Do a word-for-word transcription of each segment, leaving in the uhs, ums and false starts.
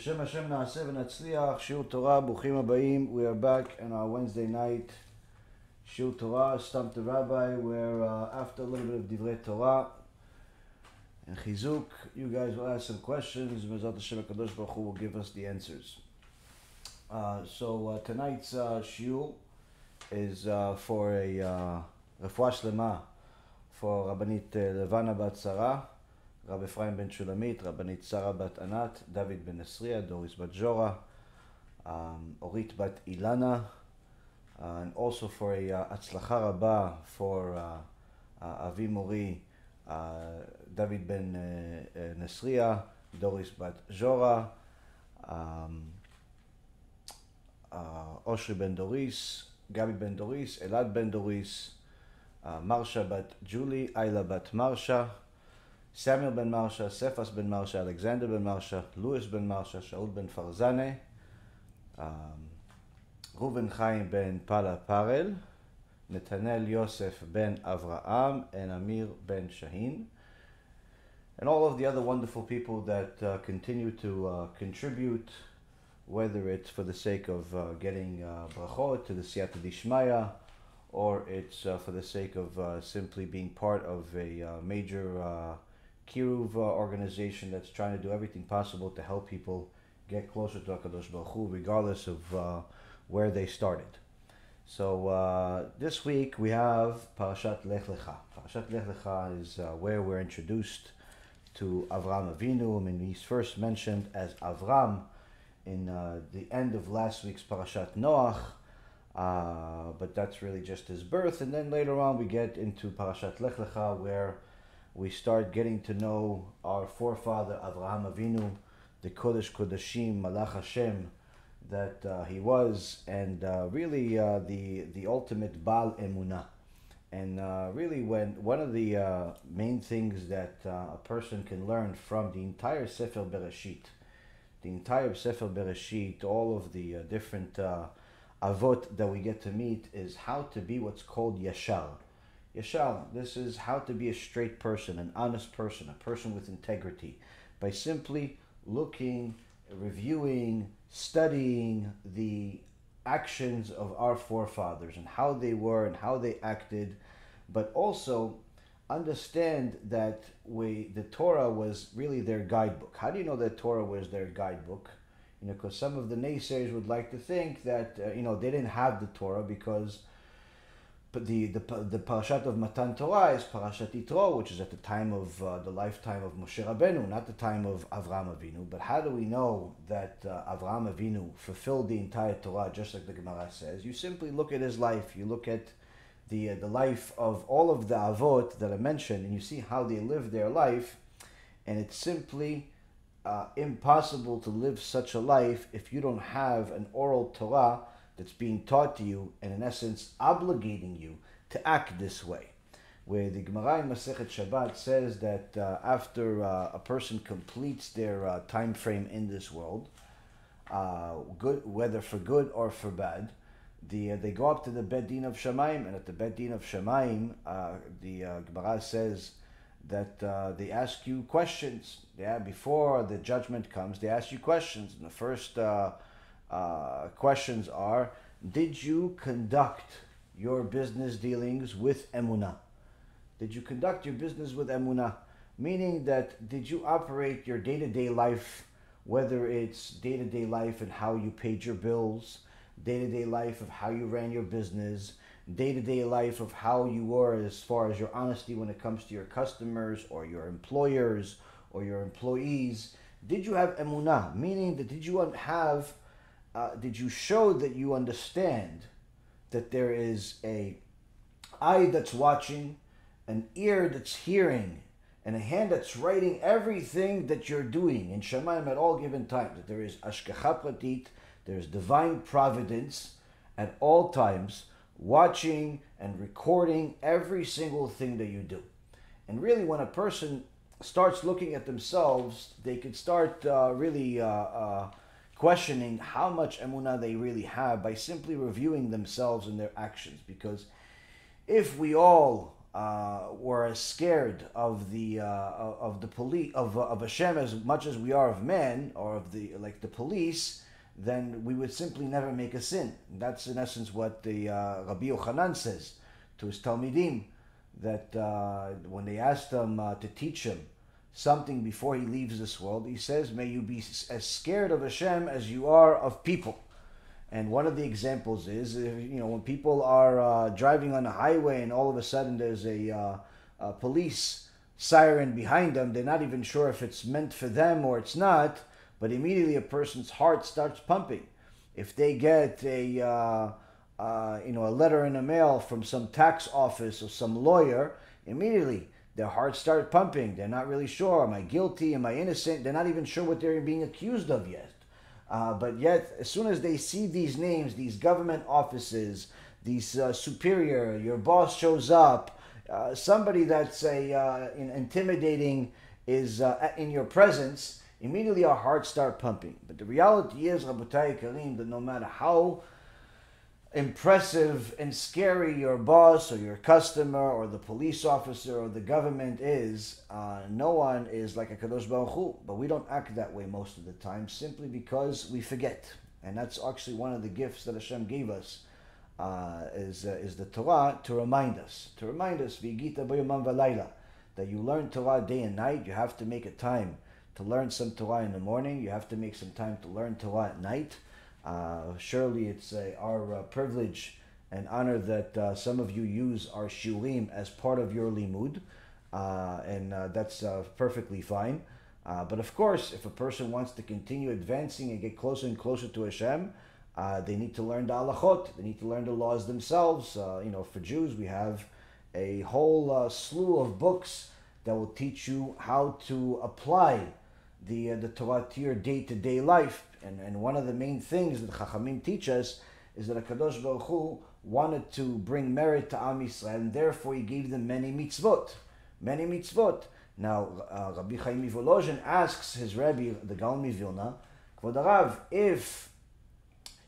B'Shem Hashem Na'aseh V'Natzliach, Shiur Torah, Buchim Habayim. We are back on our Wednesday night Shiur Torah, Stump the Rabbi, where uh, after a little bit of Divrei Torah and Chizuk, you guys will ask some questions. B'ezrat Hashem HaKadosh Baruch Hu will give us the answers. Uh, so uh, tonight's uh, Shiur is uh, for a Refuah uh, Shlema for Rabbanit Levana Bat Sarah, Rabbi Ephraim ben Shulamit, Rabbanit Sarah bat Anat, David ben Esria, Doris bat Jorah, um, Orit bat Ilana, uh, and also for a uh, Atzlacha Rabba for uh, uh, Avi Mori, uh, David ben uh, uh, Nesria, Doris bat Jorah, um, uh, Oshri ben Doris, Gabi ben Doris, Elad ben Doris, uh, Marsha bat Julie, Ayla bat Marsha, Samuel ben Marsha, Cephas ben Marsha, Alexander ben Marsha, Louis ben Marsha, Shaul ben Farzane, um, Reuven Chaim ben Pala Parel, Netanel Yosef ben Avraham, and Amir ben Shaheen, and all of the other wonderful people that uh, continue to uh, contribute, whether it's for the sake of uh, getting uh, brachot to the Siyata Dishmaya, or it's uh, for the sake of uh, simply being part of a uh, major uh, Kiruv uh, organization that's trying to do everything possible to help people get closer to HaKadosh Baruch Hu, regardless of uh, where they started. So uh, this week we have Parashat Lech Lecha. Parashat Lech Lecha is uh, where we're introduced to Avram Avinu. I mean, he's first mentioned as Avram in uh, the end of last week's Parashat Noach, uh, but that's really just his birth. And then later on we get into Parashat Lech Lecha, where we start getting to know our forefather Avraham Avinu, the Kodesh Kodeshim, Malach Hashem, that uh, he was, and uh, really uh, the the ultimate Baal Emunah. And uh, really, when one of the uh, main things that uh, a person can learn from the entire Sefer Bereshit, the entire Sefer Bereshit, all of the uh, different uh, avot that we get to meet, is how to be what's called Yashar. Yashar, this is how to be a straight person, an honest person, a person with integrity, by simply looking, reviewing, studying the actions of our forefathers and how they were and how they acted, but also understand that we, the Torah was really their guidebook. How do you know that Torah was their guidebook? You know, because some of the naysayers would like to think that, uh, you know, they didn't have the Torah because But the, the the parashat of Matan Torah is Parashat Yitro, which is at the time of uh, the lifetime of Moshe Rabbeinu, not the time of Avraham Avinu. But how do we know that uh, Avraham Avinu fulfilled the entire Torah, just like the Gemara says? You simply look at his life. You look at the uh, the life of all of the avot that are mentioned, and you see how they lived their life. And it's simply uh, impossible to live such a life if you don't have an oral Torah that's being taught to you, and in essence obligating you to act this way. Where the Gemara in Masechet Shabbat says that uh, after uh, a person completes their uh, time frame in this world, uh, good, whether for good or for bad, the, uh, they go up to the Beit Din of Shamayim, and at the Beit Din of Shamayim, uh, the uh, Gemara says that uh, they ask you questions. Yeah, before the judgment comes, they ask you questions, and the first uh, Uh, questions are, did you conduct your business dealings with Emunah? Did you conduct your business with Emunah? Meaning that, did you operate your day-to-day life, whether it's day-to-day life and how you paid your bills, day-to-day life of how you ran your business, day-to-day life of how you were as far as your honesty when it comes to your customers or your employers or your employees? Did you have Emunah? Meaning that, did you have Uh, did you show that you understand that there is a eye that's watching, an ear that's hearing, and a hand that's writing everything that you're doing in Shemaim at all given times? That there is Ashkacha Pratit, there is divine providence at all times, watching and recording every single thing that you do. And really, when a person starts looking at themselves, they can start uh, really... Uh, uh, questioning how much emunah they really have by simply reviewing themselves and their actions. Because if we all uh, were as scared of the uh, of the police of of Hashem as much as we are of man or of the like the police, then we would simply never make a sin. That's in essence what the uh, Rabbi Yochanan says to his Talmidim, that uh, when they asked him uh, to teach him something before he leaves this world, he says, may you be as scared of Hashem as you are of people. And one of the examples is, you know, when people are uh, driving on a highway and all of a sudden there's a, uh, a police siren behind them, they're not even sure if it's meant for them or it's not, but immediately a person's heart starts pumping. If they get a, uh, uh, you know, a letter in the mail from some tax office or some lawyer, immediately their hearts start pumping. They're not really sure. Am I guilty? Am I innocent? They're not even sure what they're being accused of yet. Uh, but yet, as soon as they see these names, these government offices, these uh, superior, your boss shows up, uh, somebody that's a, uh, intimidating is uh, in your presence, immediately our hearts start pumping. But the reality is, Rabotai Karim, that no matter how impressive and scary your boss or your customer or the police officer or the government is, uh, no one is like a Kadosh Baruch Hu. But we don't act that way most of the time simply because we forget. And that's actually one of the gifts that Hashem gave us, uh, is, uh, is the Torah, to remind us. To remind us, V'yigita b'yomam v'layla, that you learn Torah day and night. You have to make a time to learn some Torah in the morning. You have to make some time to learn Torah at night. Uh, surely it's uh, our uh, privilege and honor that uh, some of you use our shiurim as part of your limud, uh, and uh, that's uh, perfectly fine. Uh, but of course, if a person wants to continue advancing and get closer and closer to Hashem, uh, they need to learn the halachot, they need to learn the laws themselves. Uh, you know, for Jews, we have a whole uh, slew of books that will teach you how to apply the, uh, the Torah to your day-to-day life. And, and one of the main things that Chachamim teach us is that HaKadosh Baruch Hu wanted to bring merit to Am Yisrael, and therefore he gave them many mitzvot. Many mitzvot. Now, uh, Rabbi Chaim Volozhin asks his Rebbe, the Gaon Vilna, Kvod Arav, if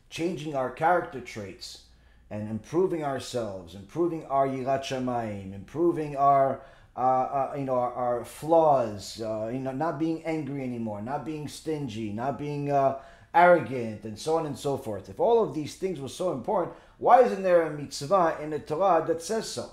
changing our character traits and improving ourselves, improving our Yirat Shamayim, improving our Uh, uh, you know, our, our flaws, uh, you know, not being angry anymore, not being stingy, not being uh, arrogant, and so on and so forth. If all of these things were so important, why isn't there a mitzvah in the Torah that says so?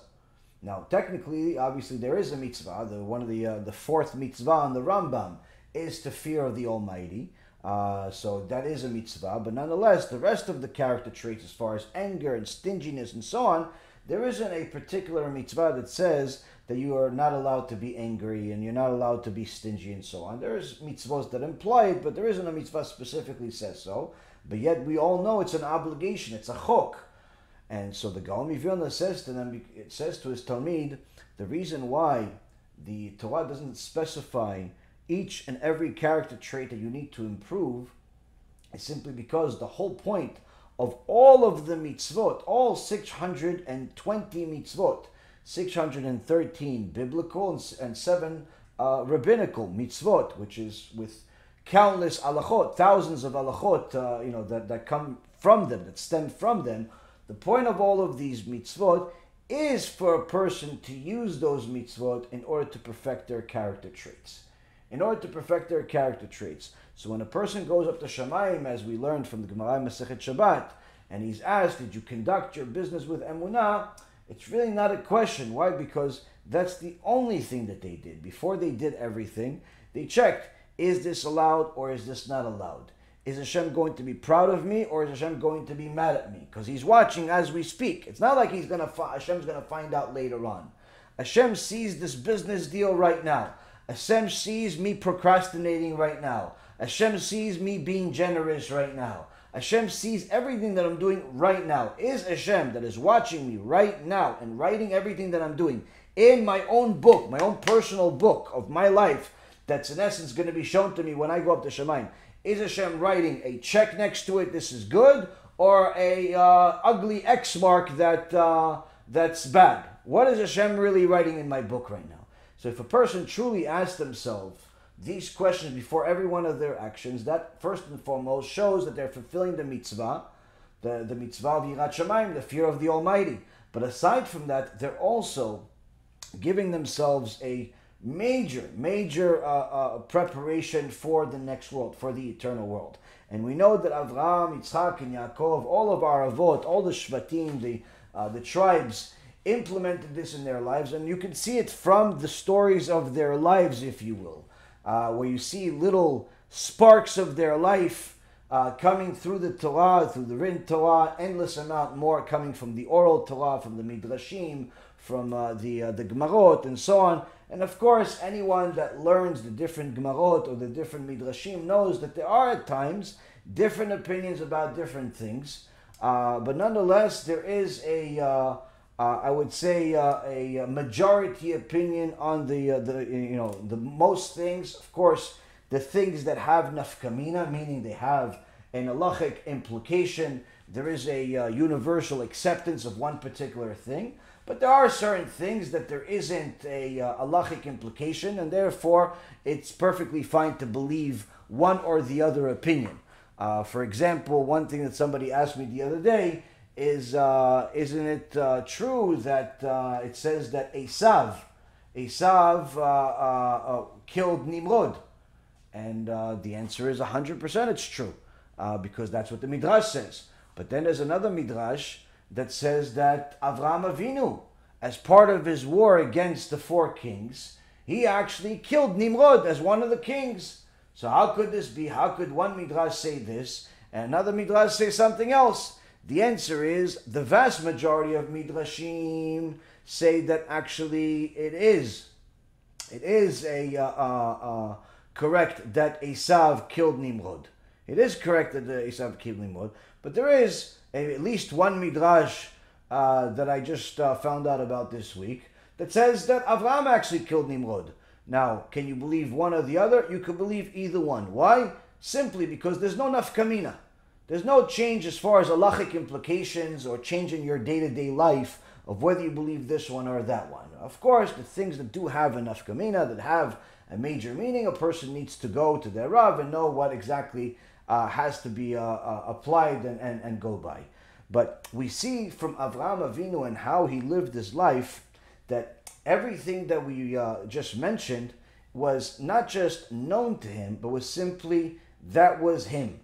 Now, technically, obviously, there is a mitzvah. The, one of the uh, the fourth mitzvah on the Rambam is to fear the Almighty. Uh, so that is a mitzvah. But nonetheless, the rest of the character traits, as far as anger and stinginess and so on, there isn't a particular mitzvah that says that you are not allowed to be angry and you're not allowed to be stingy and so on. There is mitzvahs that imply it, but there isn't a mitzvah specifically says so. But yet we all know it's an obligation, it's a chok. And so the Gaon Vilna says to them, it says to his Talmid, the reason why the Torah doesn't specify each and every character trait that you need to improve is simply because the whole point of all of the mitzvot, all six hundred twenty mitzvot, six hundred thirteen biblical and seven uh, rabbinical mitzvot, which is with countless alachot, thousands of alachot, uh, you know, that, that come from them, that stem from them. The point of all of these mitzvot is for a person to use those mitzvot in order to perfect their character traits. In order to perfect their character traits. So when a person goes up to Shamayim, as we learned from the Gemara Masechet Shabbat, and he's asked, did you conduct your business with Emunah? It's really not a question. Why? Because that's the only thing that they did. Before they did everything, they checked, is this allowed or is this not allowed? Is Hashem going to be proud of me or is Hashem going to be mad at me? Because he's watching as we speak. It's not like he's gonna fi- Hashem's going to find out later on. Hashem sees this business deal right now. Hashem sees me procrastinating right now. Hashem sees me being generous right now. Hashem sees everything that I'm doing right now. Is Hashem that is watching me right now and writing everything that I'm doing in my own book, my own personal book of my life, that's in essence going to be shown to me when I go up to Shemayim. Is Hashem writing a check next to it, this is good, or a uh, ugly X mark that uh, that's bad? What is Hashem really writing in my book right now? So if a person truly asks themselves these questions before every one of their actions, that first and foremost shows that they're fulfilling the mitzvah, the, the mitzvah of Yirat Shamayim, the fear of the Almighty. But aside from that, they're also giving themselves a major, major uh, uh, preparation for the next world, for the eternal world. And we know that Avraham, Yitzhak, and Yaakov, all of our avot, all the shvatim, the, uh, the tribes, implemented this in their lives. And you can see it from the stories of their lives, if you will, uh, where you see little sparks of their life uh, coming through the Torah, through the written Torah, endless amount more coming from the oral Torah, from the Midrashim, from uh, the uh, the Gemarot, and so on. And of course, anyone that learns the different Gemarot or the different Midrashim knows that there are at times different opinions about different things. Uh, but nonetheless, there is a, uh, uh, I would say, uh, a majority opinion on the, uh, the, you know, the most things. Of course, the things that have nafkamina, meaning they have an halachic implication, there is a uh, universal acceptance of one particular thing. But there are certain things that there isn't a uh, halachic implication, and therefore it's perfectly fine to believe one or the other opinion. Uh, for example, one thing that somebody asked me the other day is, uh, isn't it uh, true that uh, it says that Esav, Esav uh, uh, uh, killed Nimrod? And uh, the answer is one hundred percent it's true, uh, because that's what the Midrash says. But then there's another Midrash that says that Avraham Avinu, as part of his war against the four kings, he actually killed Nimrod as one of the kings. So how could this be? How could one Midrash say this and another Midrash say something else? The answer is the vast majority of Midrashim say that actually it is. It is a uh, uh, uh, correct that Esav killed Nimrod. It is correct that Esav killed Nimrod, but there is at least one Midrash uh, that I just uh, found out about this week that says that Avraham actually killed Nimrod. Now, can you believe one or the other? You could believe either one. Why? Simply because there's no nafkamina. There's no change as far as halachic implications or change in your day-to-day life of whether you believe this one or that one. Of course, the things that do have a nafkamina, that have a major meaning, a person needs to go to their Rav and know what exactly Uh, has to be uh, uh, applied and, and, and go by. But we see from Avraham Avinu and how he lived his life that everything that we uh, just mentioned was not just known to him, but was simply, that was him.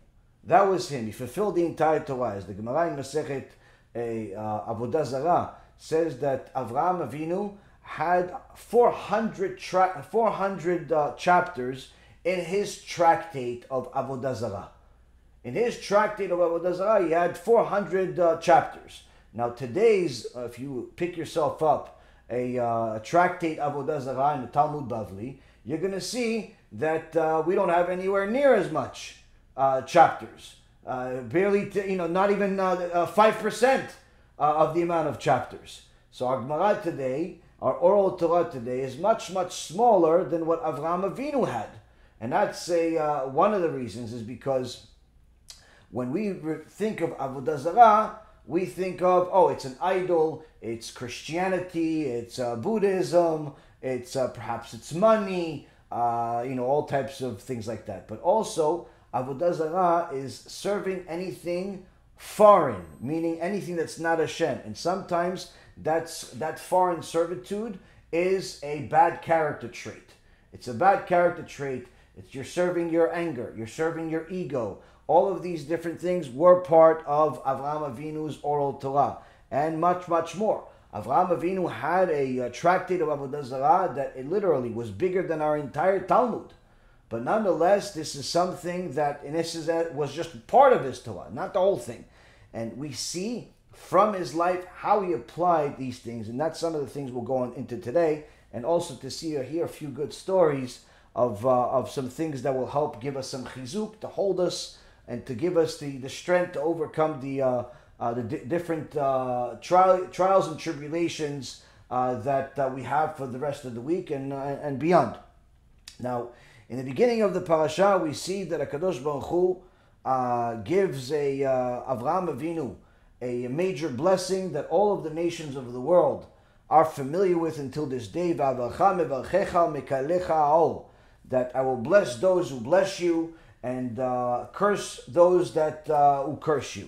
That was him. He fulfilled the entire Torah. As the Gemara in Masechet uh, Avodah Zarah says that Avraham Avinu had four hundred, tra four hundred uh, chapters in his tractate of Avodah Zarah. In his tractate of Avodah Zarah, he had four hundred uh, chapters. Now today's, uh, if you pick yourself up a uh, tractate Avodah Zarah in the Talmud Bavli, you're going to see that uh, we don't have anywhere near as much uh, chapters. Uh, barely, to, you know, not even five percent uh, of the amount of chapters. So our Gemara today, our oral Torah today, is much, much smaller than what Avraham Avinu had. And that's a, uh, one of the reasons is because when we think of Avodah Zarah, we think of, oh, it's an idol, it's Christianity, it's uh, Buddhism, it's uh, perhaps it's money, uh, you know, all types of things like that. But also, Avodah Zarah is serving anything foreign, meaning anything that's not Hashem. And sometimes that's, that foreign servitude is a bad character trait. It's a bad character trait. It's you're serving your anger, you're serving your ego. All of these different things were part of Avraham Avinu's oral Torah, and much, much more. Avraham Avinu had a uh, tractate of Avodah Zarah that it literally was bigger than our entire Talmud. But nonetheless, this is something that, and this is that was just part of his Torah, not the whole thing. And we see from his life how he applied these things, and that's some of the things we'll go on into today, and also to see or hear a few good stories Of, uh, of some things that will help give us some chizuk to hold us and to give us the, the strength to overcome the, uh, uh, the di different uh, tri trials and tribulations uh, that uh, we have for the rest of the week and, uh, and beyond. Now, in the beginning of the parasha, we see that HaKadosh Baruch Hu uh, gives a, uh, Avraham Avinu a major blessing that all of the nations of the world are familiar with until this day. That I will bless those who bless you and uh, curse those that uh, who curse you.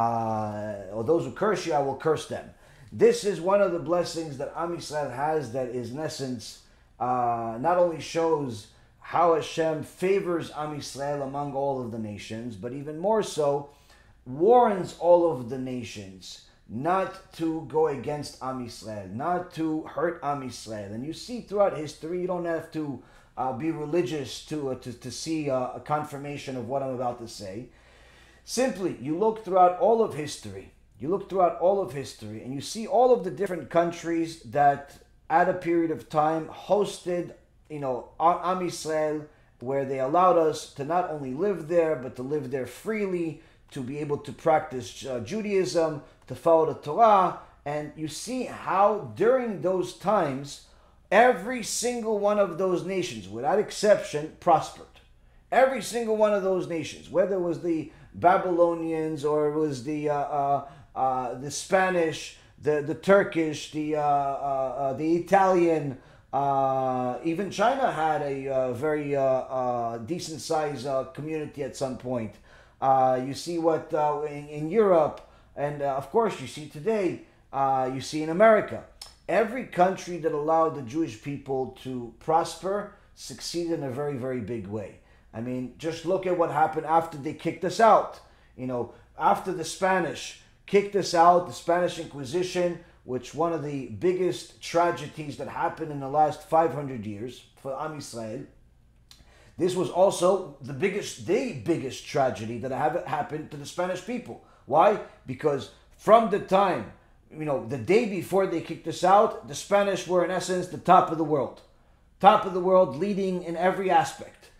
Uh, or those who curse you, I will curse them. This is one of the blessings that Am Yisrael has that is, in essence, uh, not only shows how Hashem favors Am Yisrael among all of the nations, but even more so, warns all of the nations not to go against Am Yisrael, not to hurt Am Yisrael. And you see throughout history, you don't have to uh, be religious to, uh, to, to see uh, a confirmation of what I'm about to say. Simply, you look throughout all of history, you look throughout all of history, and you see all of the different countries that at a period of time hosted, you know, Am Yisrael, where they allowed us to not only live there, but to live there freely, to be able to practice uh, Judaism, to follow the Torah. And you see how during those times, every single one of those nations, without exception, prospered. Every single one of those nations, whether it was the Babylonians or it was the, uh, uh, uh, the Spanish, the, the Turkish, the, uh, uh, the Italian, uh, even China had a uh, very uh, uh, decent-sized uh, community at some point. Uh, you see what uh, in, in Europe, and uh, of course you see today, uh, you see in America. Every country that allowed the Jewish people to prosper succeeded in a very, very big way. I mean, just look at what happened after they kicked us out. You know, after the Spanish kicked us out, the Spanish Inquisition, which one of the biggest tragedies that happened in the last five hundred years for Am Yisrael. This was also the biggest, the biggest tragedy that happened to the Spanish people. Why? Because from the time, you know, the day before they kicked us out, the Spanish were in essence the top of the world. Top of the world, leading in every aspect.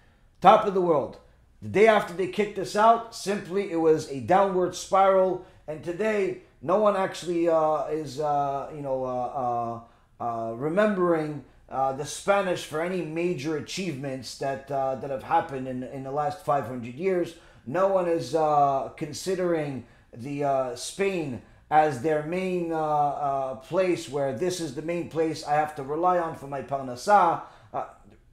Top of the world. The day after they kicked us out, simply it was a downward spiral. And today, no one actually uh, is, uh, you know, uh, uh, uh, remembering Uh, the Spanish for any major achievements that uh, that have happened in, in the last five hundred years. No one is uh, considering the uh, Spain as their main uh, uh, place where this is the main place I have to rely on for my parnasah. Uh,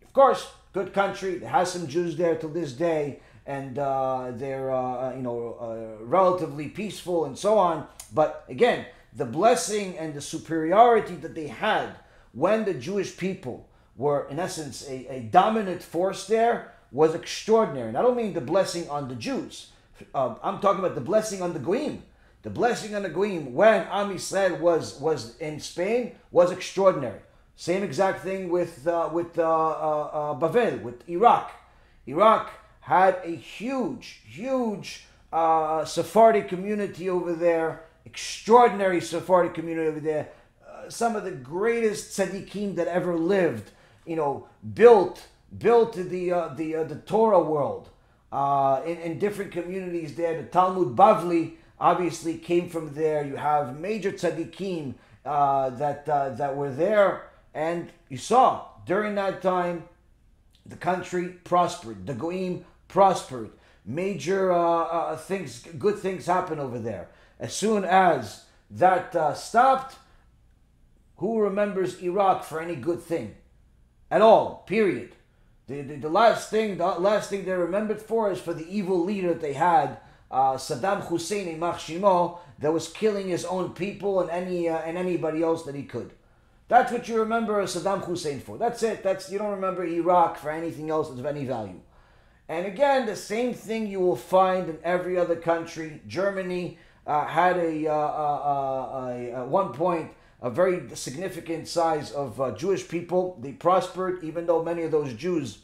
of course, good country. It has some Jews there till this day, and uh, they're uh, you know uh, relatively peaceful and so on. But again, the blessing and the superiority that they had when the Jewish people were, in essence, a, a dominant force there, was extraordinary. And I don't mean the blessing on the Jews. Uh, I'm talking about the blessing on the Goyim. The blessing on the Goyim when Am Yisrael was, was in Spain was extraordinary. Same exact thing with, uh, with uh, uh, uh, Bavel, with Iraq. Iraq had a huge, huge uh, Sephardic community over there, extraordinary Sephardic community over there. Some of the greatest tzaddikim that ever lived, you know, built built the uh, the uh, the Torah world uh, in in different communities there. The Talmud Bavli obviously came from there. You have major tzaddikim uh, that uh, that were there, and you saw during that time the country prospered, the Goyim prospered. Major uh, uh, things, good things happened over there. As soon as that uh, stopped. Who remembers Iraq for any good thing at all, period? The, the, the last thing the last thing they're remembered for is for the evil leader that they had, uh, Saddam Hussein, Imach Shimo, that was killing his own people and any uh, and anybody else that he could. That's what you remember Saddam Hussein for. That's it. That's, you don't remember Iraq for anything else that's of any value. And again, the same thing you will find in every other country. Germany uh, had a, uh, uh, uh, a, a one point, a very significant size of uh, Jewish people. They prospered, even though many of those Jews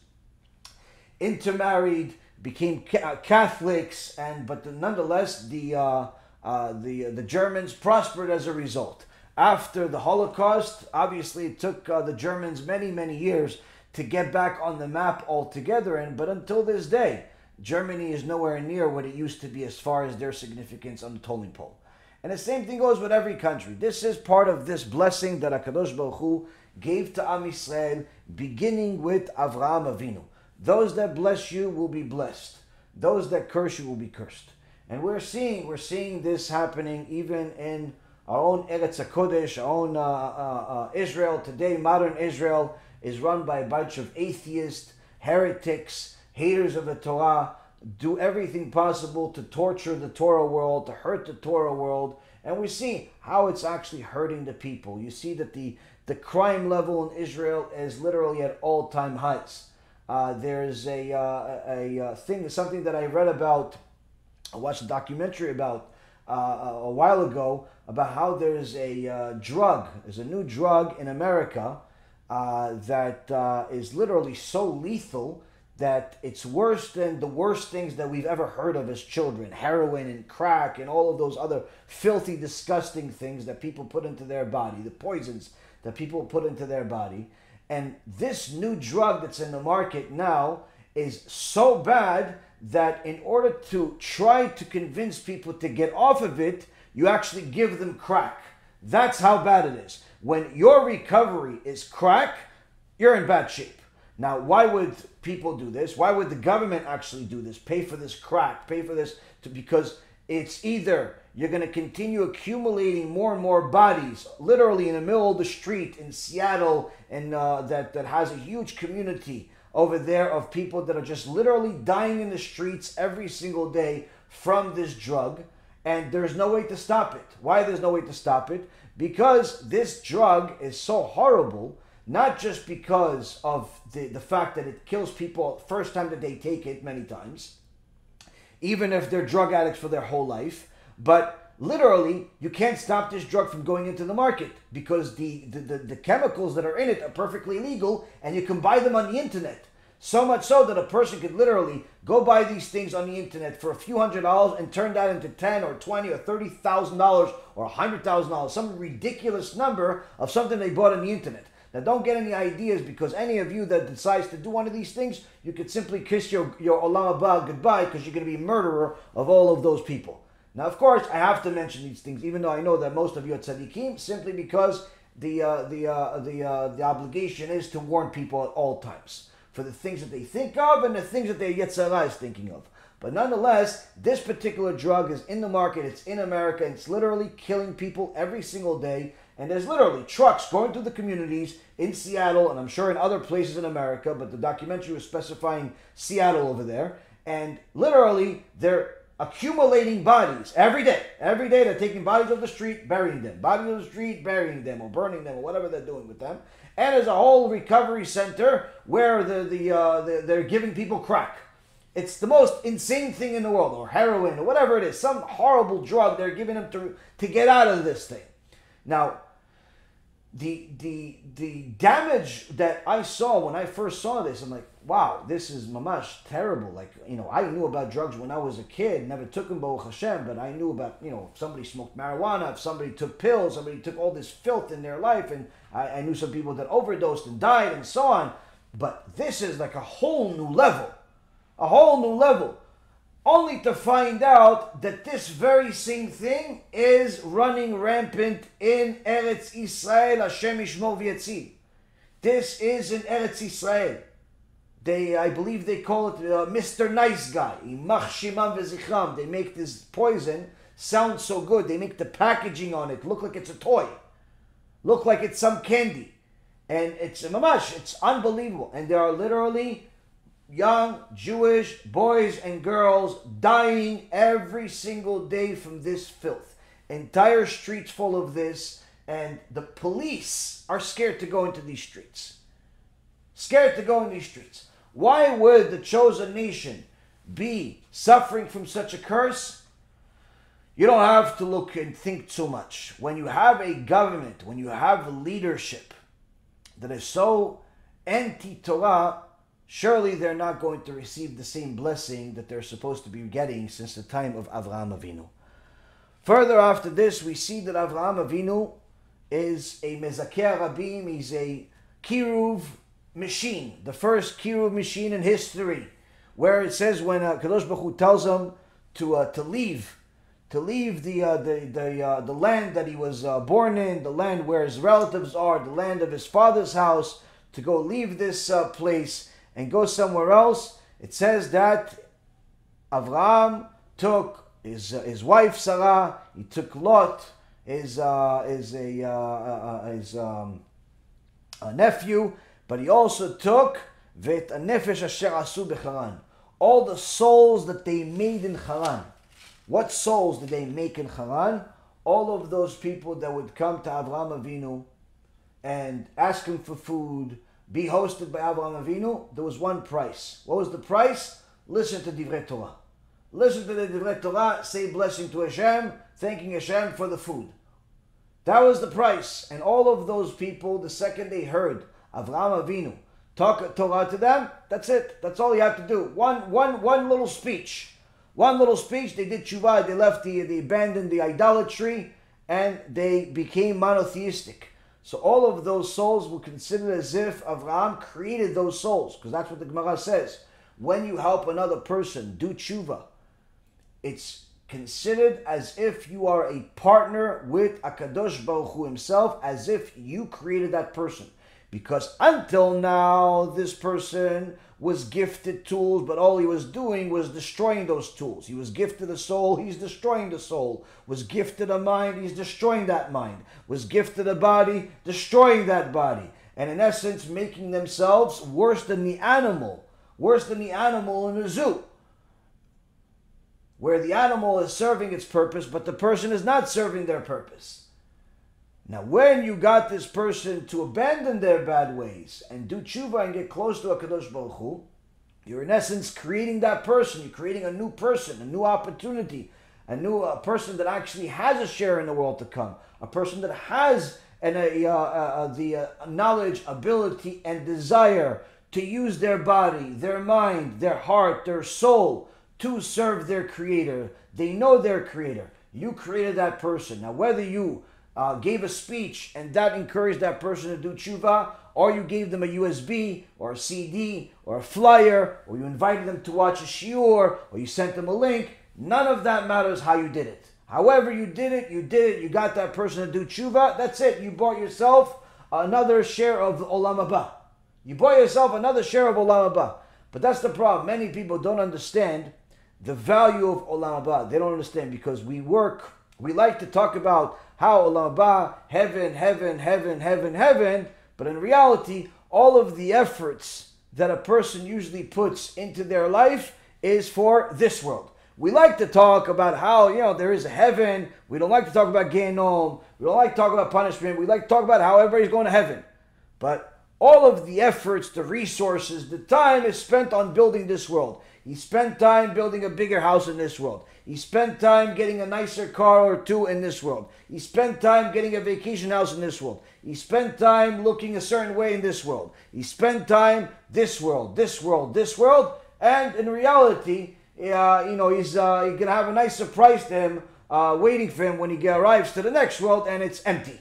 intermarried, became ca Catholics, and but the, nonetheless, the uh, uh, the uh, the Germans prospered as a result. After the Holocaust, obviously, it took uh, the Germans many many years to get back on the map altogether. And but until this day, Germany is nowhere near what it used to be as far as their significance on the totem pole. And the same thing goes with every country. This is part of this blessing that HaKadosh Baruch Hu gave to Am Yisrael, beginning with Avraham Avinu. Those that bless you will be blessed. Those that curse you will be cursed. And we're seeing, we're seeing this happening even in our own Eretz HaKodesh, our own uh, uh, uh, Israel today. Modern Israel is run by a bunch of atheists, heretics, haters of the Torah, do everything possible to torture the Torah world, to hurt the Torah world, And we see how it's actually hurting the people. You see that the, the crime level in Israel is literally at all-time heights. Uh, there's a, uh, a, a thing, something that I read about, I watched a documentary about uh, a while ago, about how there's a uh, drug, there's a new drug in America uh, that uh, is literally so lethal that it's worse than the worst things that we've ever heard of as children. Heroin and crack and all of those other filthy, disgusting things that people put into their body, the poisons that people put into their body. And this new drug that's in the market now is so bad that in order to try to convince people to get off of it, you actually give them crack. That's how bad it is. When your recovery is crack, you're in bad shape. Now, why would people do this? Why would the government actually do this? Pay for this crack, pay for this, to, because it's either you're going to continue accumulating more and more bodies, literally in the middle of the street in Seattle, and uh, that, that has a huge community over there of people that are just literally dying in the streets every single day from this drug, and there's no way to stop it. Why there's no way to stop it? Because this drug is so horrible. Not just because of the, the fact that it kills people first time that they take it many times, even if they're drug addicts for their whole life, but literally you can't stop this drug from going into the market because the, the, the, the chemicals that are in it are perfectly legal and you can buy them on the internet. So much so that a person could literally go buy these things on the internet for a few hundred dollars and turn that into ten or twenty or thirty thousand dollars or a hundred thousand dollars, some ridiculous number of something they bought on the internet. Now, don't get any ideas, because any of you that decides to do one of these things, you could simply kiss your, your Olam Haba goodbye, because you're going to be a murderer of all of those people. Now, of course, I have to mention these things, even though I know that most of you are tzaddikim, simply because the, uh, the, uh, the, uh, the obligation is to warn people at all times for the things that they think of and the things that their Yetzirah is thinking of. But nonetheless, this particular drug is in the market, it's in America, and it's literally killing people every single day. And there's literally trucks going through the communities in Seattle, and I'm sure in other places in America, but the documentary was specifying Seattle over there. And literally, they're accumulating bodies every day. Every day, they're taking bodies off the street, burying them. Bodies off the street, burying them, or burning them, or whatever they're doing with them. And there's a whole recovery center where the, the, uh, the, they're giving people crack. It's the most insane thing in the world, or heroin, or whatever it is. Some horrible drug they're giving them to, to get out of this thing. Now, The, the, the damage that I saw when I first saw this, I'm like, wow, this is mamash terrible. Like, you know, I knew about drugs when I was a kid, never took them, Baruch Hashem, but I knew about, you know, if somebody smoked marijuana, if somebody took pills, somebody took all this filth in their life, and I, I knew some people that overdosed and died and so on. But this is like a whole new level, a whole new level, only to find out that this very same thing is running rampant in Eretz Yisrael. Hashem Yishmor v'Yatzil. This is in Eretz Yisrael. They, I believe they call it uh, Mister Nice Guy. They make this poison sound so good. They make the packaging on it look like it's a toy. Look like it's some candy. And it's mamash, it's unbelievable. And there are literally young Jewish boys and girls dying every single day from this filth. Entire streets full of this, and the police are scared to go into these streets. Scared to go in these streets. Why would the chosen nation be suffering from such a curse? You don't have to look and think too much. When you have a government, when you have a leadership that is so anti-Torah, surely they're not going to receive the same blessing that they're supposed to be getting since the time of Avraham Avinu. Further after this, we see that Avraham Avinu is a Mezakeh Rabim, he's a Kiruv machine, the first Kiruv machine in history, where it says when uh, Kadosh Baruch Hu tells him to, uh, to leave, to leave the, uh, the, the, uh, the land that he was uh, born in, the land where his relatives are, the land of his father's house, to go leave this uh, place and go somewhere else. It says that Avraham took his uh, his wife Sarah. He took Lot, his uh, his a uh, uh, his um, a nephew, but he also took Vet Nefesh Asher Asu beCharan. All the souls that they made in Haran. What souls did they make in Haran? all of those people that would come to Avraham Avinu and ask him for food, be hosted by Avraham Avinu, there was one price. What was the price? Listen to Divrei Torah. Listen to the Divrei Torah, say blessing to Hashem, thanking Hashem for the food. That was the price. And all of those people, the second they heard Avraham Avinu talk Torah to them, that's it. That's all you have to do. One, one, one little speech. One little speech, they did tshuva, they left the, they abandoned the idolatry, and they became monotheistic. So all of those souls were considered as if Avraham created those souls, because that's what the Gemara says. When you help another person do tshuva, it's considered as if you are a partner with HaKadosh Baruch Hu himself, as if you created that person. Because until now, this person was gifted tools, but all he was doing was destroying those tools. He was gifted a soul, he's destroying the soul. Was gifted a mind, he's destroying that mind. Was gifted a body, destroying that body. And in essence, making themselves worse than the animal. Worse than the animal in a zoo. Where the animal is serving its purpose, but the person is not serving their purpose. Now, when you got this person to abandon their bad ways and do tshuva and get close to HaKadosh Baruch Hu, you're in essence creating that person. You're creating a new person, a new opportunity, a new a person that actually has a share in the world to come, a person that has an, a, uh, uh, the uh, knowledge, ability, and desire to use their body, their mind, their heart, their soul to serve their Creator. They know their Creator. You created that person. Now, whether you Uh, gave a speech and that encouraged that person to do tshuva, or you gave them a U S B or a C D or a flyer, or you invited them to watch a shiur, or you sent them a link, none of that matters how you did it. However you did it, you did it, you got that person to do tshuva, that's it. You bought yourself another share of Olam Haba. You bought yourself another share of Olam Haba. But that's the problem. Many people don't understand the value of Olam Haba. They don't understand because we work, we like to talk about how Olam Haba, heaven, heaven, heaven, heaven, heaven. But in reality, all of the efforts that a person usually puts into their life is for this world. We like to talk about how, you know, there is a heaven. We don't like to talk about Gehenom. We don't like to talk about punishment. We like to talk about how everybody's going to heaven. But all of the efforts, the resources, the time is spent on building this world. He spent time building a bigger house in this world. He spent time getting a nicer car or two in this world. He spent time getting a vacation house in this world. He spent time looking a certain way in this world. He spent time this world, this world, this world. And in reality, uh, you know, he's uh, going to have a nice surprise to him uh, waiting for him when he arrives to the next world, and it's empty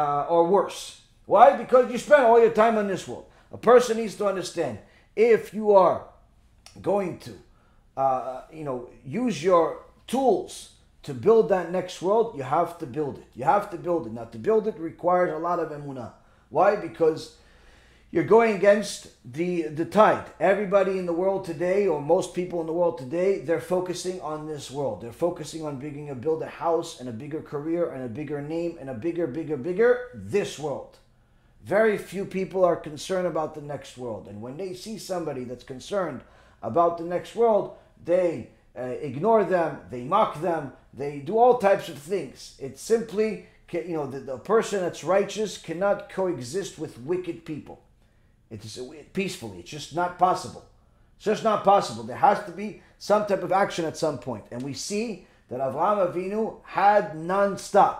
uh, or worse. Why? Because you spent all your time on this world. A person needs to understand, if you are going to, uh, you know, use your tools to build that next world, you have to build it. You have to build it. Now, to build it requires a lot of emunah. Why? Because you're going against the, the tide. Everybody in the world today, or most people in the world today, they're focusing on this world. They're focusing on being a build a house and a bigger career and a bigger name and a bigger, bigger, bigger, this world. Very few people are concerned about the next world. And when they see somebody that's concerned about the next world, they uh, ignore them, they mock them, they do all types of things. It's simply, you know, the, the person that's righteous cannot coexist with wicked people. It's it, peacefully, it's just not possible. It's just not possible. There has to be some type of action at some point. And we see that Avraham Avinu had non-stop,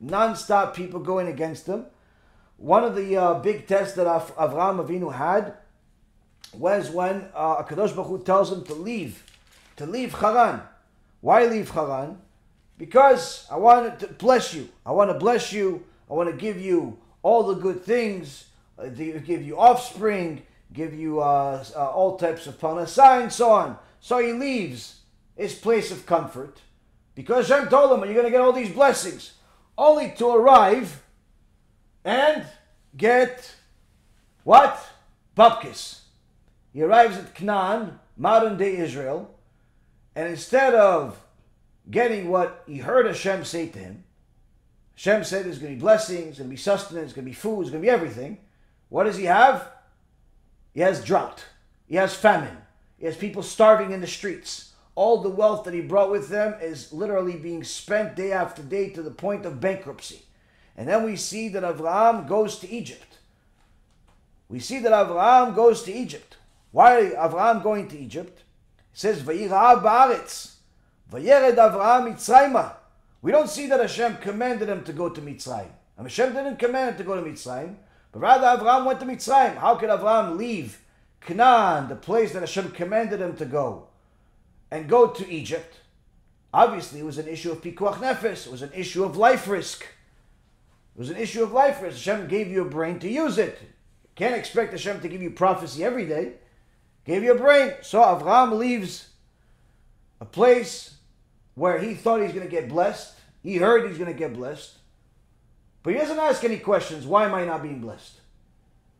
non-stop people going against him. One of the uh, big tests that Av Avraham Avinu had was when uh, HaKadosh Baruch Hu tells him to leave, to leave Haran. Why leave Haran? Because I want to bless you. I want to bless you. I want to give you all the good things, uh, give you offspring, give you uh, uh, all types of parnasah and so on. So he leaves his place of comfort because Hashem told him, you're going to get all these blessings, only to arrive and get what? Bupkis. He arrives at Canaan, modern-day Israel, and instead of getting what he heard Hashem say to him, Hashem said there's going to be blessings, there's going to be sustenance, there's going to be food, there's going to be everything. What does he have? He has drought. He has famine. He has people starving in the streets. all the wealth that he brought with them is literally being spent day after day to the point of bankruptcy. And then we see that Avraham goes to Egypt. We see that Avraham goes to Egypt. Why are Avraham going to Egypt? It says, Vayira'av ba'aretz, Vayered Avraham Mitzrayma. We don't see that Hashem commanded him to go to Mitzrayim. And Hashem didn't command him to go to Mitzrayim, but rather Avraham went to Mitzrayim. How could Avraham leave Canaan, the place that Hashem commanded him to go, and go to Egypt? Obviously, it was an issue of pikuach nefesh. It was an issue of life risk. It was an issue of life risk. Hashem gave you a brain to use it. You can't expect Hashem to give you prophecy every day. Gave you a brain. So Avraham leaves a place where he thought he's going to get blessed. He heard he's going to get blessed. But he doesn't ask any questions. Why am I not being blessed?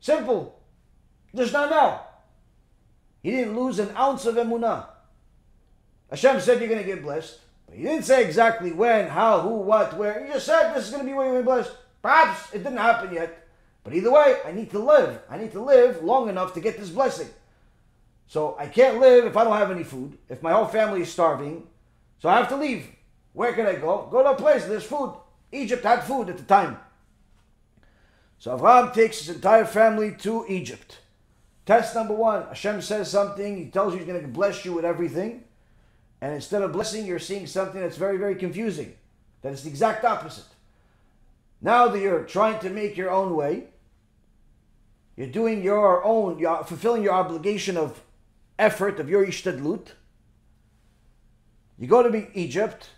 Simple. Just not now. He didn't lose an ounce of emunah. Hashem said you're going to get blessed. But he didn't say exactly when, how, who, what, where. He just said this is going to be where you're going to be blessed. Perhaps it didn't happen yet. But either way, I need to live. I need to live long enough to get this blessing. So I can't live if I don't have any food. If my whole family is starving. So I have to leave. Where can I go? Go to a place. There's food. Egypt had food at the time. So Avraham takes his entire family to Egypt. Test number one, Hashem says something, he tells you he's going to bless you with everything. And instead of blessing, you're seeing something that's very, very confusing. That is the exact opposite. Now that you're trying to make your own way, you're doing your own, you're fulfilling your obligation of effort, of your ishtadlut. You go to Egypt,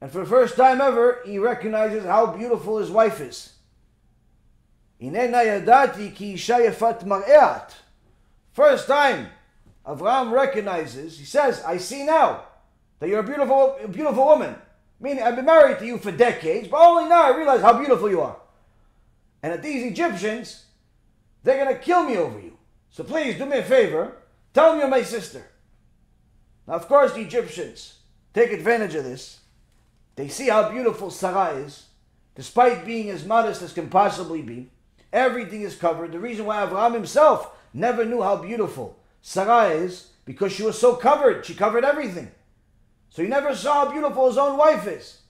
and for the first time ever, he recognizes how beautiful his wife is. First time, Avraham recognizes, he says, I see now that you're a beautiful, a beautiful woman. Meaning, I've been married to you for decades, but only now I realize how beautiful you are. And that these Egyptians, they're going to kill me over you. So please, do me a favor, tell me you're my sister. Now, of course, the Egyptians take advantage of this. They see how beautiful Sarah is, despite being as modest as can possibly be. Everything is covered. The reason why Avraham himself never knew how beautiful Sarah is, because she was so covered. She covered everything. So he never saw how beautiful his own wife is.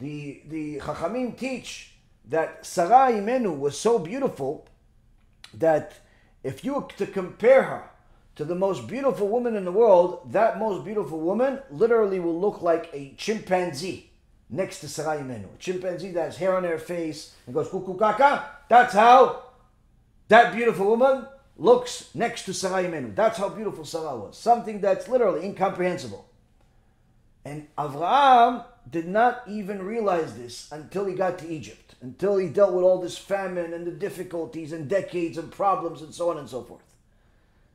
The, the Chachamim teach that Sarah Imenu was so beautiful that if you were to compare her to the most beautiful woman in the world, that most beautiful woman literally will look like a chimpanzee next to Sarah Imenu. A chimpanzee that has hair on her face and goes kuku kaka. That's how that beautiful woman looks next to Sarah Imenu. That's how beautiful Sarah was. Something that's literally incomprehensible. And Avraham did not even realize this until he got to Egypt, until he dealt with all this famine and the difficulties and decades and problems and so on and so forth.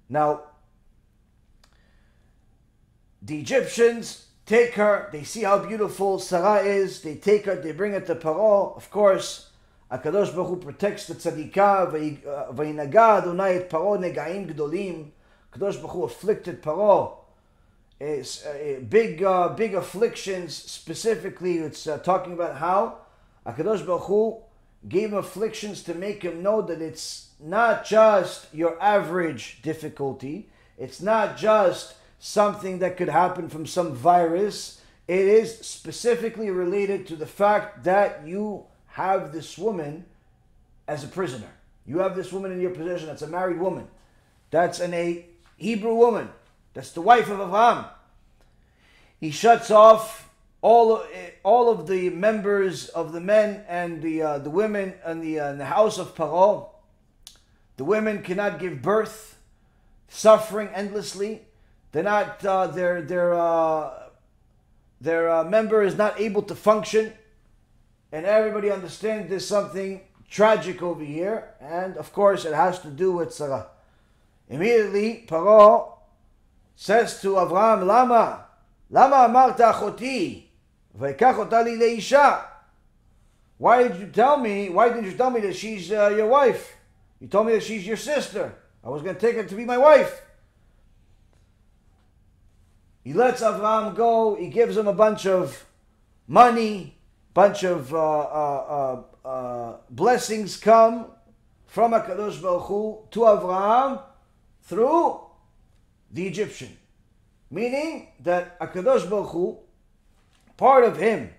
Now, the Egyptians take her. They see how beautiful Sarah is. They take her. They bring her to Paro. Of course, HaKadosh Baruch Hu protects the tzadikah. Vayinaga Adonai et Paro negaim gdolim. HaKadosh Baruch Hu afflicted Paro. It's, uh, big, uh, big afflictions. Specifically, it's uh, talking about how HaKadosh Baruch Hu gave him afflictions to make him know that it's not just your average difficulty. It's not just something that could happen from some virus. It is specifically related to the fact that you have this woman as a prisoner. You have this woman in your possession that's a married woman. That's an a Hebrew woman. That's the wife of Avraham. He shuts off all, all of the members of the men and the, uh, the women and the, uh, in the house of Paro. The women cannot give birth, suffering endlessly. They're not, uh, their their uh, their uh, member is not able to function, and everybody understands there's something tragic over here. And of course, it has to do with Sarah. Immediately, Paro says to Avraham, "Lama, lama amarta achoti, v'ikach ota li leisha. Why did you tell me? Why didn't you tell me that she's uh, your wife? You told me that she's your sister. I was going to take her to be my wife." He lets Avraham go. He gives him a bunch of money, bunch of uh, uh, uh, uh, blessings come from HaKadosh Baruch Hu to Avraham through the Egyptian. Meaning that HaKadosh Baruch Hu, part of him,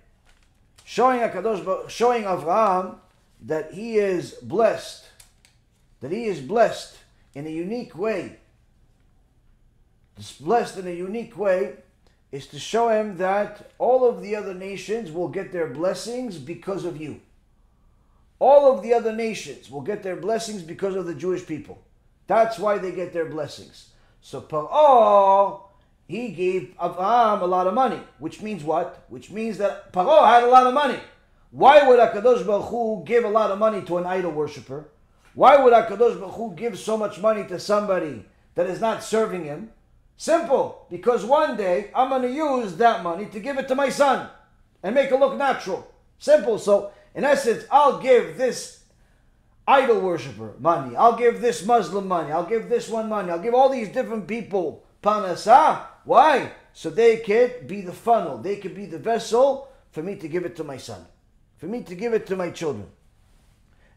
showing HaKadosh, showing Avraham that he is blessed, that he is blessed in a unique way. This blessed in a unique way is to show him that all of the other nations will get their blessings because of you. All of the other nations will get their blessings because of the Jewish people. That's why they get their blessings. So Paro, he gave Avraham a lot of money. Which means what? Which means that Paro had a lot of money. Why would HaKadosh Baruch Hu give a lot of money to an idol worshiper? Why would HaKadosh Baruch Hu give so much money to somebody that is not serving him? Simple. Because one day, I'm going to use that money to give it to my son and make it look natural. Simple. So, in essence, I'll give this idol worshiper money. I'll give this Muslim money. I'll give this one money. I'll give all these different people panasah. Why? So they could be the funnel. They could be the vessel for me to give it to my son. For me to give it to my children.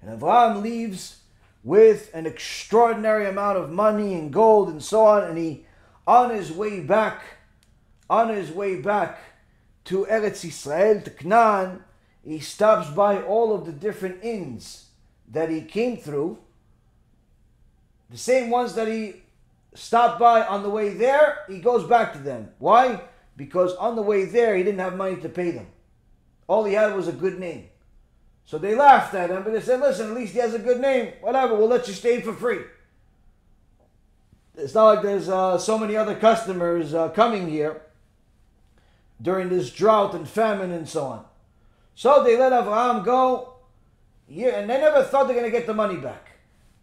And Avraham leaves with an extraordinary amount of money and gold and so on. And he, on his way back, on his way back to Eretz Yisrael, to Canaan, he stops by all of the different inns that he came through. The same ones that he stopped by on the way there, he goes back to them. Why? Because on the way there, he didn't have money to pay them. All he had was a good name. So they laughed at him, but they said, listen, at least he has a good name. Whatever, we'll let you stay for free. It's not like there's uh, so many other customers uh, coming here during this drought and famine and so on. So they let Avraham go, yeah, and they never thought they're going to get the money back.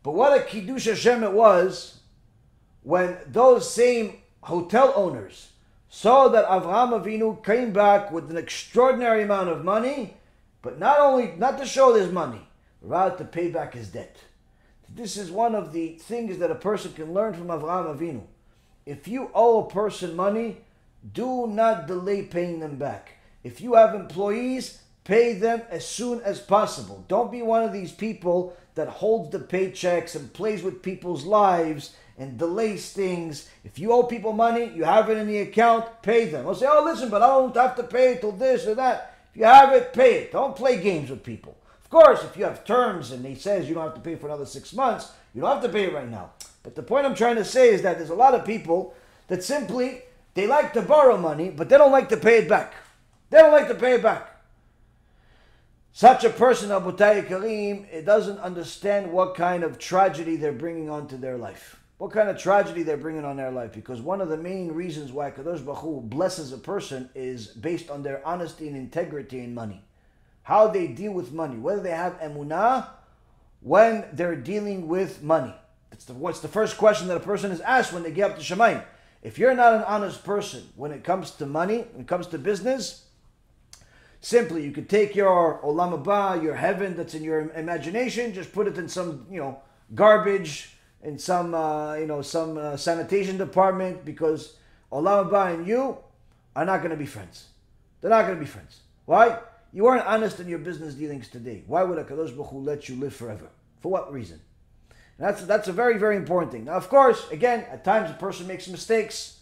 But what a Kiddush Hashem it was when those same hotel owners saw that Avraham Avinu came back with an extraordinary amount of money, but not only, not to show his money, but rather to pay back his debt. This is one of the things that a person can learn from Avraham Avinu. If you owe a person money, do not delay paying them back. If you have employees, pay them as soon as possible. Don't be one of these people that holds the paychecks and plays with people's lives and delays things. If you owe people money, you have it in the account, pay them. I'll say, oh, listen, but I don't have to pay till this or that. If you have it, pay it. Don't play games with people. Of course, if you have terms and he says you don't have to pay for another six months, you don't have to pay it right now. But the point I'm trying to say is that there's a lot of people that simply, they like to borrow money, but they don't like to pay it back. They don't like to pay it back. Such a person, Abu Tayyib Karim, it doesn't understand what kind of tragedy they're bringing onto their life. What kind of tragedy they're bringing on their life. Because one of the main reasons why Kadosh Baruch Hu blesses a person is based on their honesty and integrity in money. How they deal with money, whether they have emunah when they're dealing with money. It's the, what's the first question that a person is asked when they get up to Shemayim. If you're not an honest person when it comes to money, when it comes to business, simply you could take your olam haba, your heaven that's in your imagination, just put it in some, you know, garbage, in some, uh, you know, some uh, sanitation department, because olam haba and you are not going to be friends. They're not going to be friends. Why? You weren't honest in your business dealings today. Why would HaKadosh Baruch Hu let you live forever? For what reason? And that's, that's a very, very important thing. Now, of course, again, at times a person makes mistakes.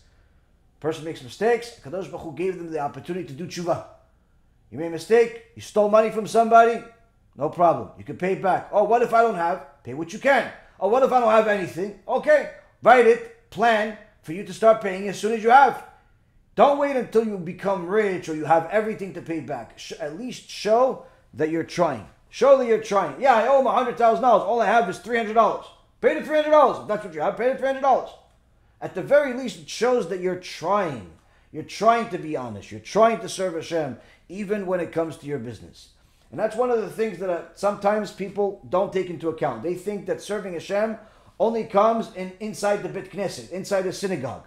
A person makes mistakes. HaKadosh Baruch Hu gave them the opportunity to do tshuva. You made a mistake. You stole money from somebody. No problem. You can pay it back. Oh, what if I don't have? Pay what you can. Oh, what if I don't have anything? Okay. Write it. Plan for you to start paying as soon as you have. Don't wait until you become rich or you have everything to pay back. At least show that you're trying. Show that you're trying. Yeah, I owe him one hundred thousand dollars. All I have is three hundred dollars. Pay the three hundred dollars. If that's what you have, pay the three hundred dollars. At the very least, it shows that you're trying. You're trying to be honest. You're trying to serve Hashem, even when it comes to your business. And that's one of the things that sometimes people don't take into account. They think that serving Hashem only comes in inside the Beit Knesset, inside the synagogue.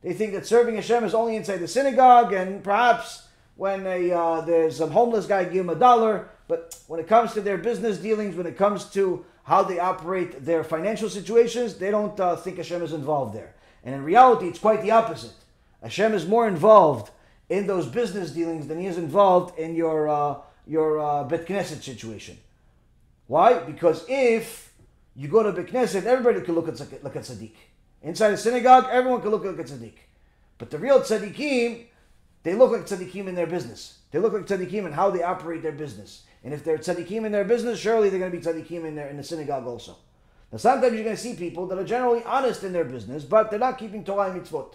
They think that serving Hashem is only inside the synagogue, and perhaps when a, uh, there's some homeless guy, give him a dollar. But when it comes to their business dealings, when it comes to how they operate their financial situations, they don't uh, think Hashem is involved there. And in reality, it's quite the opposite. Hashem is more involved in those business dealings than he is involved in your, uh, your uh, Beit Knesset situation. Why? Because if you go to Beit Knesset, everybody can look at, look at Tzaddik. Inside the synagogue, everyone can look like a tzaddik. But the real tzaddikim, they look like tzaddikim in their business. They look like tzaddikim in how they operate their business. And if they're tzaddikim in their business, surely they're going to be tzaddikim in, their, in the synagogue also. Now sometimes you're going to see people that are generally honest in their business, but they're not keeping Torah and mitzvot.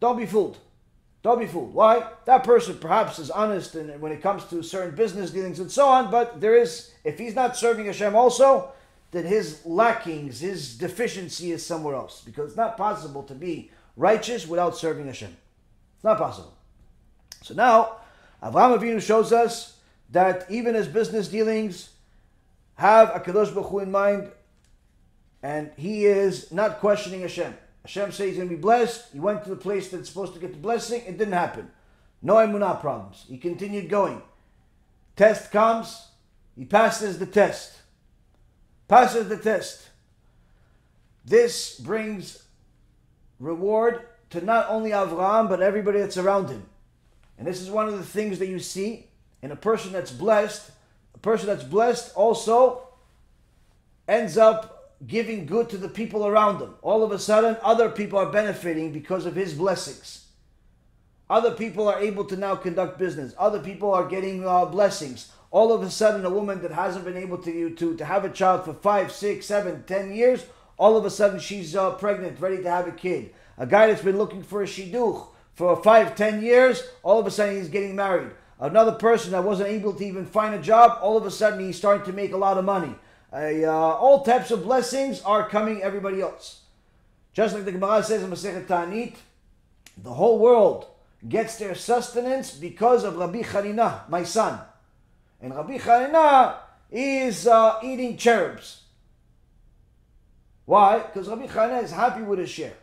Don't be fooled. Don't be fooled. Why? That person perhaps is honest in, when it comes to certain business dealings and so on, but there is, if he's not serving Hashem also, then his lackings, his deficiency is somewhere else. Because it's not possible to be righteous without serving Hashem. It's not possible. So now, Avraham Avinu shows us that even his business dealings have HaKadosh Baruch Hu in mind, and he is not questioning Hashem. Hashem says he's going to be blessed. He went to the place that's supposed to get the blessing. It didn't happen. No emunah problems. He continued going. Test comes. He passes the test. Passes the test. This brings reward to not only Avraham, but everybody that's around him. And this is one of the things that you see in a person that's blessed. A person that's blessed also ends up giving good to the people around them. All of a sudden, other people are benefiting because of his blessings. Other people are able to now conduct business. Other people are getting uh, blessings. All of a sudden, a woman that hasn't been able to, to, to have a child for five, six, seven, ten years, all of a sudden she's uh, pregnant, ready to have a kid. A guy that's been looking for a shidduch for five, ten years, all of a sudden he's getting married. Another person that wasn't able to even find a job, all of a sudden he's starting to make a lot of money. Uh, uh, all types of blessings are coming everybody else. Just like the Gemara says in Masechet Ta'anit, the whole world gets their sustenance because of Rabbi Hanina, my son. And Rabbi Hanina is uh, eating cherubs. Why? Because Rabbi Hanina is happy with his share.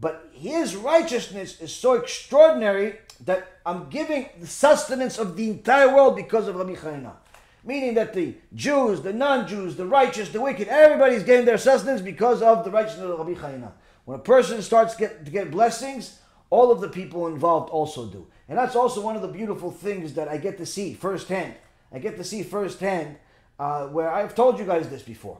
But his righteousness is so extraordinary that I'm giving the sustenance of the entire world because of Rabbi Hanina. Meaning that the Jews, the non-Jews, the righteous, the wicked, everybody's getting their sustenance because of the righteousness of Rabbi Hanina. When a person starts get, to get blessings, all of the people involved also do. And that's also one of the beautiful things that I get to see firsthand. I get to see firsthand uh, where I've told you guys this before.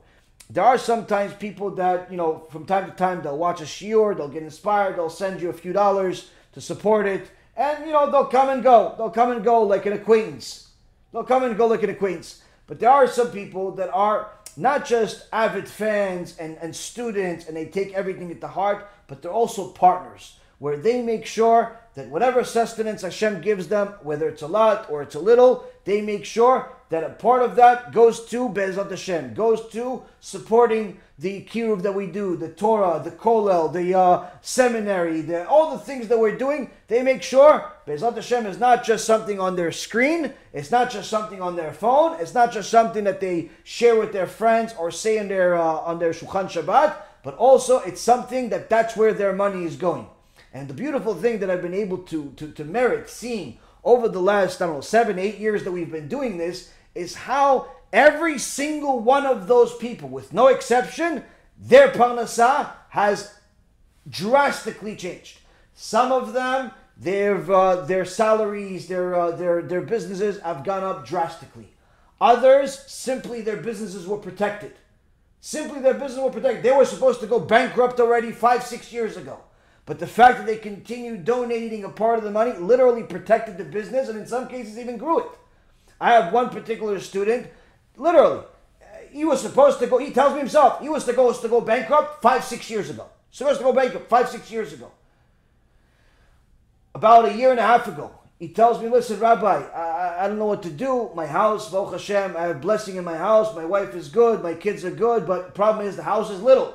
There are sometimes people that, you know, from time to time they'll watch a shiur, they'll get inspired, they'll send you a few dollars to support it. And, you know, they'll come and go. They'll come and go like an acquaintance. They'll come and go like an acquaintance. But there are some people that are not just avid fans and, and students and they take everything at the heart, but they're also partners where they make sure that whatever sustenance Hashem gives them, whether it's a lot or it's a little, they make sure that a part of that goes to Be'ezrat Hashem, goes to supporting the kiruv that we do, the Torah, the kollel, the uh, seminary, the, all the things that we're doing. They make sure Be'ezrat Hashem is not just something on their screen, it's not just something on their phone, it's not just something that they share with their friends or say in their, uh, on their Shulchan Shabbat, but also it's something that that's where their money is going. And the beautiful thing that I've been able to, to, to merit seeing over the last, I don't know, seven, eight years that we've been doing this is how every single one of those people, with no exception, their parnasah has drastically changed. Some of them, their uh, their salaries, their uh, their their businesses have gone up drastically. Others, simply their businesses were protected. Simply their business were protected. They were supposed to go bankrupt already five, six years ago. But the fact that they continued donating a part of the money literally protected the business and in some cases even grew it. I have one particular student, literally, he was supposed to go, he tells me himself, he was to go, was to go bankrupt five, six years ago. Supposed to go bankrupt five, six years ago. About a year and a half ago, he tells me, listen, Rabbi, I, I don't know what to do. My house, Baruch Hashem, I have blessing in my house. My wife is good, my kids are good, but the problem is the house is little.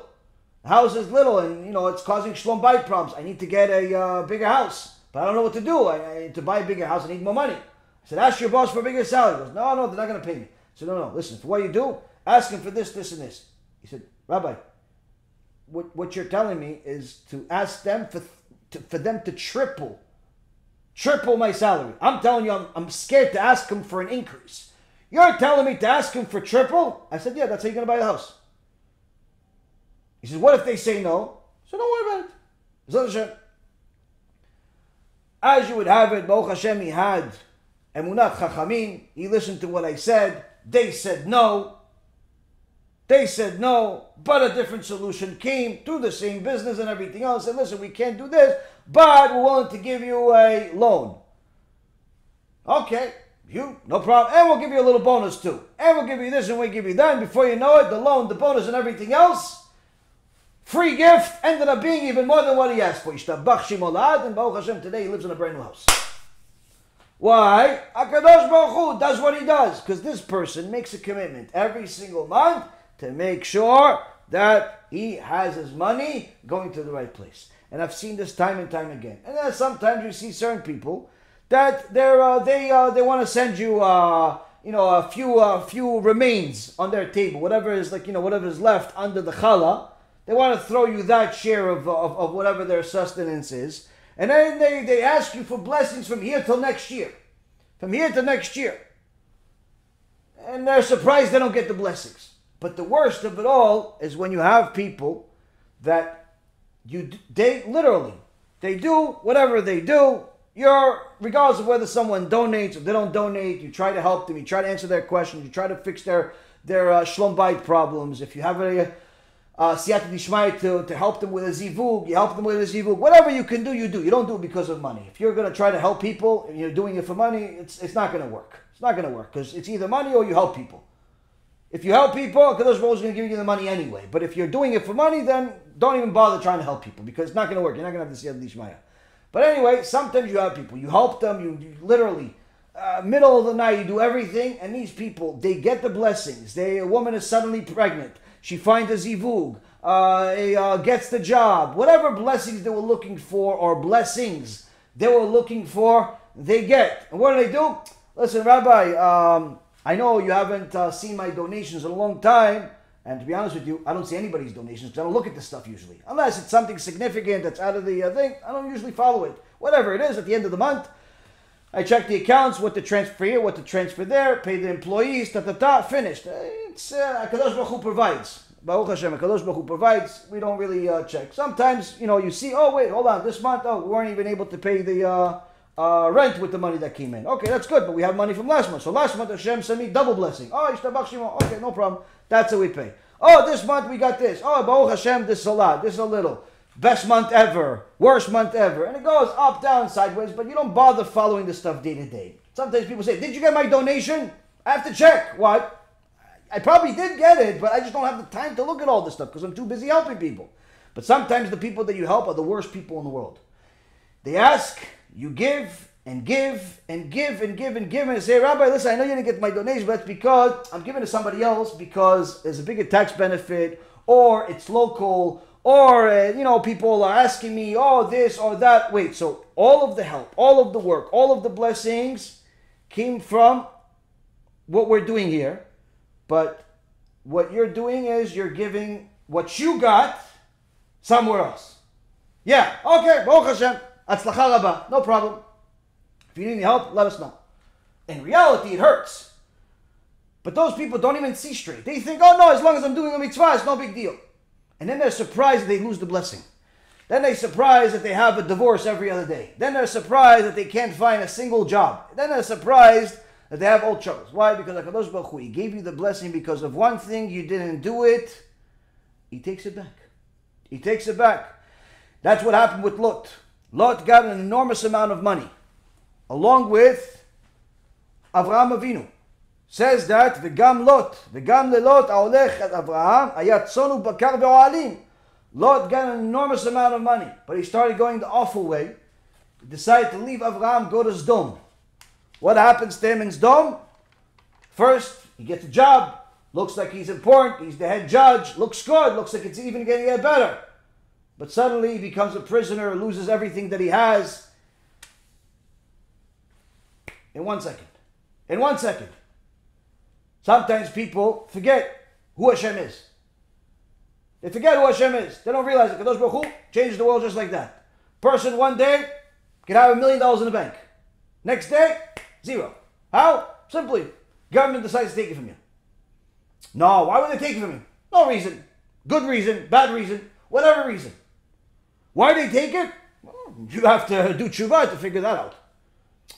House is little and, you know, it's causing shlom bayit problems. I need to get a uh, bigger house, but I don't know what to do. I, I need to buy a bigger house. I need more money. I said, ask your boss for a bigger salary. He goes, no, no, they're not going to pay me. I said, no, no, listen, for what you do, ask him for this, this, and this. He said, Rabbi, what, what you're telling me is to ask them for, to, for them to triple, triple my salary. I'm telling you, I'm, I'm scared to ask him for an increase. You're telling me to ask him for triple? I said, yeah, that's how you're going to buy the house. He says, what if they say no? So don't worry about it. B'ezrat Hashem. As you would have it, Baruch Hashem, he had emunat chachamim. He listened to what I said. They said no. They said no, but a different solution came to the same business and everything else. And listen, we can't do this, but we're willing to give you a loan. Okay, you, no problem. And we'll give you a little bonus too. And we'll give you this and we'll give you that. And before you know it, the loan, the bonus and everything else, free gift ended up being even more than what he asked for. Yishtabach Shemo La'ad, and Baruch Hashem, today he lives in a brand new house. Why? HaKadosh Baruch Hu does what he does, because this person makes a commitment every single month to make sure that he has his money going to the right place. And I've seen this time and time again. And then sometimes you see certain people that they're, uh, they uh, they want to send you uh, you know a few uh, few remains on their table, whatever is like you know whatever is left under the challah. They want to throw you that share of, of, of whatever their sustenance is. And then they, they ask you for blessings from here till next year. From here to next year. And they're surprised they don't get the blessings. But the worst of it all is when you have people that you they literally, they do whatever they do. You're, regardless of whether someone donates or they don't donate, you try to help them, you try to answer their questions, you try to fix their, their uh, shlom bayit problems. If you have a... Uh, to, to help them with a zivug, you help them with a zivug. Whatever you can do, you do. You don't do it because of money. If you're going to try to help people and you're doing it for money, it's it's not going to work. It's not going to work because it's either money or you help people. If you help people, HaKadosh Baruch Hu is going to give you the money anyway. But if you're doing it for money, then don't even bother trying to help people because it's not going to work. You're not going to have the Siyat Lishmaya. But anyway, sometimes you have people. You help them. You, you literally, uh, middle of the night, you do everything. And these people, they get the blessings. They, a woman is suddenly pregnant. She finds a zivug, uh, a, uh, gets the job. Whatever blessings they were looking for, or blessings they were looking for, they get. And what do they do? Listen, Rabbi, um, I know you haven't uh, seen my donations in a long time. And to be honest with you, I don't see anybody's donations because I don't look at this stuff usually. Unless it's something significant that's out of the uh, thing, I don't usually follow it. Whatever it is, at the end of the month, I check the accounts, what to transfer here, what to transfer there, pay the employees, ta-ta-ta, finished. It's uh, HaKadosh Baruch Hu provides. Baruch Hashem, HaKadosh Baruch Hu provides. We don't really uh, check. Sometimes, you know, you see, oh, wait, hold on, this month, oh, we weren't even able to pay the uh, uh, rent with the money that came in. Okay, that's good, but we have money from last month. So last month, Hashem sent me double blessing. Oh, Yishtabach Shemo, okay, no problem. That's how we pay. Oh, this month we got this. Oh, Baruch Hashem, this is a lot, this is a little. Best month ever, worst month ever. And it goes up, down, sideways, but you don't bother following this stuff day to day. Sometimes people say, did you get my donation? I have to check. What? I probably did get it, but I just don't have the time to look at all this stuff because I'm too busy helping people. But sometimes the people that you help are the worst people in the world. They ask, you give, and give, and give, and give, and give, and say, Rabbi, listen, I know you didn't get my donation, but that's because I'm giving it to somebody else because there's a bigger tax benefit, or it's local, or, uh, you know, people are asking me, oh, this or that. Wait, so all of the help, all of the work, all of the blessings came from what we're doing here. But what you're doing is you're giving what you got somewhere else. Yeah, okay, Baruch Hashem, Atzlacha Rabba, no problem. If you need any help, let us know. In reality, it hurts. But those people don't even see straight. They think, oh, no, as long as I'm doing a mitzvah, it's no big deal. And then they're surprised that they lose the blessing. Then they're surprised that they have a divorce every other day. Then they're surprised that they can't find a single job. Then they're surprised that they have old troubles. Why? Because HaKadosh Baruch Hu, He gave you the blessing because of one thing you didn't do it. He takes it back. He takes it back. That's what happened with Lot. Lot got an enormous amount of money. Along with Avraham Avinu. Says that v'gam Lot, v'gam leLot ha'olech et Avraham hayat tzon u'bakar v'ohalim. Lot got an enormous amount of money, but he started going the awful way. He decided to leave Avraham, go to Sdom. What happens to him in Sdom? First, he gets a job. Looks like he's important. He's the head judge. Looks good. Looks like it's even going to get better. But suddenly he becomes a prisoner, loses everything that he has. In one second. In one second. Sometimes people forget who Hashem is. They forget who Hashem is. They don't realize that HaKadosh Baruch Hu changed the world just like that. Person one day can have a million dollars in the bank. Next day, zero. How? Simply, government decides to take it from you. No, why would they take it from you? No reason. Good reason, bad reason, whatever reason. Why they take it? Well, you have to do tshuva to figure that out.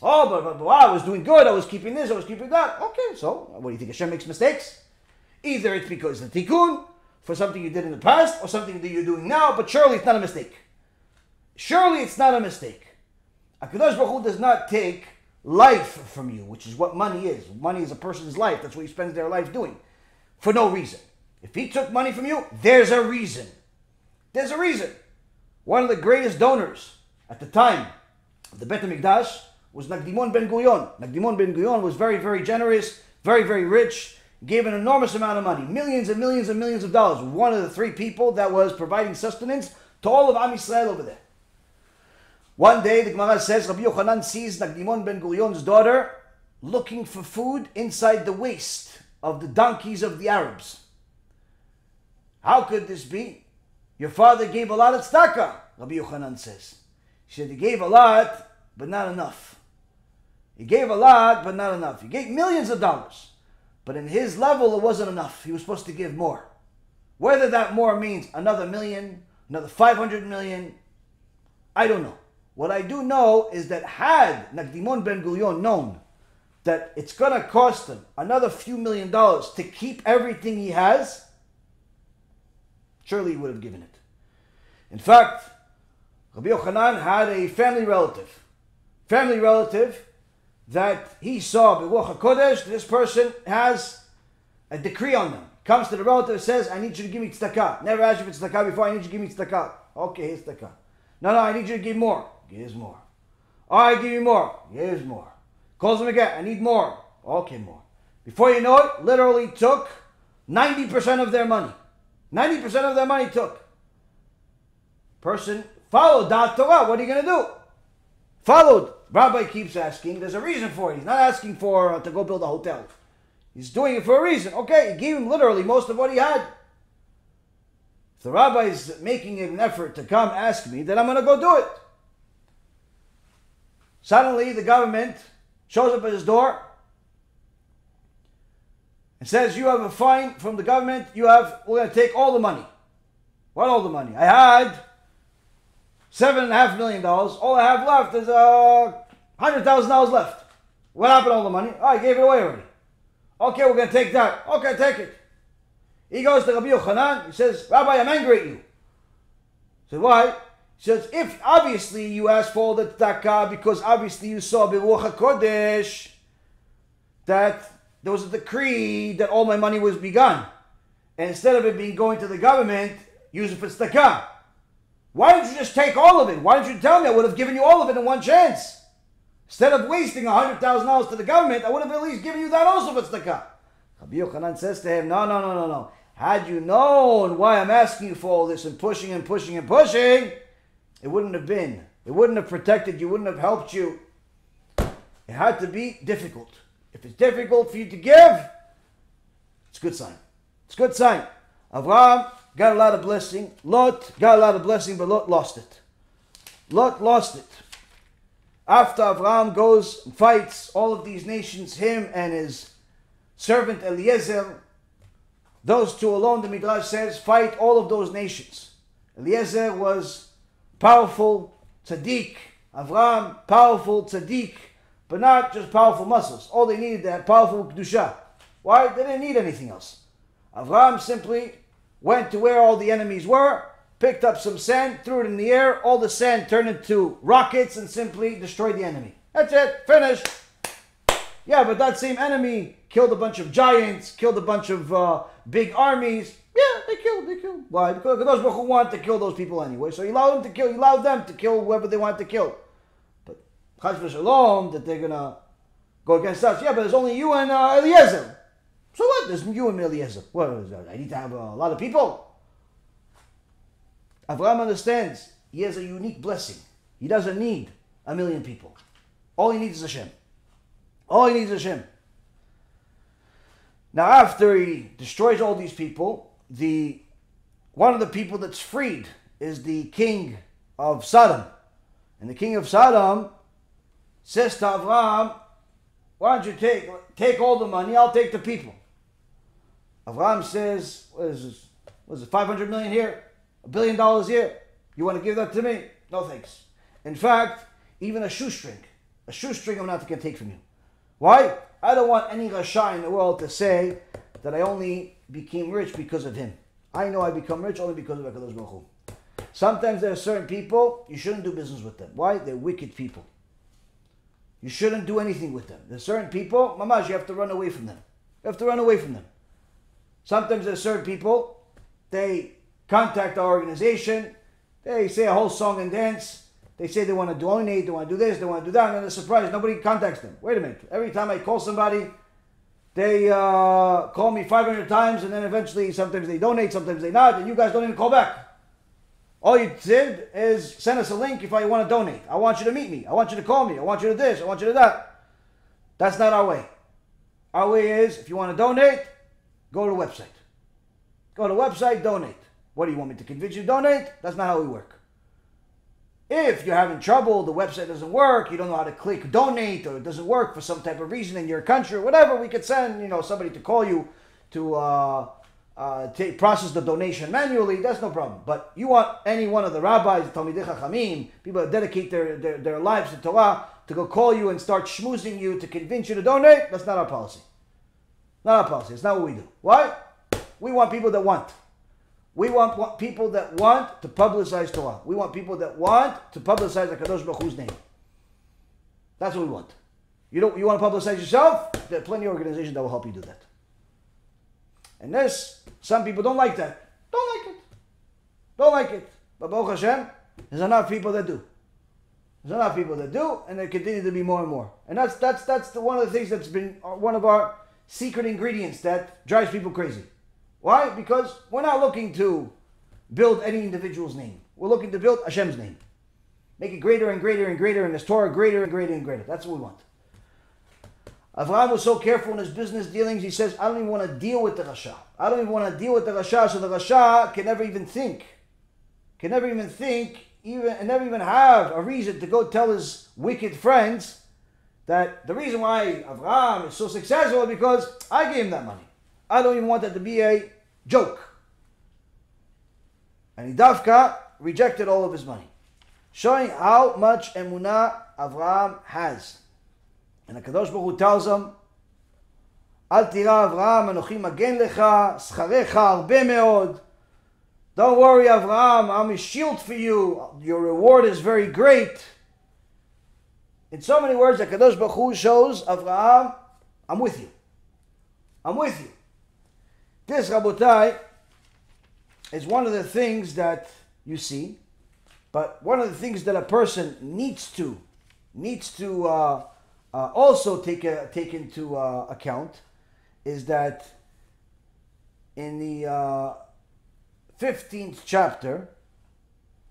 Oh, but, but, but I was doing good. I was keeping this. I was keeping that. Okay, so what do you think? Hashem makes mistakes? Either it's because it's a tikkun for something you did in the past or something that you're doing now, but surely it's not a mistake. Surely it's not a mistake. HaKadosh Baruch Hu does not take life from you, which is what money is. Money is a person's life. That's what he spends their life doing for no reason. If he took money from you, there's a reason. There's a reason. One of the greatest donors at the time of the Beit HaMikdash was Nagdimon ben Gurion. Nagdimon ben Gurion was very, very generous, very, very rich, gave an enormous amount of money, millions and millions and millions of dollars. One of the three people that was providing sustenance to all of Am Yisrael over there. One day, the Gemara says, Rabbi Yochanan sees Nagdimon ben Gurion's daughter looking for food inside the waist of the donkeys of the Arabs. How could this be? Your father gave a lot of tzedakah, Rabbi Yochanan says. She said, he gave a lot, but not enough. He gave a lot, but not enough. He gave millions of dollars, but in his level, it wasn't enough. He was supposed to give more. Whether that more means another million, another five hundred million, I don't know. What I do know is that had Nagdimon ben Gurion known that it's going to cost him another few million dollars to keep everything he has, surely he would have given it. In fact, Rabbi Yochanan had a family relative. Family relative that he saw, Beruach HaKodesh, this person has a decree on them. Comes to the relative, says, I need you to give me tzedakah. Never asked you for tzedakah before, I need you to give me tzedakah. Okay, here's tzedakah. No, no, I need you to give more. Here's more. All right, give me more. Here's more. Calls him again, I need more. Okay, more. Before you know it, literally took ninety percent of their money. ninety percent of their money took. Person followed Dat Torah. What are you going to do? Followed. Rabbi keeps asking. There's a reason for it. He's not asking for uh, to go build a hotel. He's doing it for a reason. Okay, he gave him literally most of what he had. If the rabbi is making an effort to come ask me, then I'm going to go do it. Suddenly, the government shows up at his door and says, you have a fine from the government, you have, we're going to take all the money. What all the money? I had seven and a half million dollars. All I have left is uh, one hundred thousand dollars left. What happened to all the money? Oh, I gave it away already. Okay, we're going to take that. Okay, take it. He goes to Rabbi Yochanan. He says, Rabbi, I'm angry at you. I said, why? He says, if obviously you asked for all the tzedakah because obviously you saw Beruach HaKodesh that there was a decree that all my money was begun. And instead of it being going to the government, use it for tzedakah. Why didn't you just take all of it? Why didn't you tell me? I would have given you all of it in one chance. Instead of wasting one hundred thousand dollars to the government, I would have at least given you that also for tzedakah. Rabbi Yochanan says to him, no, no, no, no, no. Had you known why I'm asking you for all this and pushing and pushing and pushing, it wouldn't have been. It wouldn't have protected you. It wouldn't have helped you. It had to be difficult. If it's difficult for you to give, it's a good sign. It's a good sign. Avraham got a lot of blessing. Lot got a lot of blessing, but Lot lost it. Lot lost it. After Avraham goes and fights all of these nations, him and his servant Eliezer, those two alone, the Midrash says, fight all of those nations. Eliezer was powerful tzaddik. Avraham, powerful tzaddik. But not just powerful muscles. All they needed, they had powerful kedusha. Why? They didn't need anything else. Avraham simply went to where all the enemies were, picked up some sand, threw it in the air. All the sand turned into rockets and simply destroyed the enemy. That's it. Finished. Yeah, but that same enemy killed a bunch of giants, killed a bunch of uh, big armies. Yeah, they killed, they killed. Why? Because those who want to kill those people anyway. So he allowed them to kill, he allowed them to kill whoever they wanted to kill. But Chas v'Shalom, that they're going to go against us. Yeah, but there's only you and uh, Eliezer. So what? There's you and Eliezer. Well, I need to have a lot of people. Avraham understands he has a unique blessing. He doesn't need a million people. All he needs is Hashem. All he needs is Hashem. Now, after he destroys all these people, the one of the people that's freed is the king of Sodom. And the king of Sodom says to Avraham, why don't you take, take all the money, I'll take the people. Avraham says, what is this? What is it, five hundred million here? A billion dollars here? You want to give that to me? No thanks. In fact, even a shoestring, a shoestring I'm not going to take from you. Why? I don't want any Rasha in the world to say that I only became rich because of him. I know I become rich only because of HaKadosh Baruch Hu. Sometimes there are certain people, you shouldn't do business with them. Why? They're wicked people. You shouldn't do anything with them. There are certain people, mamash, you have to run away from them. You have to run away from them. Sometimes there are certain people, they contact our organization, they say a whole song and dance, they say they want to donate, they want to do this, they want to do that, and then they're surprised, nobody contacts them. Wait a minute, every time I call somebody, they uh, call me five hundred times, and then eventually sometimes they donate, sometimes they not, and you guys don't even call back. All you did is send us a link if you want to donate. I want you to meet me. I want you to call me. I want you to this. I want you to that. That's not our way. Our way is, if you want to donate, go to the website. Go to the website, donate. What do you want me to convince you to donate? That's not how we work. If you're having trouble, the website doesn't work, you don't know how to click donate, or it doesn't work for some type of reason in your country, or whatever, we could send, you know, somebody to call you to uh, uh, take, process the donation manually. That's no problem. But you want any one of the rabbis, the Talmidei Chachamim, people that dedicate their, their, their lives to Torah, to go call you and start schmoozing you to convince you to donate, that's not our policy. Not our policy. It's not what we do. Why? We want people that want. We want, want people that want to publicize Torah. We want people that want to publicize HaKadosh Baruch Hu's name. That's what we want. You don't. You want to publicize yourself? There are plenty of organizations that will help you do that. And this, some people don't like that. Don't like it. Don't like it. But Baruch Hashem, there's enough people that do. There's enough people that do, and there continue to be more and more. And that's that's that's the, one of the things that's been one of our secret ingredients that drives people crazy. Why? Because we're not looking to build any individual's name. We're looking to build Hashem's name. Make it greater and greater and greater, and his Torah greater and greater and greater. That's what we want. Avraham was so careful in his business dealings, he says, I don't even want to deal with the Rasha. I don't even want to deal with the Rasha, so the Rasha can never even think. Can never even think, even and never even have a reason to go tell his wicked friends that the reason why Avraham is so successful is because I gave him that money. I don't even want that to be a joke. And Hidavka rejected all of his money, showing how much emunah Avraham has. And HaKadosh Baruch Hu tells him, "Al tira Avraham, Anochi magen lecha, scharecha arbe meod." Don't worry, Avraham, I'm a shield for you. Your reward is very great. In so many words, HaKadosh Baruch Hu shows Avraham, I'm with you. I'm with you. This, Rabotai, is one of the things that you see, but one of the things that a person needs to needs to uh, uh, also take a, take into uh, account is that in the uh, fifteenth chapter,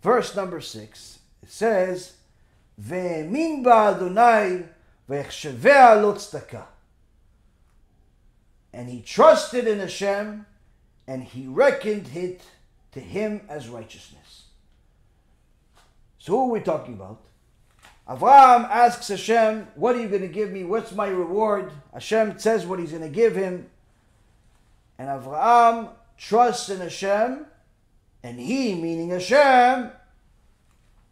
verse number six, it says, "Ve'emin ba'Adonai ve'echshevea lo tzedakah." And he trusted in Hashem, and he reckoned it to him as righteousness. So who are we talking about? Avraham asks Hashem, what are you going to give me? What's my reward? Hashem says what he's going to give him. And Avraham trusts in Hashem, and he, meaning Hashem,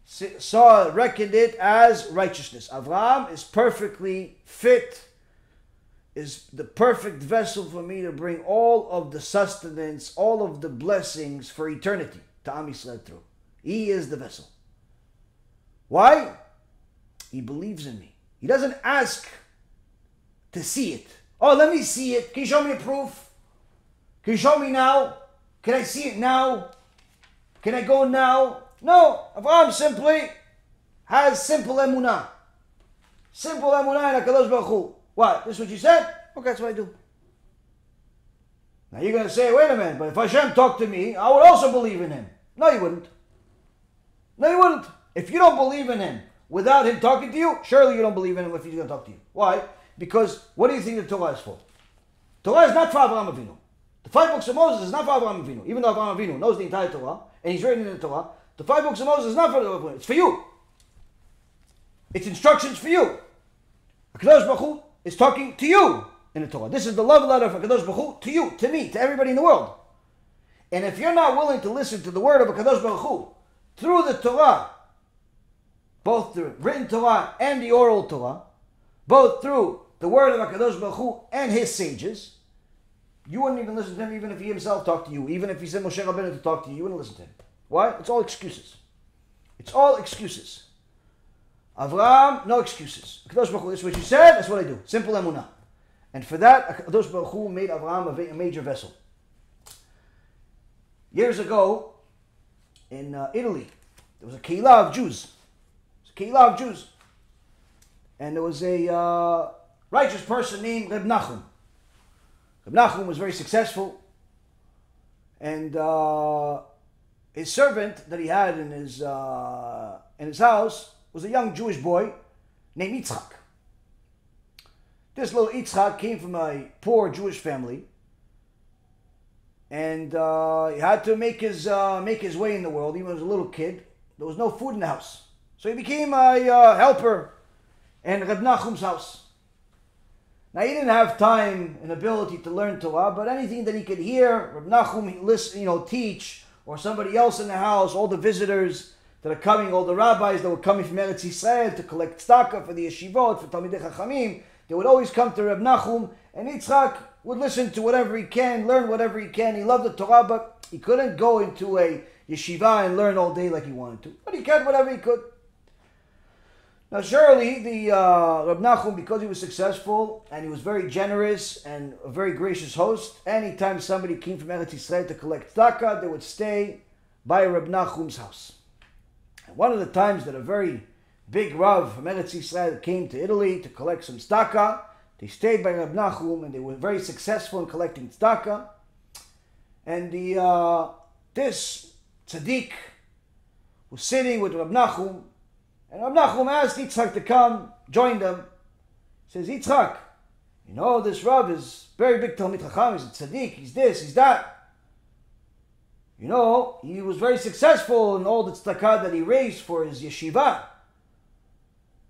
saw, reckoned it as righteousness. Avraham is perfectly fit, is the perfect vessel for me to bring all of the sustenance, all of the blessings for eternity to Am Yisrael through. He is the vessel. Why? He believes in me. He doesn't ask to see it. Oh, let me see it. Can you show me a proof? Can you show me now? Can I see it now? Can I go now? No, Avraham simply has simple emunah. Simple emunah in HaKadosh Baruch Hu. What? This is what you said? Okay, that's what I do. Now you're going to say, wait a minute, but if Hashem talked to me, I would also believe in him. No, you wouldn't. No, you wouldn't. If you don't believe in him without him talking to you, surely you don't believe in him if he's going to talk to you. Why? Because what do you think the Torah is for? Torah is not for Avraham Avinu. The five books of Moses is not for Avraham Avinu. Even though Avraham Avinu knows the entire Torah, and he's written in the Torah, the five books of Moses is not for Avraham Avinu. It's for you. It's instructions for you. HaKadosh Baruch Hu is talking to you in the Torah. This is the love letter of HaKadosh Baruch Hu to you, to me, to everybody in the world. And if you're not willing to listen to the word of HaKadosh Baruch Hu through the Torah, both the written Torah and the oral Torah, both through the word of HaKadosh Baruch Hu and his sages, You wouldn't even listen to him even if he himself talked to you. Even if he said Moshe Rabbeinu to talk to you, you wouldn't listen to him. Why? It's all excuses. It's all excuses. Avraham, no excuses. Kadosh Baruch Hu, this is what you said, that's what I do. Simple emunah. And for that, Kadosh Baruch Hu made Avraham a major vessel. Years ago, in uh, Italy, there was a Keilah of Jews. There was a Keilah of Jews. And there was a uh, righteous person named Reb Nachum. Reb Nachum was very successful. And uh, his servant that he had in his, uh, in his house was a young Jewish boy named Yitzchak. This little Yitzchak came from a poor Jewish family. And uh, he had to make his, uh, make his way in the world. He was a little kid. There was no food in the house. So he became a uh, helper in Reb Nachum's house. Now, he didn't have time and ability to learn Torah, but anything that he could hear, Reb Nachum he listen, you know, teach, or somebody else in the house, all the visitors that are coming, all the rabbis that were coming from Eretz Yisrael to collect tzedakah for the yeshivot, for Talmidei Chachamim, they would always come to Reb Nachum, and Yitzchak would listen to whatever he can, learn whatever he can. He loved the Torah, but he couldn't go into a yeshiva and learn all day like he wanted to. But he could, whatever he could. Now, surely, the uh, Reb Nachum, because he was successful, and he was very generous, and a very gracious host, anytime somebody came from Eretz Yisrael to collect tzedakah, they would stay by Reb Nachum's house. And one of the times that a very big Rav from Eretz Yisrael came to Italy to collect some tzedakah, they stayed by Reb Nachum, and they were very successful in collecting tzedakah. And the, uh, this tzaddik was sitting with Reb Nachum, and Reb Nachum asked Yitzchak to come, join them. He says, Yitzchak, you know, this Rav is very big Talmid Chacham, he's a tzaddik, he's this, he's that. You know, he was very successful in all the tzedakah that he raised for his yeshiva.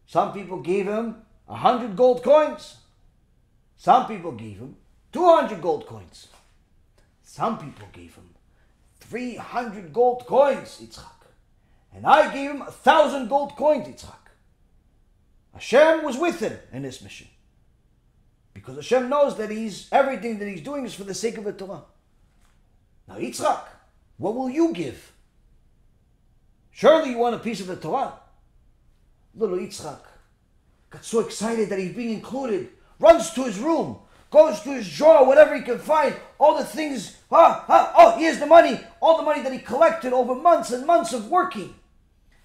Some people gave him a hundred gold coins. Some people gave him two hundred gold coins. Some people gave him three hundred gold coins, Yitzchak. And I gave him a thousand gold coins, Yitzchak. Hashem was with him in this mission. Because Hashem knows that he's everything that he's doing is for the sake of the Torah. Now, Yitzchak, what will you give? Surely you want a piece of the Torah. Little Yitzchak got so excited that he's being included, runs to his room, goes to his drawer, whatever he can find, all the things, ah, ah, oh, here's the money, all the money that he collected over months and months of working.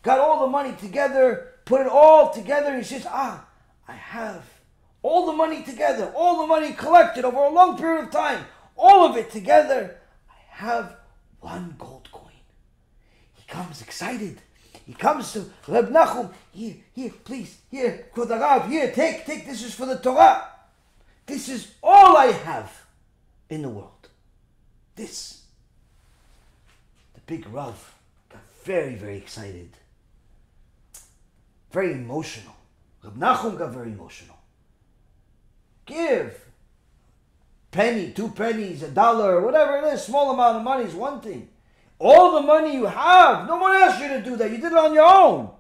Got all the money together, put it all together, and he says, ah, I have all the money together, all the money collected over a long period of time, all of it together, I have one gold coin. He comes excited. He comes to Reb Nachum, here, here, please, here, Kvod Arav, here, take, take, this is for the Torah. This is all I have in the world. This. The big Rav got very, very excited. Very emotional. Reb Nachum got very emotional. Give. Penny, two pennies, a dollar, whatever it is, small amount of money is one thing. All the money you have, no one asked you to do that. You did it on your own.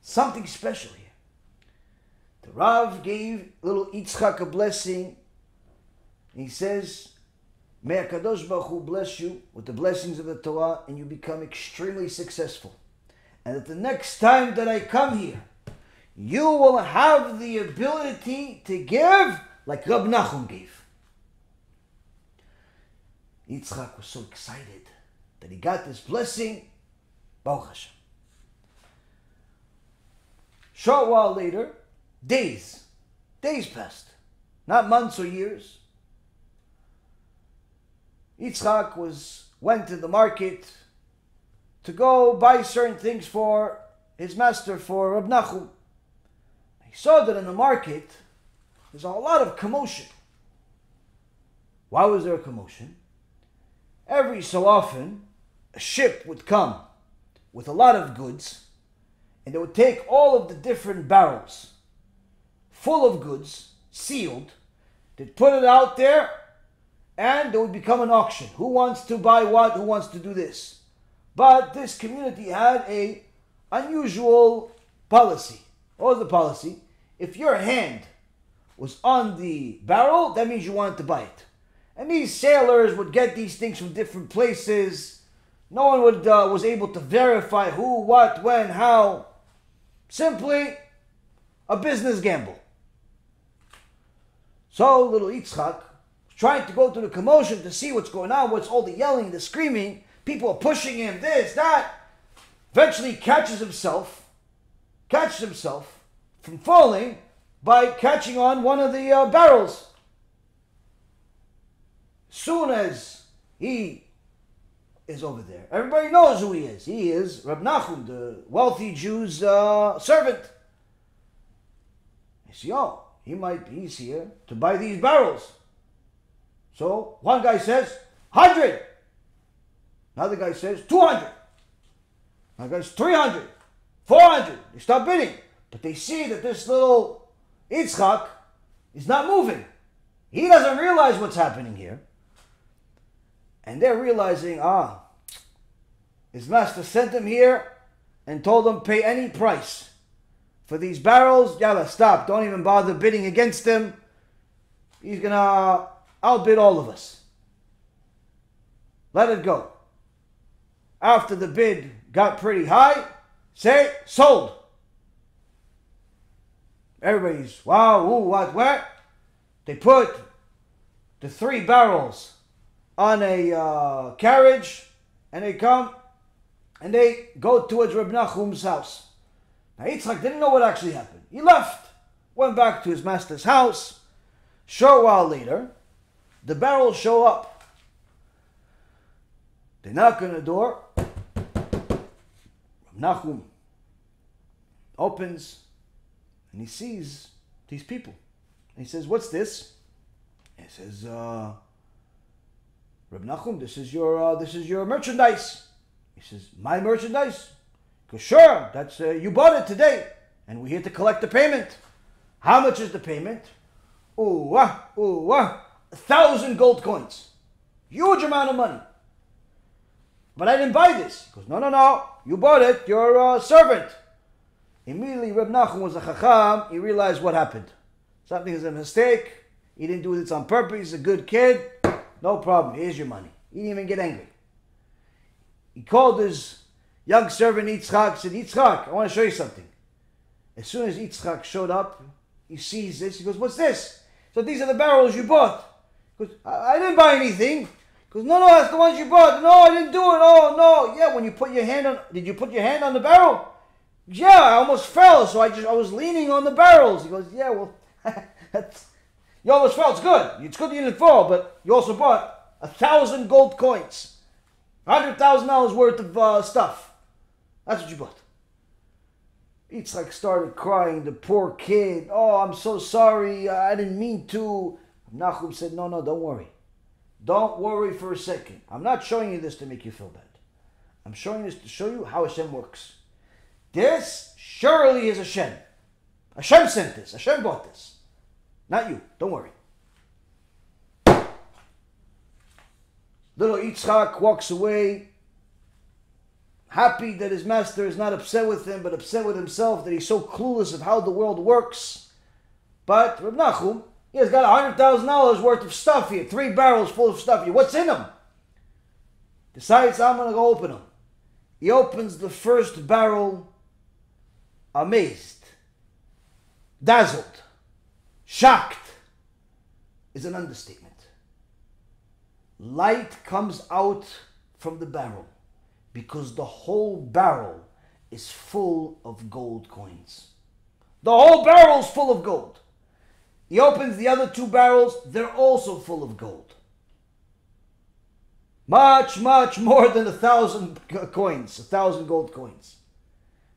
Something special here. The Rav gave little Yitzchak a blessing. He says, may HaKadosh Baruch Hu bless you with the blessings of the Torah and you become extremely successful. And that the next time that I come here, you will have the ability to give like Reb Nachum gave. Yitzchak was so excited that he got this blessing. Baruch Hashem. Short while later, days, days passed, not months or years. Yitzchak was, went to the market to go buy certain things for his master, for Reb Nachum. He saw that in the market, there's a lot of commotion. Why was there a commotion? Every so often, a ship would come with a lot of goods, and they would take all of the different barrels full of goods, sealed, they'd put it out there, and it would become an auction. Who wants to buy what? Who wants to do this? But this community had a unusual policy. What was the policy? If your hand was on the barrel, that means you wanted to buy it. And these sailors would get these things from different places. No one would uh, was able to verify who, what, when, how. Simply a business gamble. So little Yitzchak was trying to go to the commotion to see what's going on, what's all the yelling, the screaming. People are pushing him, this, that. Eventually catches himself, catches himself from falling by catching on one of the uh, barrels. Soon as he is over there, everybody knows who he is. He is Reb Nachum, the wealthy Jew's uh, servant. You see, oh, he might be here to buy these barrels. So one guy says, one hundred. Another guy says, two hundred. Another guy says, three hundred. four hundred. They stop bidding. But they see that this little Yitzchak is not moving. He doesn't realize what's happening here. And they're realizing, ah, his master sent him here and told him pay any price for these barrels. Yalla, stop. Don't even bother bidding against him. He's going to outbid all of us. Let it go. After the bid got pretty high, say, sold. Everybody's, wow, who, what, where? They put the three barrels on a uh, carriage, and they come, and they go towards Reb Nachum's house. Now Yitzchak didn't know what actually happened. He left, went back to his master's house. Short while later, the barrels show up. They knock on the door. Reb Nachum opens, and he sees these people. And he says, what's this? And he says, uh... Reb Nachum, this is your uh, this is your merchandise. He says, my merchandise? Because sure, that's uh, you bought it today, and we're here to collect the payment. How much is the payment? Ooh, ah, ooh, ah, a thousand gold coins, huge amount of money. But I didn't buy this. He goes, no, no, no, you bought it. Your uh, servant. Immediately, Reb Nachum was a chacham. He realized what happened. Something is a mistake. He didn't do this on purpose. He's a good kid. No problem. Here's your money. He didn't even get angry. He called his young servant Yitzchak. Said, Yitzchak, I want to show you something. As soon as Yitzchak showed up, he sees this. He goes, what's this? So these are the barrels you bought. He goes, I, I didn't buy anything. He goes, no, no, that's the ones you bought. No, I didn't do it. Oh, no. Yeah, when you put your hand on, did you put your hand on the barrel? Yeah, I almost fell. So I just, I was leaning on the barrels. He goes, yeah, well, that's. You almost fell. It's good. It's good you didn't fall, but you also bought a thousand gold coins, one hundred thousand dollars worth of uh, stuff. That's what you bought. Yitzchak started crying, the poor kid. Oh, I'm so sorry. I didn't mean to. Nachum said, no, no, don't worry. Don't worry for a second. I'm not showing you this to make you feel bad. I'm showing this to show you how Hashem works. This surely is Hashem. Hashem sent this. Hashem bought this. Not you. Don't worry. Little Yitzchak walks away, happy that his master is not upset with him, but upset with himself that he's so clueless of how the world works. But Reb Nachum, he has got one hundred thousand dollars worth of stuff here, three barrels full of stuff here. What's in them? Decides, I'm going to go open them. He opens the first barrel, amazed, dazzled. Shocked is an understatement. Light comes out from the barrel because the whole barrel is full of gold coins. The whole barrel's full of gold. He opens the other two barrels, they're also full of gold. Much, much more than a thousand coins, a thousand gold coins.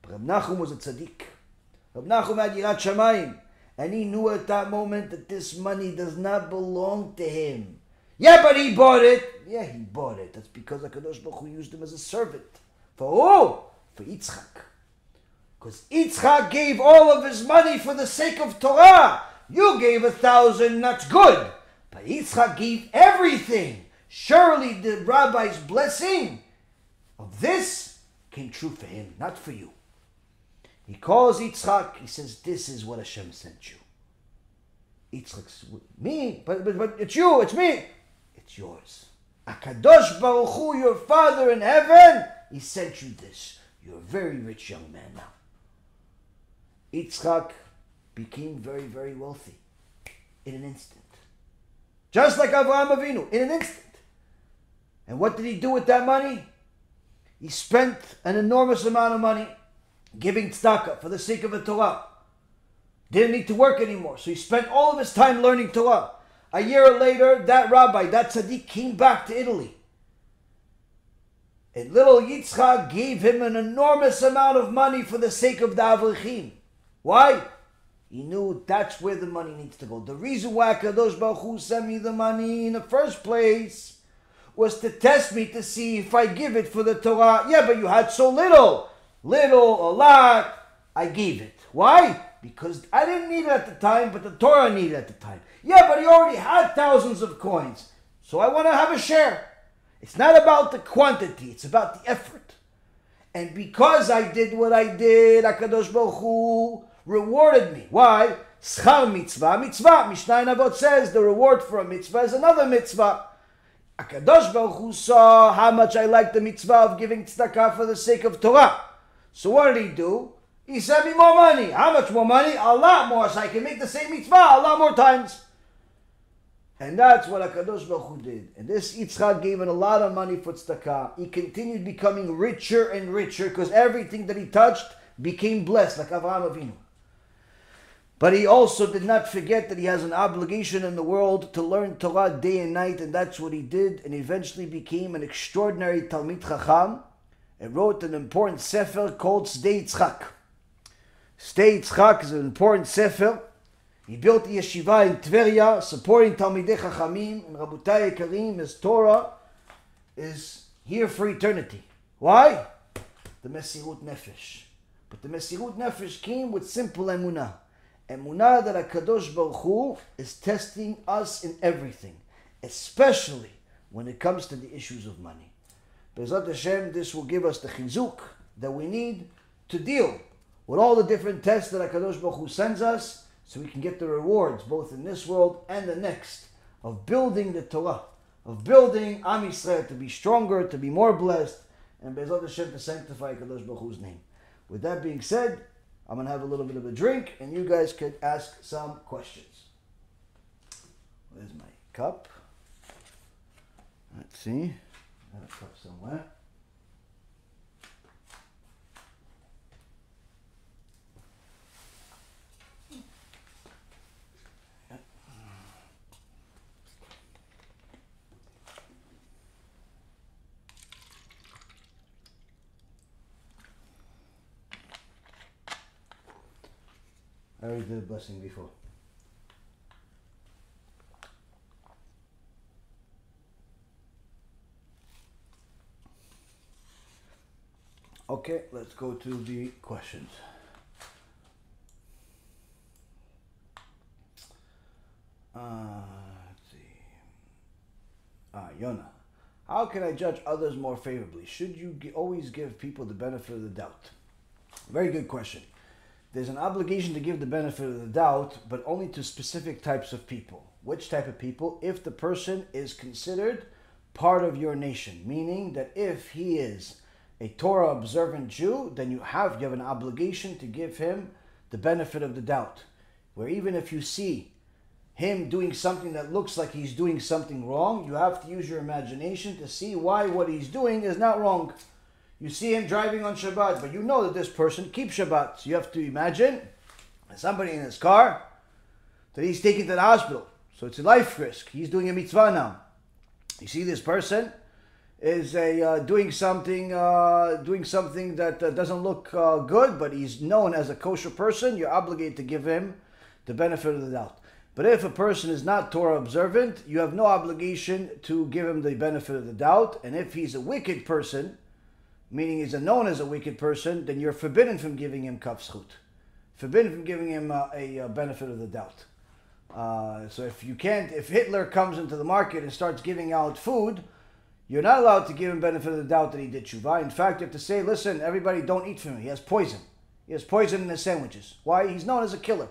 But Reb Nachum was a tzaddik. Reb Nachum had Yirat Shamayim. And he knew at that moment that this money does not belong to him. Yeah, but he bought it. Yeah, he bought it. That's because HaKadosh Baruch Hu used him as a servant. For who? For Yitzchak. Because Yitzchak gave all of his money for the sake of Torah. You gave a thousand, that's good. But Yitzchak gave everything. Surely the rabbi's blessing of this came true for him, not for you. He calls Yitzchak. He says, this is what Hashem sent you. Yitzchak says, me? But, but, but it's you. It's me. It's yours. HaKadosh Baruch Hu, your Father in heaven, He sent you this. You're a very rich young man now. Yitzchak became very, very wealthy in an instant. Just like Avraham Avinu, in an instant. And what did he do with that money? He spent an enormous amount of money giving tzedakah for the sake of the Torah. Didn't need to work anymore, so he spent all of his time learning Torah. A year later, that rabbi, that tzaddik, came back to Italy. And little Yitzchak gave him an enormous amount of money for the sake of the Avrichim. Why? He knew that's where the money needs to go. The reason why Kadosh Baruch Hu sent me the money in the first place was to test me to see if I give it for the Torah. Yeah, but you had so little. Little, a lot. I gave it. Why? Because I didn't need it at the time, but the Torah needed it at the time. Yeah, but he already had thousands of coins. So I want to have a share. It's not about the quantity, it's about the effort. And because I did what I did, HaKadosh Baruch Hu rewarded me. Why? Schar mitzvah, mitzvah. Mishnah in Avot says the reward for a mitzvah is another mitzvah. HaKadosh Baruch Hu saw how much I liked the mitzvah of giving tzedakah for the sake of Torah. So what did he do? He sent me more money. How much more money? A lot more, so I can make the same mitzvah a lot more times. And that's what HaKadosh Baruch Hu did. And this Yitzchak gave him a lot of money for tzedakah. He continued becoming richer and richer because everything that he touched became blessed, like Avraham Avinu. But he also did not forget that he has an obligation in the world to learn Torah day and night, and that's what he did, and eventually became an extraordinary Talmid Chacham and wrote an important sefer called Sdei Yitzchak. Sdei Yitzchak is an important sefer. He built the yeshiva in Tveria, supporting Talmidei Chachamim, and Rabutai Karim, his Torah, is here for eternity. Why? The Mesirut Nefesh. But the Mesirut Nefesh came with simple emunah. Emunah that HaKadosh Baruch Hu is testing us in everything, especially when it comes to the issues of money. B'ezrat Hashem, this will give us the chizuk that we need to deal with all the different tests that HaKadosh Baruch Hu sends us, so we can get the rewards, both in this world and the next, of building the Torah, of building Am Yisrael to be stronger, to be more blessed, and B'ezrat Hashem to sanctify HaKadosh Baruch Hu's name. With that being said, I'm going to have a little bit of a drink, and you guys could ask some questions. Where's my cup? Let's see. I have a cup somewhere. I already did a blessing before. Okay, let's go to the questions. Uh, let's see. Ah, Yona. How can I judge others more favorably? Should you g- always give people the benefit of the doubt? Very good question. There's an obligation to give the benefit of the doubt, but only to specific types of people. Which type of people? If the person is considered part of your nation, meaning that if he is a Torah observant Jew, then you have, you have an obligation to give him the benefit of the doubt. Where even if you see him doing something that looks like he's doing something wrong, you have to use your imagination to see why what he's doing is not wrong. You see him driving on Shabbat, but you know that this person keeps Shabbat. So you have to imagine somebody in his car that he's taken to the hospital. So it's a life risk. He's doing a mitzvah now. You see this person is a, uh, doing something uh, doing something that uh, doesn't look uh, good, but he's known as a kosher person. You're obligated to give him the benefit of the doubt. But if a person is not Torah observant, you have no obligation to give him the benefit of the doubt. And if he's a wicked person, meaning he's known as a wicked person, then you're forbidden from giving him kaf zchut, forbidden from giving him uh, a uh, benefit of the doubt. Uh, so if you can't, if Hitler comes into the market and starts giving out food, you're not allowed to give him benefit of the doubt that he did tshuva. In fact, you have to say, listen, everybody, don't eat from him. He has poison. He has poison in his sandwiches. Why? He's known as a killer.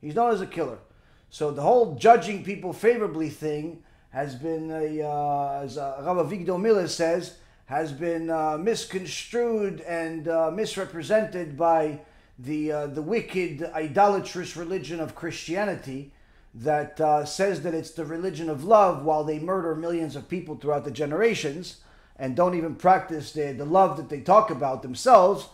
He's known as a killer. So the whole judging people favorably thing has been, a, uh, as uh, Rav Avigdor Miller says, has been uh, misconstrued and uh, misrepresented by the uh, the wicked, idolatrous religion of Christianity that uh, says that it's the religion of love, while they murder millions of people throughout the generations and don't even practice the, the love that they talk about themselves.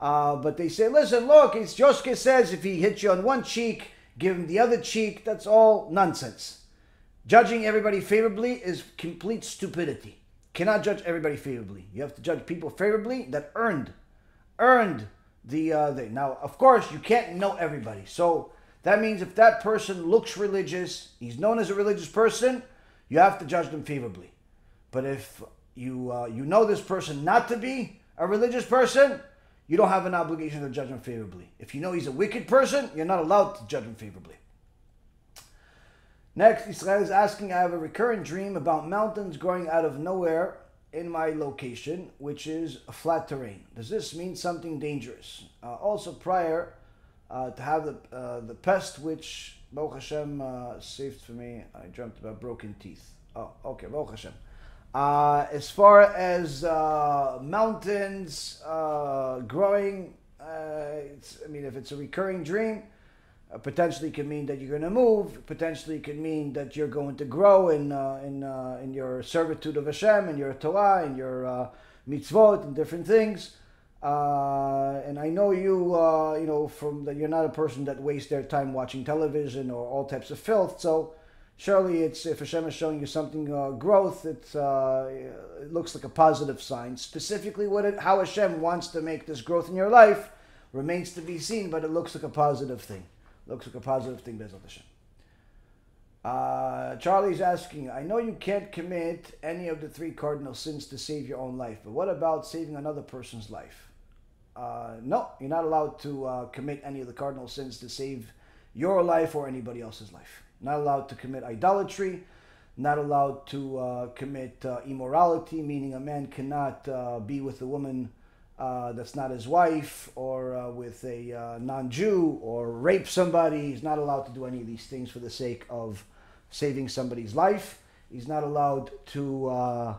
Uh, but they say, listen, look, it's Yoske says if he hits you on one cheek, give him the other cheek. That's all nonsense. Judging everybody favorably is complete stupidity. Cannot judge everybody favorably. You have to judge people favorably that earned, earned the uh, thing. Now, of course, you can't know everybody. So that means if that person looks religious, he's known as a religious person, you have to judge them favorably. But if you uh, you know this person not to be a religious person, you don't have an obligation to judge him favorably. If you know he's a wicked person, you're not allowed to judge him favorably. Next, Israel is asking, I have a recurrent dream about mountains growing out of nowhere in my location, which is a flat terrain. Does this mean something dangerous? Uh, also prior uh, to have the, uh, the pest, which Baruch Hashem uh, saved for me, I dreamt about broken teeth. Oh, okay, Baruch Hashem. Uh, as far as uh, mountains uh, growing, uh, it's, I mean, if it's a recurring dream, uh, potentially can mean that you're going to move. Potentially can mean that you're going to grow in uh, in uh, in your servitude of Hashem, in your Torah, in your uh, mitzvot, and different things. Uh, and I know you, uh, you know, from that you're not a person that wastes their time watching television or all types of filth. So. Surely, it's, if Hashem is showing you something, uh, growth, it's, uh, it looks like a positive sign. Specifically, what it, how Hashem wants to make this growth in your life remains to be seen, but it looks like a positive thing. Looks like a positive thing, Bezat Hashem. Uh, Charlie's asking, I know you can't commit any of the three cardinal sins to save your own life, but what about saving another person's life? Uh, no, you're not allowed to uh, commit any of the cardinal sins to save your life or anybody else's life. Not allowed to commit idolatry, not allowed to uh, commit uh, immorality, meaning a man cannot uh, be with a woman uh, that's not his wife, or uh, with a uh, non-Jew, or rape somebody. He's not allowed to do any of these things for the sake of saving somebody's life. He's not allowed to uh,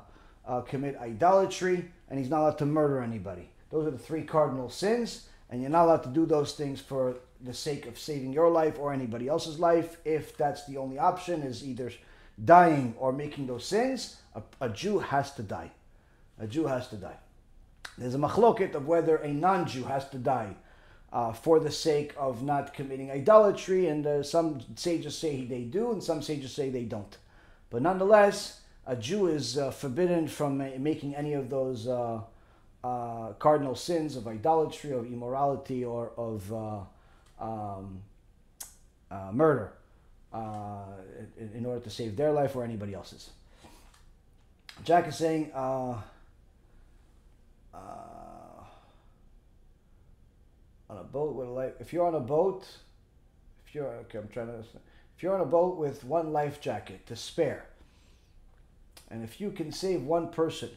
uh, commit idolatry, and he's not allowed to murder anybody. Those are the three cardinal sins, and you're not allowed to do those things for the sake of saving your life or anybody else's life. If that's the only option, is either dying or making those sins, a, a Jew has to die. A Jew has to die. There's a machloket of whether a non-Jew has to die uh, for the sake of not committing idolatry, and uh, some sages say they do, and some sages say they don't. But nonetheless, a Jew is uh, forbidden from uh, making any of those uh, uh, cardinal sins of idolatry, of immorality, or of... Uh, Um, uh, murder uh, in, in order to save their life or anybody else's. Jack is saying, uh, uh, on a boat with a life, if you're on a boat, if you're okay, I'm trying to. If you're on a boat with one life jacket to spare, and if you can save one person,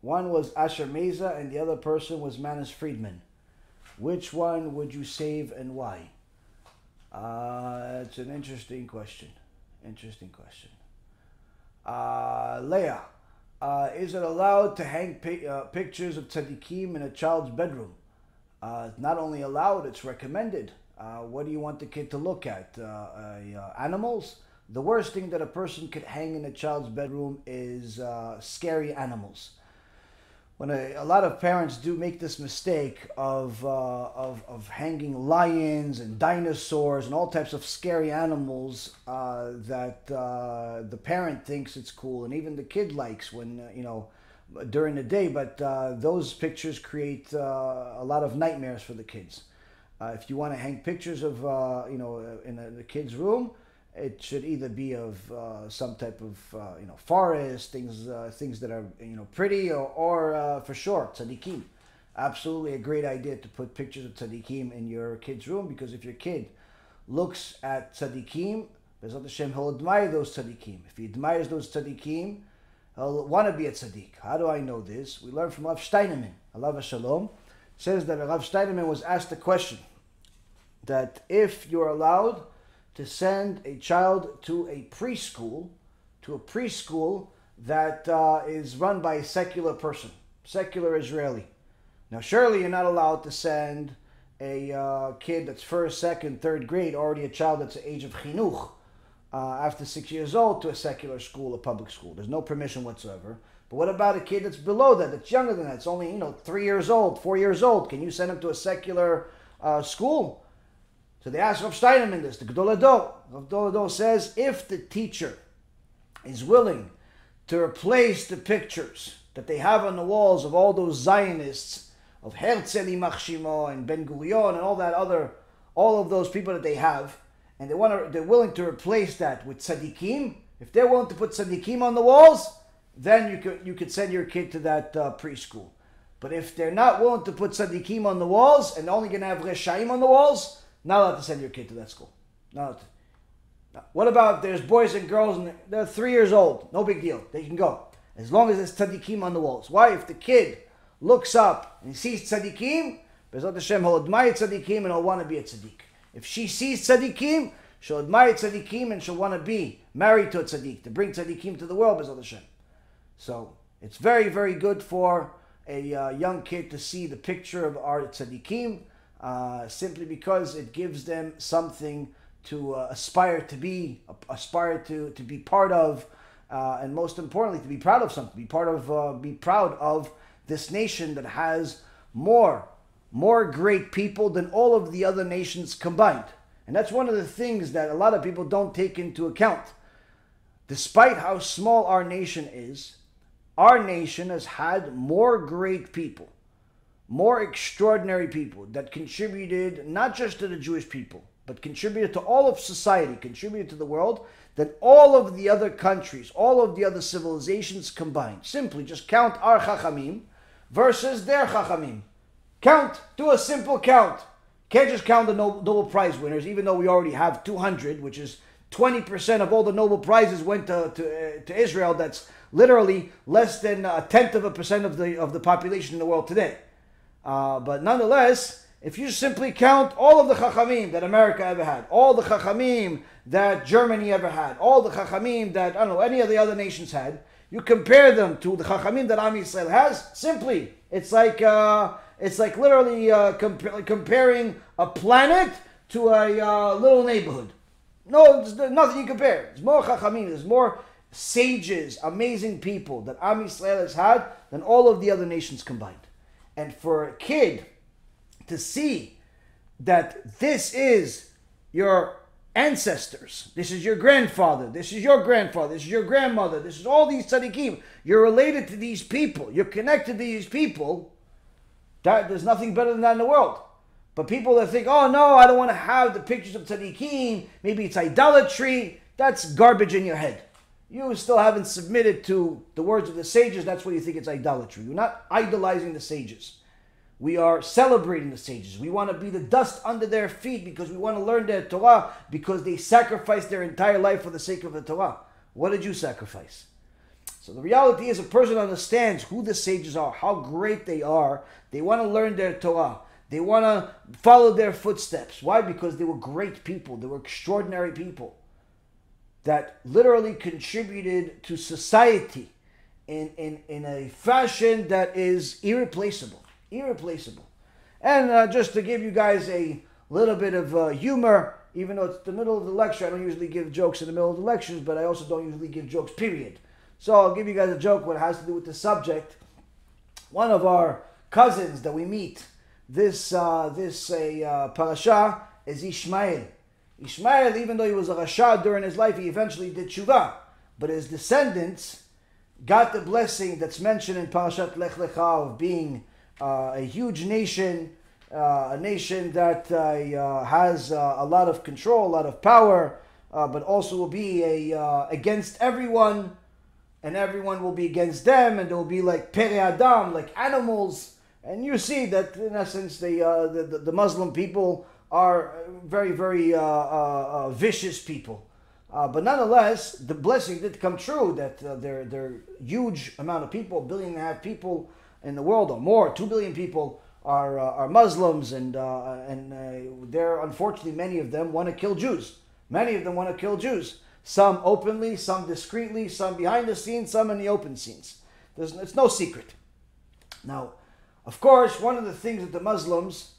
one was Asher Meza and the other person was Manus Friedman. Which one would you save and why? Uh, it's an interesting question. Interesting question. Uh, Leah, uh, is it allowed to hang pi uh, pictures of tzaddikim in a child's bedroom? Uh, not only allowed, it's recommended. Uh, what do you want the kid to look at? Uh, uh, animals? The worst thing that a person could hang in a child's bedroom is uh, scary animals. When a, a lot of parents do make this mistake of, uh, of, of hanging lions and dinosaurs and all types of scary animals uh, that uh, the parent thinks it's cool, and even the kid likes when, uh, you know, during the day, but uh, those pictures create uh, a lot of nightmares for the kids. Uh, if you want to hang pictures of, uh, you know, in a, the kid's room, it should either be of uh, some type of uh, you know, forest things, uh, things that are, you know, pretty, or, or uh, for sure tzaddikim. Absolutely a great idea to put pictures of tzaddikim in your kid's room, because if your kid looks at tzaddikim, Bezat Hashem, he'll admire those tzaddikim. If he admires those tzaddikim, he'll want to be a tzaddik. How do I know this? We learn from Rav Steinemann, Alav Shalom, says that Rav Steinemann was asked the question that if you're allowed to send a child to a preschool, to a preschool that uh, is run by a secular person, secular Israeli. Now, surely you're not allowed to send a uh, kid that's first, second, third grade, already a child that's the age of chinuch, uh, after six years old, to a secular school, a public school. There's no permission whatsoever. But what about a kid that's below that, that's younger than that? It's only, you know, three years old, four years old. Can you send him to a secular uh, school? So they asked Rav Steinerman this, the Gedol Ador. Rav Gedol Ador says, if the teacher is willing to replace the pictures that they have on the walls of all those Zionists, of Herzl Machshimo and Ben Gurion and all that other, all of those people that they have, and they want to, they're willing to replace that with tzaddikim, if they're willing to put tzaddikim on the walls, then you could, you could send your kid to that uh, preschool. But if they're not willing to put tzaddikim on the walls and only going to have reshaim on the walls, not allowed to send your kid to that school. Not. What about if there's boys and girls and they're three years old? No big deal. They can go. As long as there's tzaddikim on the walls. Why? If the kid looks up and sees tzaddikim, Bezat Hashem, he'll admire tzaddikim and he'll want to be a tzaddik. If she sees tzaddikim, she'll admire tzaddikim and she'll want to be married to a tzaddik, to bring tzaddikim to the world, Bezat Hashem. So it's very, very good for a uh, young kid to see the picture of our tzaddikim, uh, simply because it gives them something to uh, aspire to be, uh, aspire to, to be part of, uh, and most importantly, to be proud of something, be part of, uh, be proud of this nation that has more, more great people than all of the other nations combined. And that's one of the things that a lot of people don't take into account. Despite how small our nation is, our nation has had more great people, more extraordinary people that contributed not just to the Jewish people, but contributed to all of society, contributed to the world, than all of the other countries, all of the other civilizations combined. Simply just count our Chachamim versus their Chachamim. Count, do a simple count. Can't just count the Nobel Prize winners, even though we already have two hundred, which is twenty percent of all the Nobel Prizes went to, to, uh, to Israel. That's literally less than a tenth of a percent of the, of the population in the world today. Uh, but nonetheless, if you simply count all of the Chachamim that America ever had, all the Chachamim that Germany ever had, all the Chachamim that, I don't know, any of the other nations had, you compare them to the Chachamim that Am Yisrael has, simply, it's like, uh, it's like literally uh, comp comparing a planet to a uh, little neighborhood. No, there's nothing you compare. There's more Chachamim, there's more sages, amazing people that Am Yisrael has had than all of the other nations combined. And for a kid to see that this is your ancestors, this is your grandfather, this is your grandfather, this is your grandmother, this is all these tzaddikim, you're related to these people, you're connected to these people, that, there's nothing better than that in the world. But people that think, oh no, I don't want to have the pictures of tzaddikim, maybe it's idolatry, that's garbage in your head. You still haven't submitted to the words of the sages, that's why you think it's idolatry. You're not idolizing the sages. We are celebrating the sages. We want to be the dust under their feet because we want to learn their Torah, because they sacrificed their entire life for the sake of the Torah. What did you sacrifice? So the reality is, a person understands who the sages are, how great they are. They want to learn their Torah. They want to follow their footsteps. Why? Because they were great people. They were extraordinary people that literally contributed to society in, in, in a fashion that is irreplaceable. Irreplaceable. And uh, just to give you guys a little bit of uh, humor, even though it's the middle of the lecture, I don't usually give jokes in the middle of the lectures, but I also don't usually give jokes, period. So I'll give you guys a joke what has to do with the subject. One of our cousins that we meet this uh, this a uh, parasha is Ishmael. Ishmael, even though he was a rasha during his life, he eventually did tshuva, but his descendants got the blessing that's mentioned in Parashat Lech Lecha of being Uh, a huge nation, uh, a nation that uh, uh, has uh, a lot of control, a lot of power, uh, but also will be a, uh, against everyone, and everyone will be against them, and they'll be like Pere Adam, like animals. And you see that, in essence, the, uh, the, the, the Muslim people are very, very uh, uh, uh, vicious people. Uh, but nonetheless, the blessing did come true, that uh, their, their huge amount of people, a billion and a half people, in the world, or more, two billion people are uh, are Muslims, and uh, and uh, there, unfortunately, many of them want to kill Jews. Many of them want to kill Jews. Some openly, some discreetly, some behind the scenes, some in the open scenes. There's, it's no secret. Now, of course, one of the things that the Muslims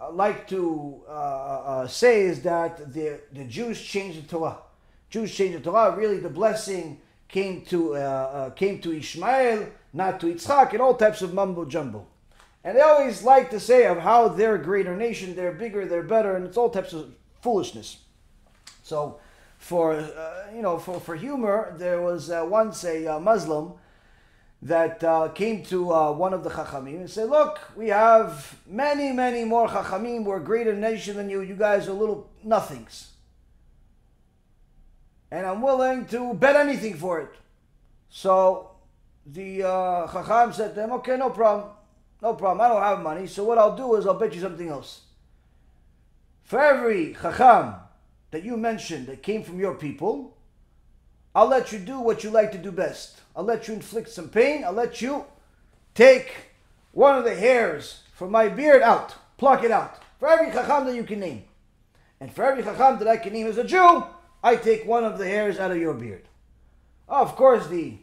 uh, like to uh, uh, say is that the, the Jews changed the Torah. Jews changed the Torah. Really, the blessing came to, uh, uh, came to Ishmael, not to Yitzchak, and all types of mumbo-jumbo. And they always like to say of how they're a greater nation, they're bigger, they're better, and it's all types of foolishness. So, for uh, you know, for, for humor, there was uh, once a uh, Muslim that uh, came to uh, one of the Chachamim and said, look, we have many, many more Chachamim, we're a greater nation than you, you guys are little nothings. And I'm willing to bet anything for it. So, the uh, Chacham said to him, okay, no problem. No problem, I don't have money, so what I'll do is I'll bet you something else. For every Chacham that you mentioned that came from your people, I'll let you do what you like to do best. I'll let you inflict some pain. I'll let you take one of the hairs from my beard out, pluck it out. For every Chacham that you can name. And for every Chacham that I can name as a Jew, I take one of the hairs out of your beard. Oh, of course, the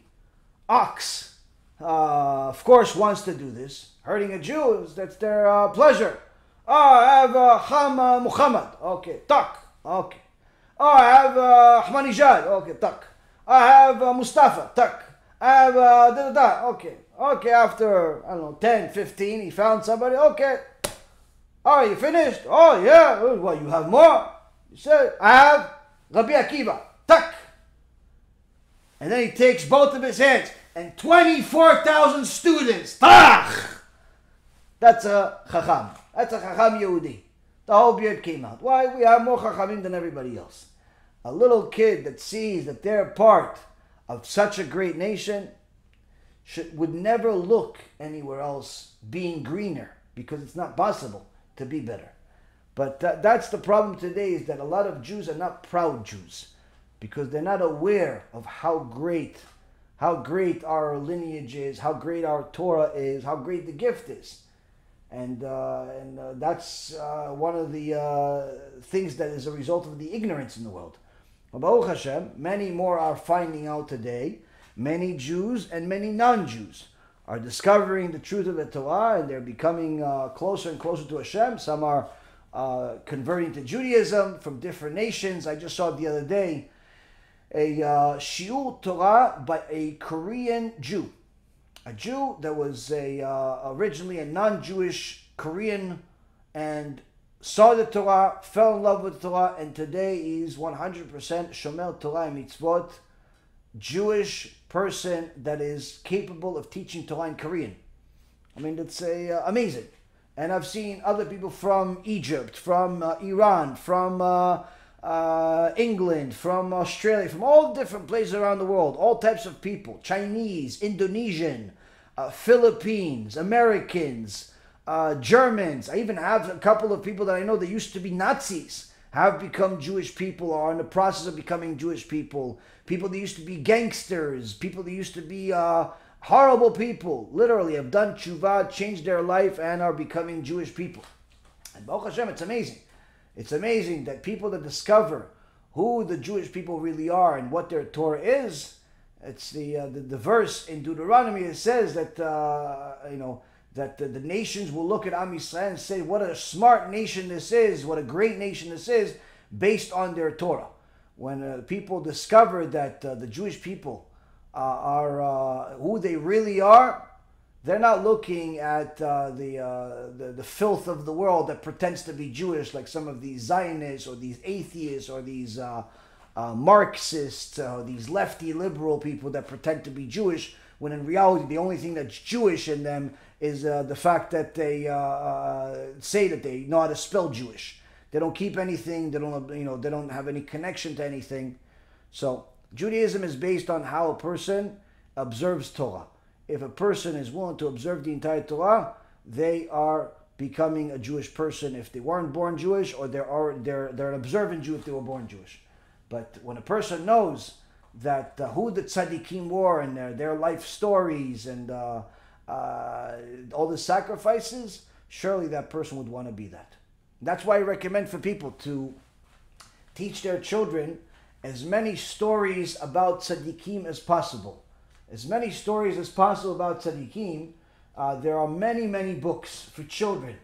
ox, uh, of course, wants to do this. Hurting a Jew, that's their uh, pleasure. Oh, I have uh, Ham Muhammad. Okay, tak. Okay. Oh, I have uh, Ahmadinejad. Okay, tak. I have uh, Mustafa. Tak. I have uh, da da da. Okay. Okay, after, I don't know, ten, fifteen, he found somebody. Okay. All right, you finished? Oh, yeah. Well, you have more? You said, I have Rabbi Akiva. Tak. And then he takes both of his hands and twenty-four thousand students. Tak. That's a Chacham. That's a Chacham Yehudi. The whole beard came out. Why? We have more Chachamim than everybody else. A little kid that sees that they're part of such a great nation should, would never look anywhere else being greener, because it's not possible to be better. But th that's the problem today, is that a lot of Jews are not proud Jews, because they're not aware of how great, how great our lineage is, how great our Torah is, how great the gift is. And, uh, and uh, that's uh, one of the uh, things that is a result of the ignorance in the world. Baruch Hashem, many more are finding out today. Many Jews and many non-Jews are discovering the truth of the Torah, and they're becoming uh, closer and closer to Hashem. Some are uh, converting to Judaism from different nations. I just saw the other day a uh, Shiur Torah by a Korean Jew. A Jew that was a, uh, originally a non-Jewish Korean, and saw the Torah, fell in love with the Torah, and today he's one hundred percent Shomer Torah and Mitzvot, Jewish person that is capable of teaching Torah in Korean. I mean, that's a, uh, amazing. And I've seen other people from Egypt, from uh, Iran, from uh, uh, England, from Australia, from all different places around the world, all types of people, Chinese, Indonesian, Uh, Philippines, Americans, uh, Germans. I even have a couple of people that I know that used to be Nazis have become Jewish people, or are in the process of becoming Jewish people. People that used to be gangsters, people that used to be uh, horrible people, literally have done tshuva, changed their life, and are becoming Jewish people. And Baruch Hashem, it's amazing. It's amazing that people that discover who the Jewish people really are and what their Torah is. It's the, uh, the the verse in Deuteronomy that says that uh, you know that the, the nations will look at Am Yisrael and say, "What a smart nation this is! What a great nation this is!" Based on their Torah, when uh, people discover that uh, the Jewish people uh, are uh, who they really are, they're not looking at uh, the, uh, the the filth of the world that pretends to be Jewish, like some of these Zionists or these atheists or these. Uh, Uh, Marxists, uh, these lefty liberal people that pretend to be Jewish, when in reality the only thing that's Jewish in them is uh, the fact that they uh, uh, say that they know how to spell Jewish. They don't keep anything. They don't, you know, they don't have any connection to anything. So Judaism is based on how a person observes Torah. If a person is willing to observe the entire Torah, they are becoming a Jewish person. If they weren't born Jewish, or they are they're they're an observant Jew if they were born Jewish. But when a person knows that uh, who the tzaddikim were and their, their life stories and uh, uh, all the sacrifices, surely that person would want to be that. That's why I recommend for people to teach their children as many stories about tzaddikim as possible. As many stories as possible about tzaddikim. Uh, there are many, many books for children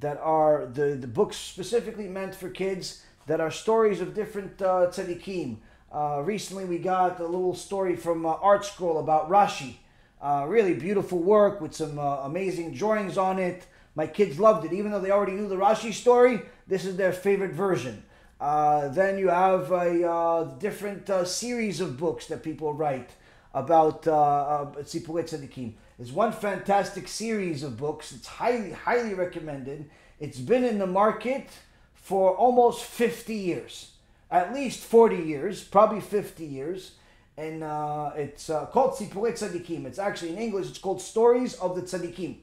that are the, the books specifically meant for kids that are stories of different uh, tzaddikim. Uh, recently we got a little story from uh, Art Scroll about Rashi. Uh, really beautiful work with some uh, amazing drawings on it. My kids loved it. Even though they already knew the Rashi story, this is their favorite version. Uh, then you have a uh, different uh, series of books that people write about Tzipurei Tzadikim. There's one fantastic series of books. It's highly, highly recommended. It's been in the market for almost fifty years. At least forty years, probably fifty years. And uh, it's uh, called Tzipurei Tzadikim. It's actually, in English, it's called Stories of the Tzadikim.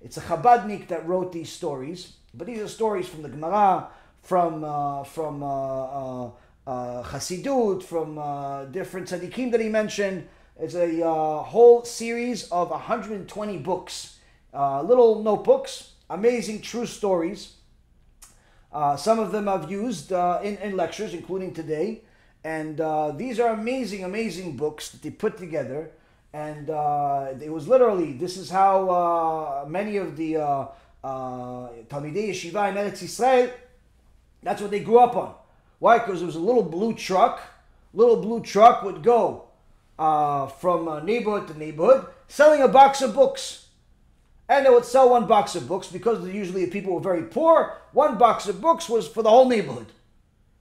It's a Chabadnik that wrote these stories. But these are stories from the Gemara, from uh, from uh, uh, uh, Hasidut, from uh, different tzaddikim that he mentioned. It's a uh, whole series of one hundred twenty books, uh, little notebooks, amazing true stories. Uh, some of them I've used uh, in, in lectures, including today. And uh, these are amazing, amazing books that they put together. And uh, it was literally, this is how uh, many of the uh, uh, Talmidei Yeshiva in Eretz Yisrael, that's what they grew up on. Why? Because it was a little blue truck. Little blue truck would go uh, from uh, neighborhood to neighborhood selling a box of books. And they would sell one box of books because usually people were very poor. One box of books was for the whole neighborhood.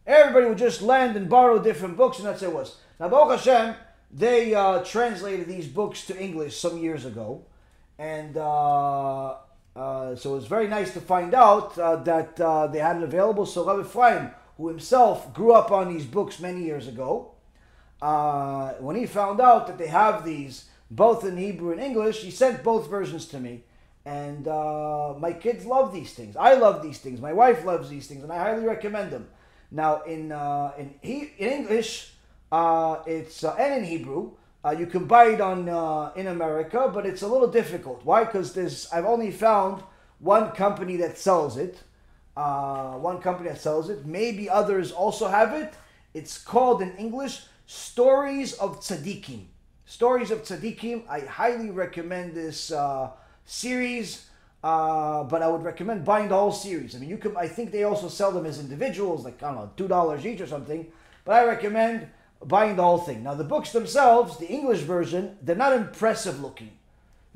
Everybody would just lend and borrow different books, and that's what it was. Now, Baruch Hashem, they uh, translated these books to English some years ago. And Uh, Uh, so it was very nice to find out uh, that uh, they had it available. So Rabbi Ephraim, who himself grew up on these books many years ago, uh, when he found out that they have these both in Hebrew and English, he sent both versions to me. And uh, my kids love these things. I love these things. My wife loves these things, and I highly recommend them. Now, in uh, in, he in English, uh, it's uh, and in Hebrew. Uh, you can buy it on uh, in America, but it's a little difficult. Why? Because there's I've only found one company that sells it. Uh, one company that sells it. Maybe others also have it. It's called in English Stories of Tzadikim. Stories of Tzadikim. I highly recommend this uh, series, uh, but I would recommend buying the whole series. I mean, you can. I think they also sell them as individuals, like I don't know, two dollars each or something. But I recommend buying the whole thing. Now, the books themselves, the English version, they're not impressive looking.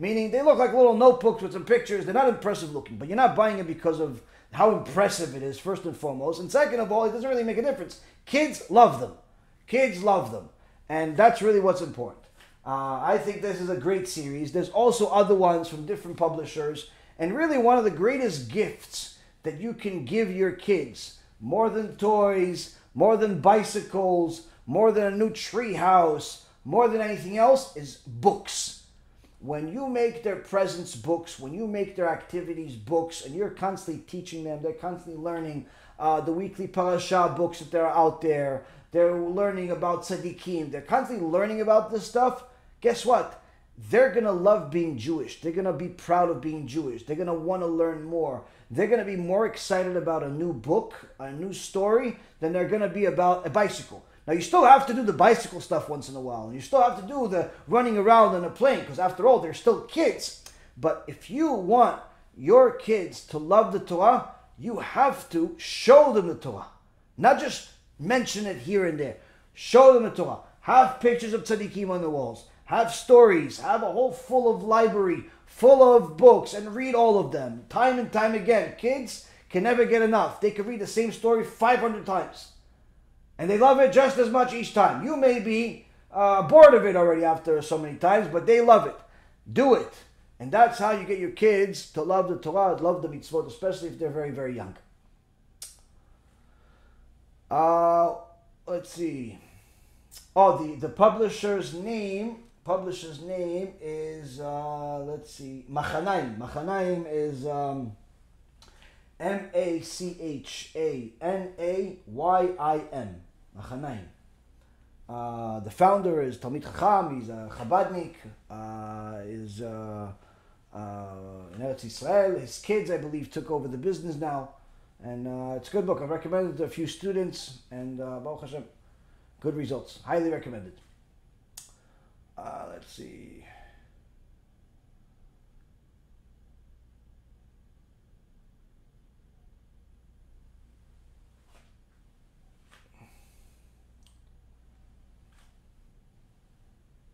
Meaning, they look like little notebooks with some pictures. They're not impressive looking, but you're not buying it because of how impressive it is, first and foremost. And second of all, it doesn't really make a difference. Kids love them. Kids love them. And that's really what's important. Uh, I think this is a great series. There's also other ones from different publishers. And really, one of the greatest gifts that you can give your kids, more than toys, more than bicycles, more than a new tree house, more than anything else, is books. When you make their presence books, when you make their activities books, and you're constantly teaching them, they're constantly learning uh, the weekly parasha books that are out there, they're learning about tzaddikim, they're constantly learning about this stuff, guess what? They're going to love being Jewish. They're going to be proud of being Jewish. They're going to want to learn more. They're going to be more excited about a new book, a new story, than they're going to be about a bicycle. Now, you still have to do the bicycle stuff once in a while, and you still have to do the running around on a plane, because after all, they're still kids. But if you want your kids to love the Torah, you have to show them the Torah. Not just mention it here and there. Show them the Torah. Have pictures of tzaddikim on the walls. Have stories. Have a whole full of library, full of books, and read all of them. Time and time again. Kids can never get enough. They can read the same story five hundred times. And they love it just as much each time. You may be uh, bored of it already after so many times, but they love it. Do it. And that's how you get your kids to love the Torah, love the mitzvot, especially if they're very, very young. Uh, let's see. Oh, the, the publisher's name, publisher's name is, uh, let's see, Machanaim. Machanaim is Um, M A C H A N A Y I M. Machanaim. Uh, the founder is Talmid Chacham. He's a Chabadnik. Uh, is uh, uh, in Eretz Yisrael. His kids, I believe, took over the business now. And uh, it's a good book. I've recommended it to a few students, and uh, Baruch Hashem, good results. Highly recommended. Uh, let's see.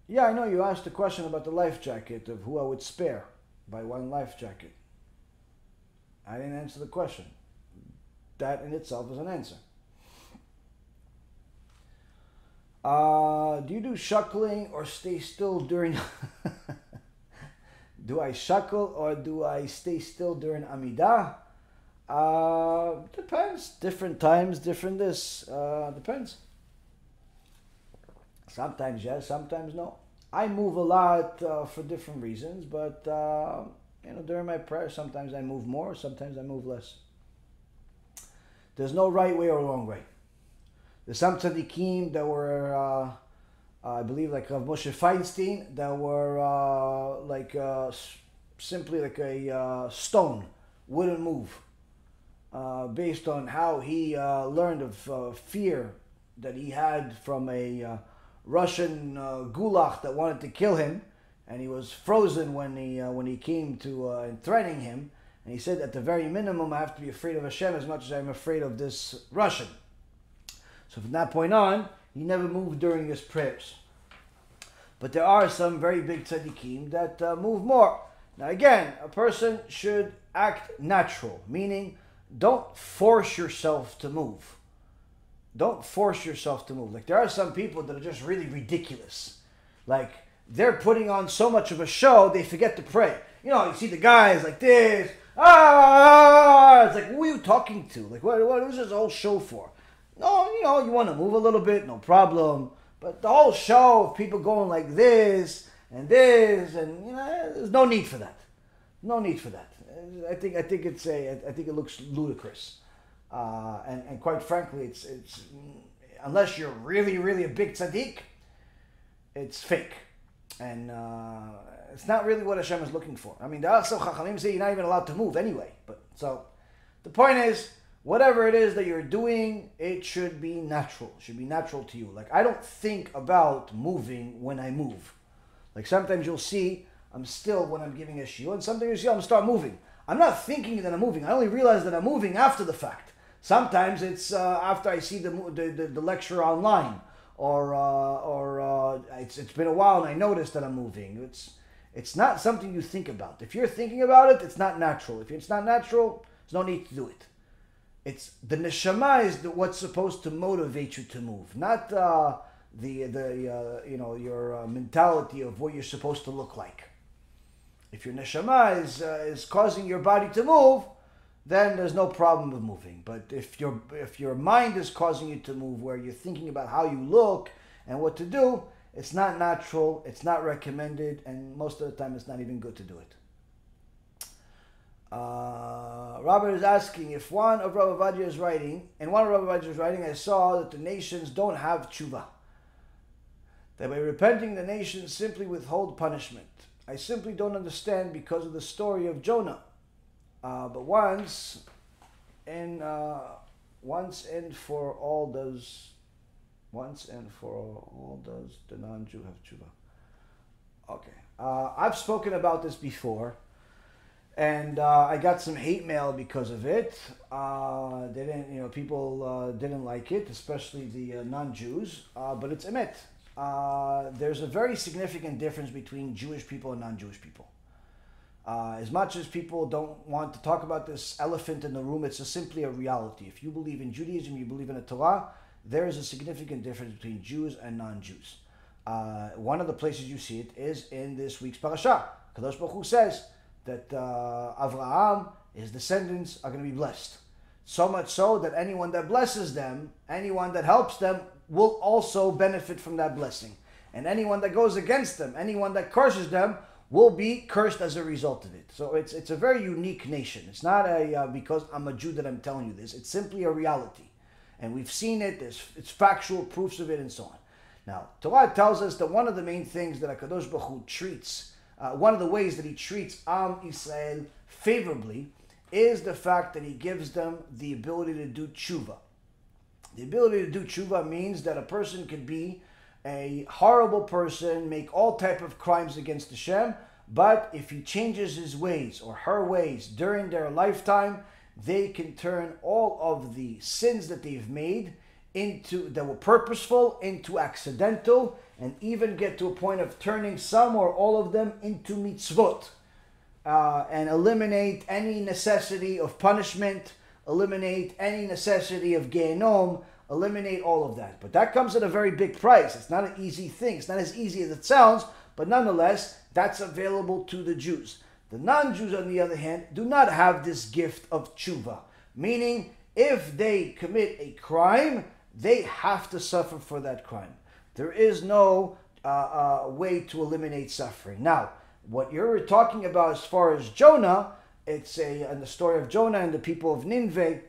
Yeah, I know you asked a question about the life jacket of who I would spare by one life jacket. I didn't answer the question. That in itself is an answer. Uh, do you do shuckling or stay still during... do I shuckle or do I stay still during Amidah? Uh, depends. Different times, different this. Uh, depends. Sometimes yes, sometimes no. I move a lot uh, for different reasons, but uh, you know, during my prayer, sometimes I move more, sometimes I move less. There's no right way or wrong way. There's some tzaddikim that were, uh, I believe, like Rav Moshe Feinstein, that were uh, like uh, simply like a uh, stone, wouldn't move, uh, based on how he uh, learned of uh, fear that he had from a uh, Russian uh, gulag that wanted to kill him, and he was frozen when he uh, when he came to uh, threatening him, and he said, at the very minimum, I have to be afraid of Hashem as much as I'm afraid of this Russian. So from that point on, he never moved during his prayers. But there are some very big tzaddikim that uh, move more. Now again, a person should act natural, meaning don't force yourself to move. Don't force yourself to move. Like, there are some people that are just really ridiculous. Like, they're putting on so much of a show, they forget to pray. You know, you see the guys like this. Ah! It's like, who are you talking to? Like, what, what is this whole show for? No, you know, you want to move a little bit, no problem. But the whole show of people going like this and this, and, you know, there's no need for that. No need for that. I think, I think, it's a, I think it looks ludicrous. Uh, and, and quite frankly, it's, it's unless you're really, really a big tzaddik, it's fake. And uh, it's not really what Hashem is looking for. I mean, there are some chachamim say you're not even allowed to move anyway. But so the point is, whatever it is that you're doing, it should be natural. It should be natural to you. Like, I don't think about moving when I move. Like, sometimes you'll see I'm still when I'm giving a shiur, and sometimes you'll see I'm start moving. I'm not thinking that I'm moving. I only realize that I'm moving after the fact. Sometimes it's uh, after I see the, the, the lecture online, or, uh, or uh, it's, it's been a while and I notice that I'm moving. It's, it's not something you think about. If you're thinking about it, it's not natural. If it's not natural, there's no need to do it. It's the neshama is the, what's supposed to motivate you to move, not uh, the, the, uh, you know, your uh, mentality of what you're supposed to look like. If your neshama is, uh, is causing your body to move, then there's no problem with moving. But if your if your mind is causing you to move, where you're thinking about how you look and what to do, it's not natural, it's not recommended, and most of the time it's not even good to do it. Uh, Robert is asking, if one of Rav Avadia's writing, and one of Rav Avadia's writing, I saw that the nations don't have tshuva. That by repenting, the nations simply withhold punishment. I simply don't understand because of the story of Jonah. Uh, but once and uh, once and for all does once and for all does the non-Jew have tshuva? Okay, uh, I've spoken about this before, and uh, I got some hate mail because of it. Uh, they didn't, you know, people uh, didn't like it, especially the uh, non-Jews. Uh, but it's emet. Uh, there's a very significant difference between Jewish people and non-Jewish people. Uh, as much as people don't want to talk about this elephant in the room, it's a, simply a reality. If you believe in Judaism, you believe in the Torah, there is a significant difference between Jews and non-Jews. Uh, one of the places you see it is in this week's parasha. Kadosh Baruch Hu says that uh, Avraham, his descendants, are going to be blessed. So much so that anyone that blesses them, anyone that helps them, will also benefit from that blessing. And anyone that goes against them, anyone that curses them, will be cursed as a result of it. So it's it's a very unique nation. It's not a uh, because I'm a Jew that I'm telling you this. It's simply a reality. And we've seen it. There's, it's factual proofs of it and so on. Now, Torah tells us that one of the main things that HaKadosh Baruch Hu treats, uh, one of the ways that he treats Am Yisrael favorably is the fact that he gives them the ability to do tshuva. The ability to do tshuva means that a person could be a horrible person, make all type of crimes against Hashem, but if he changes his ways or her ways during their lifetime, they can turn all of the sins that they've made into that were purposeful into accidental, and even get to a point of turning some or all of them into mitzvot, uh, and eliminate any necessity of punishment, eliminate any necessity of Gehenom, eliminate all of that. But that comes at a very big price. It's not an easy thing. It's not as easy as it sounds, but nonetheless, that's available to the Jews. The non-Jews, on the other hand, do not have this gift of tshuva, meaning if they commit a crime, they have to suffer for that crime. There is no uh, uh, way to eliminate suffering. Now, what you're talking about as far as Jonah, it's a, and the story of Jonah and the people of Nineveh,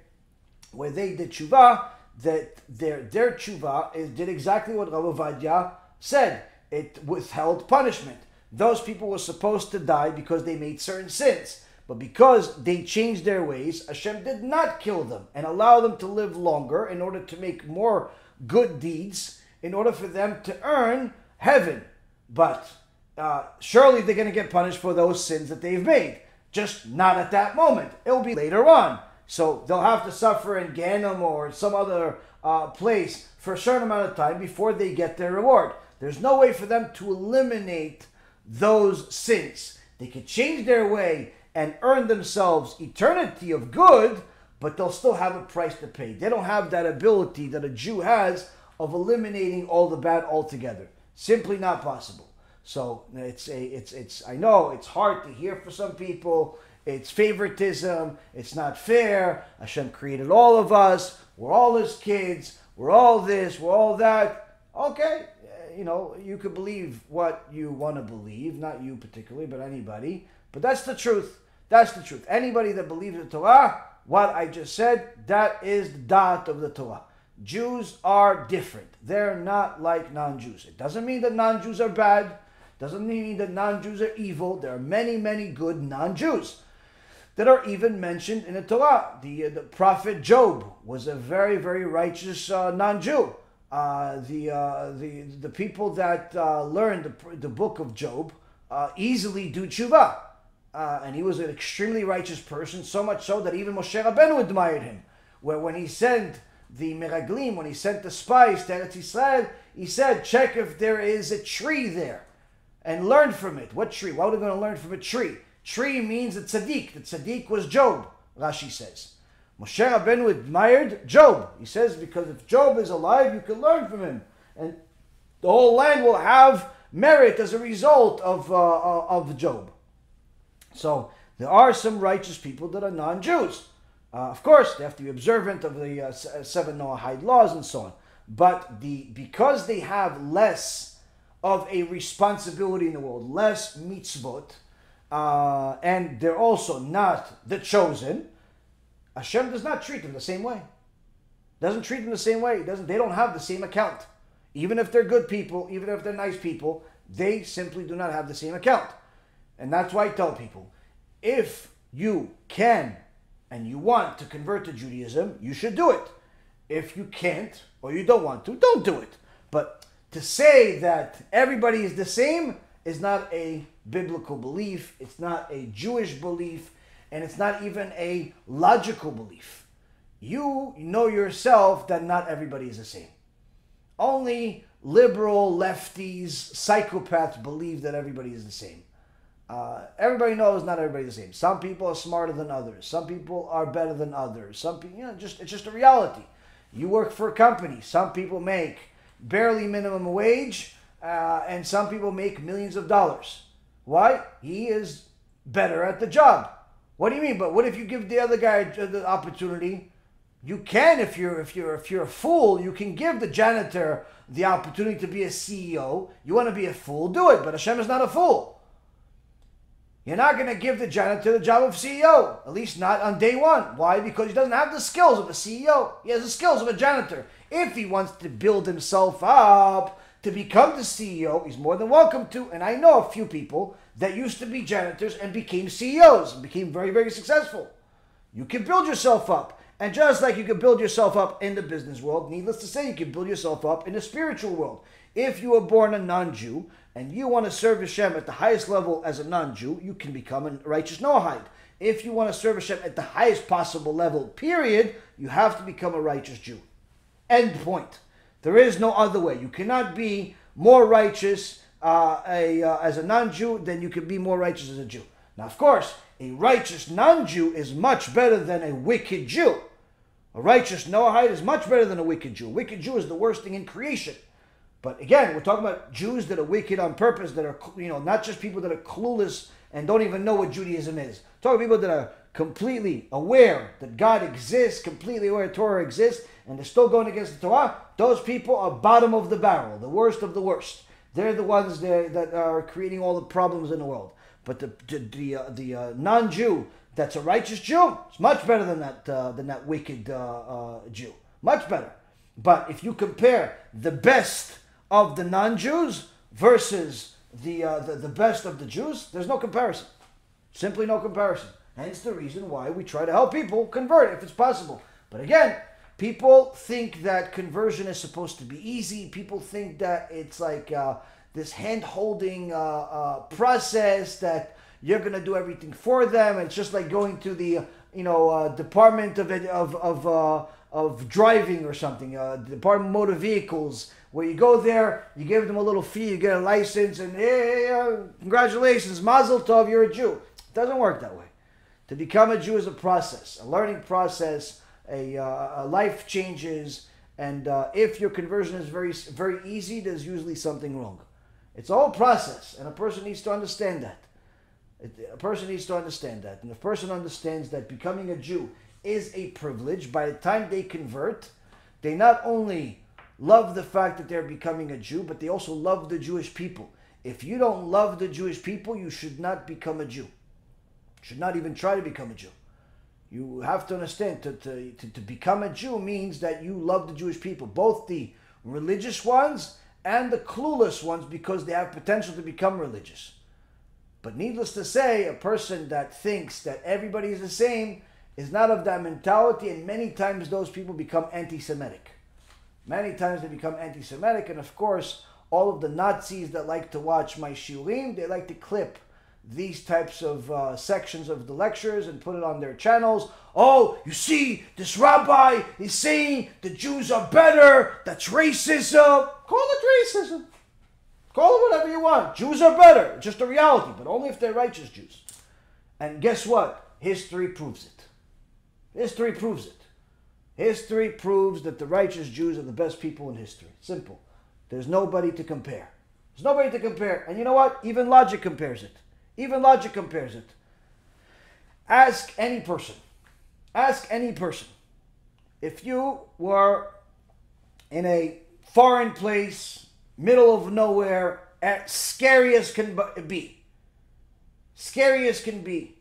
where they did tshuva, that their, their tshuva is, did exactly what Rav Ovadia said. It withheld punishment. Those people were supposed to die because they made certain sins. But because they changed their ways, Hashem did not kill them and allow them to live longer in order to make more good deeds, in order for them to earn heaven. But uh, surely they're going to get punished for those sins that they've made. Just not at that moment. It'll be later on. So they'll have to suffer in Gehenom or some other uh, place for a certain amount of time before they get their reward. There's no way for them to eliminate those sins. They could change their way and earn themselves eternity of good, but they'll still have a price to pay. They don't have that ability that a Jew has of eliminating all the bad altogether. Simply not possible. So it's a, it's, it's, I know it's hard to hear for some people. It's favoritism. It's not fair. Hashem created all of us. We're all his kids. We're all this. We're all that. Okay. You know, you could believe what you want to believe. Not you particularly, but anybody. But that's the truth. That's the truth. Anybody that believes the Torah, what I just said, that is the da'at of the Torah. Jews are different. They're not like non-Jews. It doesn't mean that non-Jews are bad. Doesn't mean that non-Jews are evil. There are many, many good non-Jews that are even mentioned in the Torah. The, uh, the prophet Job was a very, very righteous uh, non-Jew. Uh, the, uh, the, the people that uh, learned the, the book of Job uh, easily do tshuva. Uh, and he was an extremely righteous person, so much so that even Moshe Rabbeinu admired him. Where when he sent the Meraglim, when he sent the spies to Eretz Yisrael, he said, check if there is a tree there and learn from it. What tree? Why are we going to learn from a tree? Tree means a tzaddik. The tzaddik was Job, Rashi says. Moshe Rabbeinu admired Job. He says, because if Job is alive, you can learn from him. And the whole land will have merit as a result of, uh, of Job. So there are some righteous people that are non-Jews. Uh, of course, they have to be observant of the uh, seven Noahide laws and so on. But the because they have less of a responsibility in the world, less mitzvot, uh, and they're also not the chosen, Hashem does not treat them the same way. Doesn't treat them the same way. Doesn't, they don't have the same account. Even if they're good people, even if they're nice people, they simply do not have the same account. And that's why I tell people, if you can and you want to convert to Judaism, you should do it. If you can't or you don't want to, don't do it. But to say that everybody is the same is not a biblical belief. It's not a Jewish belief. And it's not even a logical belief. You know yourself that not everybody is the same. Only liberal lefties, psychopaths believe that everybody is the same. Uh, everybody knows not everybody's the same. Some people are smarter than others. Some people are better than others. Some people, you know, just it's just a reality. You work for a company. Some people make barely minimum wage, uh, and some people make millions of dollars. Why? He is better at the job. What do you mean? But what if you give the other guy the opportunity? You can, if you're if you're if you're a fool, you can give the janitor the opportunity to be a C E O. You want to be a fool? Do it. But Hashem is not a fool. You're not going to give the janitor the job of C E O, at least not on day one. Why? Because he doesn't have the skills of a C E O. He has the skills of a janitor. If he wants to build himself up to become the C E O, he's more than welcome to. And I know a few people that used to be janitors and became C E Os and became very, very successful. you can build yourself up. And just like you can build yourself up in the business world, needless to say, you can build yourself up in the spiritual world. If you were born a non-Jew and you want to serve Hashem at the highest level as a non-Jew, you can become a righteous Noahide. If you want to serve Hashem at the highest possible level, period, you have to become a righteous Jew. End point. There is no other way. You cannot be more righteous uh, a, uh, as a non-Jew than you can be more righteous as a Jew. Now, of course, a righteous non-Jew is much better than a wicked Jew. A righteous Noahide is much better than a wicked Jew. A wicked Jew is the worst thing in creation. But again, we're talking about Jews that are wicked on purpose, that are, you know, not just people that are clueless and don't even know what Judaism is. We're talking about people that are completely aware that God exists, completely aware Torah exists, and they're still going against the Torah. Those people are bottom of the barrel, the worst of the worst. They're the ones that, that are creating all the problems in the world. But the the the, uh, the uh, non-Jew that's a righteous Jew, it's much better than that uh, than that wicked uh, uh, Jew, much better. But if you compare the best of the non-Jews versus the, uh, the the best of the Jews, there's no comparison, simply no comparison. Hence the reason why we try to help people convert if it's possible. But again, people think that conversion is supposed to be easy. People think that it's like uh, this hand-holding uh, uh, process that you're going to do everything for them. It's just like going to the, you know, uh, Department of of of, uh, of Driving or something, uh, the Department of Motor Vehicles, where you go there, you give them a little fee, you get a license, and hey, uh, congratulations, mazel tov, you're a Jew. It doesn't work that way. To become a Jew is a process, a learning process, a, uh, a life changes, and uh, if your conversion is very very easy, there's usually something wrong. It's all process, and a person needs to understand that. A person needs to understand that. And if a person understands that becoming a Jew is a privilege, by the time they convert, they not only love the fact that they're becoming a Jew, but they also love the Jewish people. If you don't love the Jewish people, you should not become a Jew. You should not even try to become a Jew. You have to understand, to, to, to, to become a Jew means that you love the Jewish people, both the religious ones and the clueless ones, because they have potential to become religious. But needless to say, a person that thinks that everybody is the same is not of that mentality, and many times those people become anti-Semitic. Many times they become anti-Semitic, and of course, all of the Nazis that like to watch my shiurim, they like to clip these types of uh, sections of the lectures and put it on their channels. Oh, you see, this rabbi is saying the Jews are better. That's racism. Call it racism. Call it whatever you want. Jews are better. Just a reality, but only if they're righteous Jews. And guess what? History proves it. History proves it. History proves that the righteous Jews are the best people in history. Simple. There's nobody to compare. There's nobody to compare. And you know what? Even logic compares it. Even logic compares it. Ask any person. Ask any person. If you were in a foreign place, middle of nowhere, at scary as can be. Scary as can be.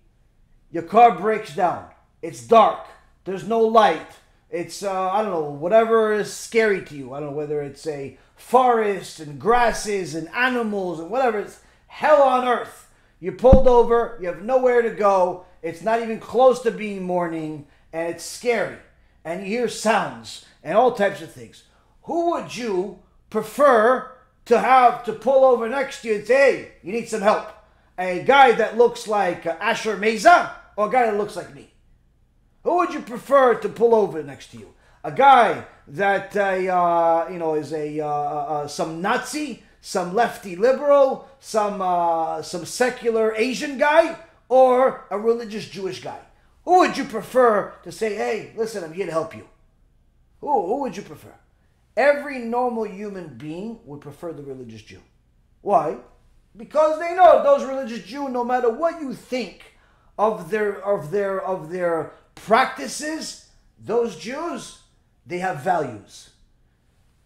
Your car breaks down. It's dark. There's no light. It's, uh, I don't know, whatever is scary to you. I don't know whether it's a forest and grasses and animals and whatever. It's hell on earth. You pulled over, you have nowhere to go, it's not even close to being morning, and it's scary. And you hear sounds and all types of things. Who would you prefer to have to pull over next to you and say, hey, you need some help? A guy that looks like Asher Meza or a guy that looks like me? Who would you prefer to pull over next to you? A guy that, uh, you know, is a uh, uh, some Nazi? Some lefty liberal, some uh, some secular Asian guy, or a religious Jewish guy? Who would you prefer to say, hey, listen, I'm here to help you? Who, who would you prefer? Every normal human being would prefer the religious Jew. Why? Because they know those religious Jew, no matter what you think of their, of their, of their practices, those Jews, they have values.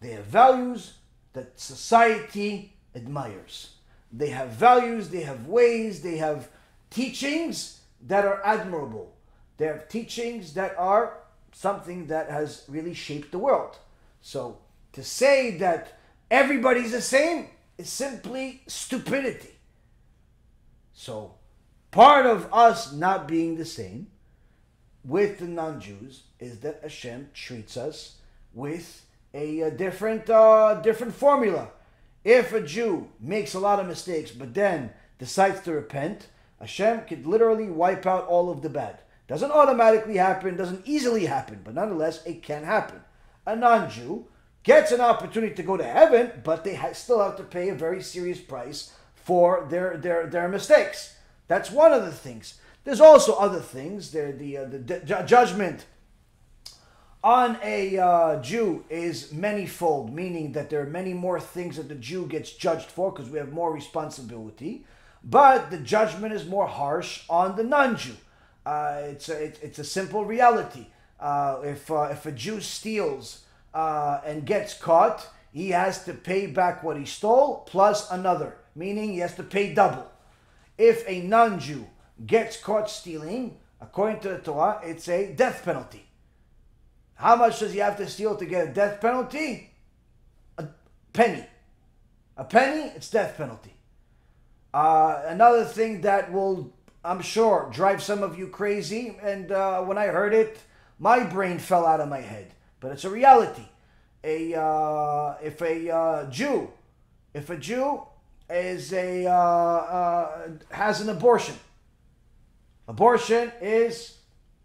They have values that society admires. They have values, they have ways, they have teachings that are admirable. They have teachings that are something that has really shaped the world. So to say that everybody's the same is simply stupidity. So part of us not being the same with the non-Jews is that Hashem treats us with a, a different uh, different formula. If a Jew makes a lot of mistakes but then decides to repent, Hashem could literally wipe out all of the bad. Doesn't automatically happen, doesn't easily happen, but nonetheless it can happen. A non-Jew gets an opportunity to go to heaven, but they ha still have to pay a very serious price for their their their mistakes. That's one of the things. There's also other things. There, the uh, the ju judgment on a uh, Jew is manyfold, meaning that there are many more things that the Jew gets judged for because we have more responsibility. But the judgment is more harsh on the non-Jew. Uh, it's a, it, it's a simple reality. Uh, if uh, if a Jew steals uh, and gets caught, he has to pay back what he stole plus another, meaning he has to pay double. If a non-Jew gets caught stealing, according to the Torah, it's a death penalty. How much does he have to steal to get a death penalty? A penny. A penny, it's death penalty. Uh, another thing that will, I'm sure, drive some of you crazy, and uh, when I heard it, my brain fell out of my head, but it's a reality. A uh, if a uh, Jew, if a Jew is a uh, uh, has an abortion, abortion is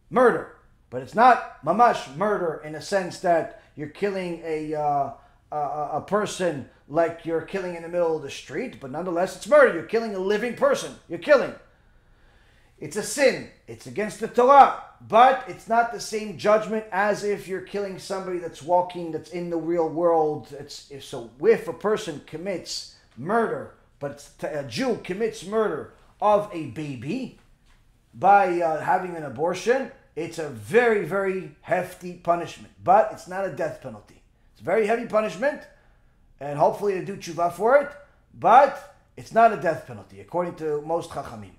murder, but it's not mamash murder in a sense that you're killing a uh, a, a person like you're killing in the middle of the street, but nonetheless it's murder. You're killing a living person. You're killing. It's a sin. It's against the Torah, but it's not the same judgment as if you're killing somebody that's walking, that's in the real world. It's if so. If a person commits murder, but a Jew commits murder of a baby by uh, having an abortion, it's a very, very hefty punishment. But it's not a death penalty. It's a very heavy punishment, and hopefully they do tshuva for it. But it's not a death penalty, according to most chachamim.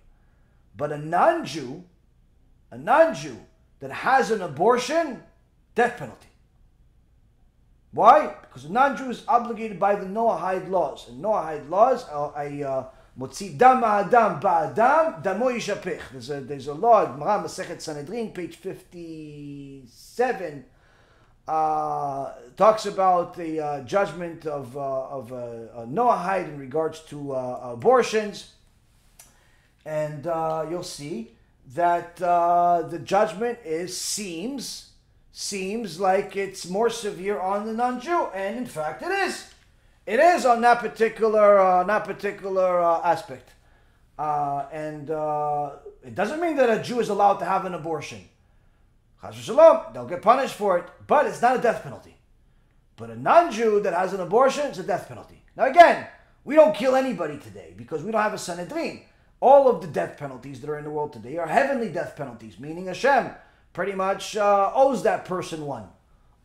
But a non-Jew, a non-Jew that has an abortion, death penalty. Why? Because a non-Jew is obligated by the Noahide laws. And Noahide laws are a motzi dam ha'adam ba'adam damo yishapech. There's a there's a law in Gemara Masechet Sanhedrin, page fifty-seven, uh, talks about the uh, judgment of uh, of uh, uh, Noahide in regards to uh, abortions. And uh, you'll see that uh, the judgment is seems seems like it's more severe on the non-Jew, and in fact, it is. It is on that particular uh, that particular uh, aspect, uh, and uh, it doesn't mean that a Jew is allowed to have an abortion. Chas v'shalom, they'll get punished for it, but it's not a death penalty. But a non-Jew that has an abortion is a death penalty. Now again, we don't kill anybody today because we don't have a Sanhedrin. All of the death penalties that are in the world today are heavenly death penalties, meaning Hashem pretty much uh, owes that person one.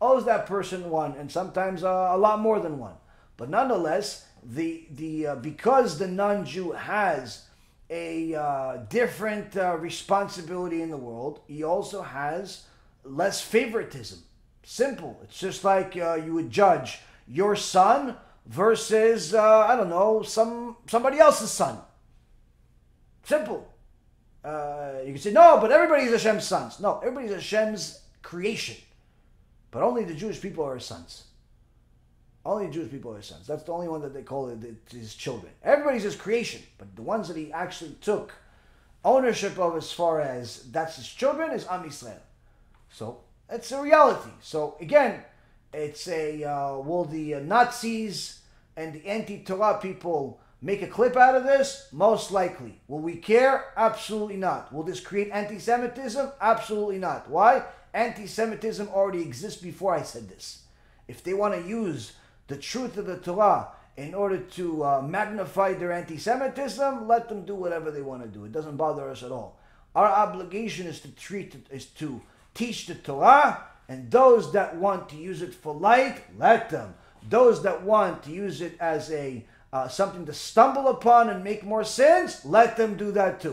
Owes that person one, and sometimes uh, a lot more than one. But nonetheless, the, the, uh, because the non-Jew has a uh, different uh, responsibility in the world, he also has less favoritism. Simple. It's just like uh, you would judge your son versus, uh, I don't know, some somebody else's son. Simple. Uh, you can say, no, but everybody's Hashem's sons. No, everybody's Hashem's creation. But only the Jewish people are his sons. Only the Jewish people are his sons. That's the only one that they call it, it, his children. Everybody's his creation. But the ones that he actually took ownership of as far as that's his children is Am Yisrael. So, it's a reality. So, again, it's a, uh, will the uh, Nazis and the anti-Torah people make a clip out of this? Most likely. Will we care? Absolutely not. Will this create anti-Semitism? Absolutely not. Why? Anti-Semitism already exists before I said this. If they want to use the truth of the Torah in order to uh, magnify their anti-Semitism, let them do whatever they want to do. It doesn't bother us at all. Our obligation is to treat it, is to teach the Torah, and those that want to use it for light, let them. Those that want to use it as a Uh, something to stumble upon and make more sense, let them do that too.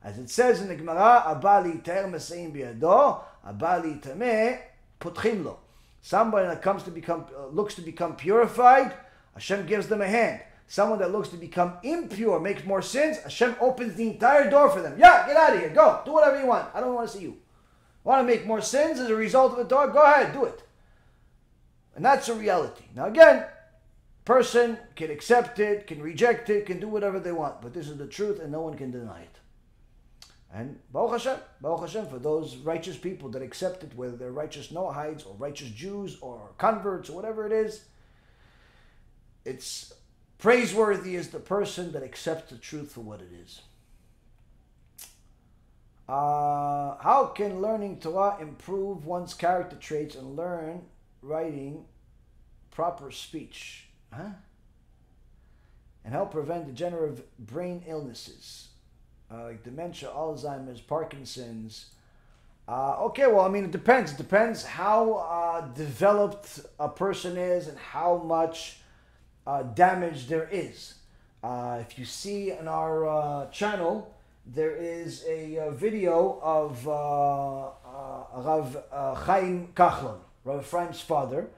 As it says in the Gemara, Abali ter meseim biyado, Abali tameh putchim lo. Somebody that comes to become, uh, looks to become purified, Hashem gives them a hand. Someone that looks to become impure, makes more sins, Hashem opens the entire door for them. Yeah, get out of here, go, do whatever you want. I don't want to see you. Want to make more sins as a result of a dog? Go ahead, do it. And that's a reality. Now again, person can accept it, can reject it, can do whatever they want. But this is the truth and no one can deny it. And Baruch Hashem, Baruch Hashem, for those righteous people that accept it, whether they're righteous Noahides or righteous Jews or converts or whatever it is, it's praiseworthy is the person that accepts the truth for what it is. Uh, how can learning Torah improve one's character traits and learn writing proper speech? Huh? And help prevent degenerative brain illnesses. Uh, like dementia, Alzheimer's, Parkinson's. Uh, okay, well, I mean, it depends. It depends how uh, developed a person is and how much uh, damage there is. Uh, if you see on our uh, channel, there is a, a video of uh, uh, Rav uh, Chaim Kachlon, Rav Ephraim's father,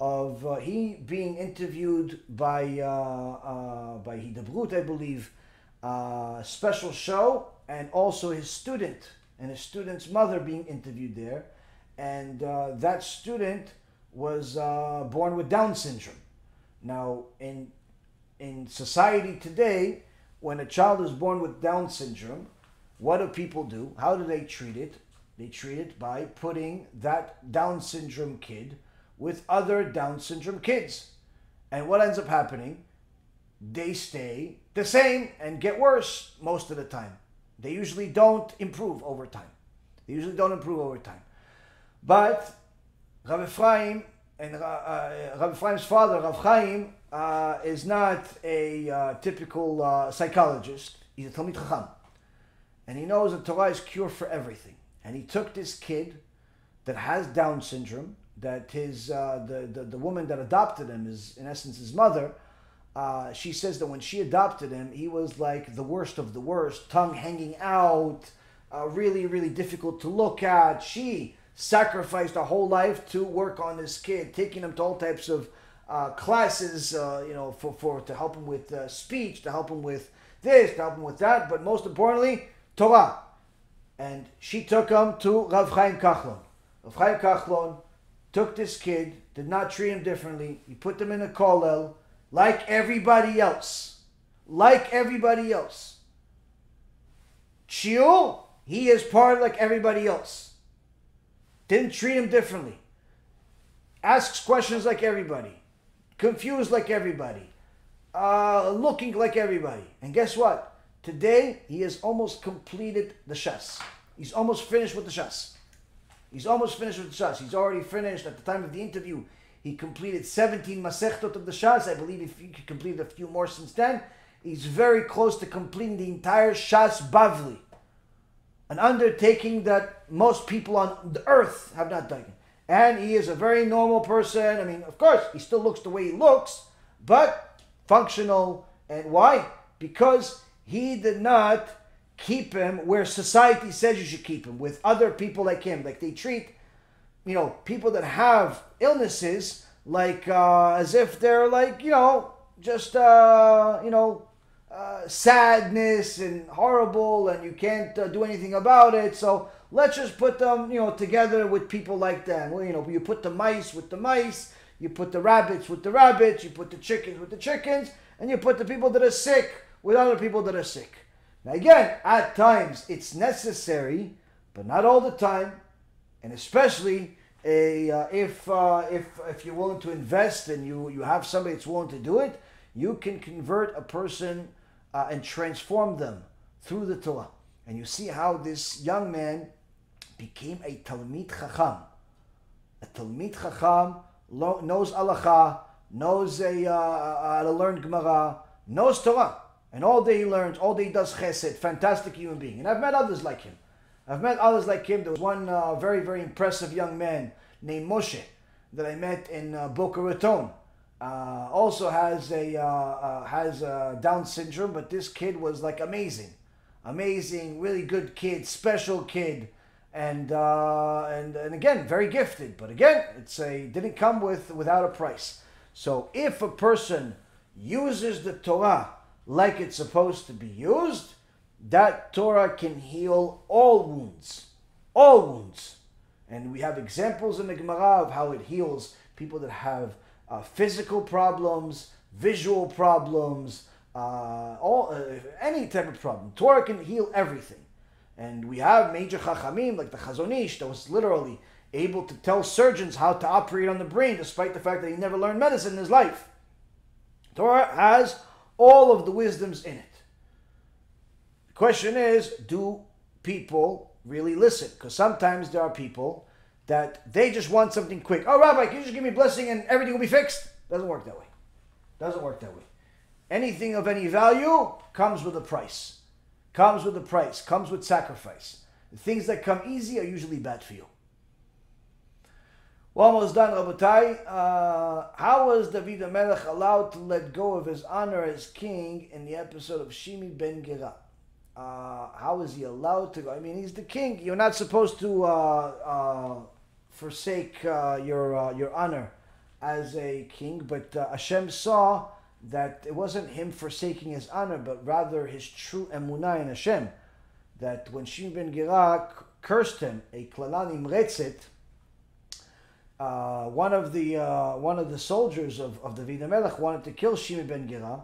of uh, he being interviewed by uh, uh, by Hidabrut, I believe, Uh, special show, and also his student and his student's mother being interviewed there, and uh, that student was uh, born with Down syndrome. Now in in society today, when a child is born with Down syndrome, what do people do? How do they treat it? They treat it by putting that Down syndrome kid with other Down syndrome kids, and what ends up happening? They stay the same and get worse most of the time. They usually don't improve over time. They usually don't improve over time. But Rav Ephraim and uh, uh, Rav Ephraim's father, Rav Chaim, uh, is not a uh, typical uh, psychologist. He's a Talmid Chacham. And he knows that Torah is cure for everything. And he took this kid that has Down syndrome, that his, uh, the, the, the woman that adopted him is, in essence, his mother. Uh, she says that when she adopted him, he was like the worst of the worst, tongue hanging out, uh, really, really difficult to look at. She sacrificed her whole life to work on this kid, taking him to all types of uh, classes, uh, you know, for, for to help him with uh, speech, to help him with this, to help him with that, but most importantly, Torah. And she took him to Rav Chaim Kachlon. Rav Chaim Kachlon took this kid, did not treat him differently. He put him in a kollel, like everybody else. Like everybody else. Shiur, he is part like everybody else. Didn't treat him differently. Asks questions like everybody. Confused like everybody. Uh, looking like everybody. And guess what? Today, he has almost completed the Shas. He's almost finished with the Shas. He's almost finished with the Shas. He's already finished at the time of the interview. He completed seventeen Masechtot of the Shas. I believe if he completed a few more since then, he's very close to completing the entire Shas Bavli, an undertaking that most people on the earth have not taken. And he is a very normal person. I mean, of course, he still looks the way he looks, but functional. And why? Because he did not keep him where society says you should keep him, with other people like him, like they treat, you know, people that have illnesses like uh, as if they're like, you know, just, uh, you know, uh, sadness and horrible and you can't uh, do anything about it. So let's just put them, you know, together with people like that. Well, you know, you put the mice with the mice, you put the rabbits with the rabbits, you put the chickens with the chickens, and you put the people that are sick with other people that are sick. Now, again, at times it's necessary, but not all the time. And especially a, uh, if, uh, if, if you're willing to invest and you, you have somebody that's willing to do it, you can convert a person uh, and transform them through the Torah. And you see how this young man became a Talmid Chacham. A Talmid Chacham knows Halacha, knows a, uh, how to learn Gemara, knows Torah. And all day he learns, all day he does chesed, fantastic human being. And I've met others like him. I've met others like him. There was one uh, very, very impressive young man named Moshe that I met in uh, Boca Raton. Uh, also has a uh, uh, has a Down syndrome, but this kid was like amazing, amazing, really good kid, special kid, and uh, and and again very gifted. But again, it's a didn't come with without a price. So if a person uses the Torah like it's supposed to be used, that Torah can heal all wounds, all wounds. And we have examples in the Gemara of how it heals people that have uh, physical problems, visual problems, uh, all uh, any type of problem. Torah can heal everything. And we have major chachamim like the Chazon Ish that was literally able to tell surgeons how to operate on the brain despite the fact that he never learned medicine in his life. Torah has all of the wisdoms in it. The question is, do people really listen? Because sometimes there are people that they just want something quick. Oh, Rabbi, can you just give me a blessing and everything will be fixed? Doesn't work that way. Doesn't work that way. Anything of any value comes with a price. Comes with a price. Comes with sacrifice. The things that come easy are usually bad for you. Well, almost done, Rabbatai. Uh, how was David HaMelech allowed to let go of his honor as king in the episode of Shimi ben Gera? Uh, how is he allowed to go? I mean, he's the king. You're not supposed to uh, uh, forsake uh, your uh, your honor as a king. But uh, Hashem saw that it wasn't him forsaking his honor, but rather his true emunah in Hashem. That when Shimi ben Gera cursed him, a klala nimretzet, Uh, one of the uh, one of the soldiers of, of David HaMelech wanted to kill Shimi ben Gera,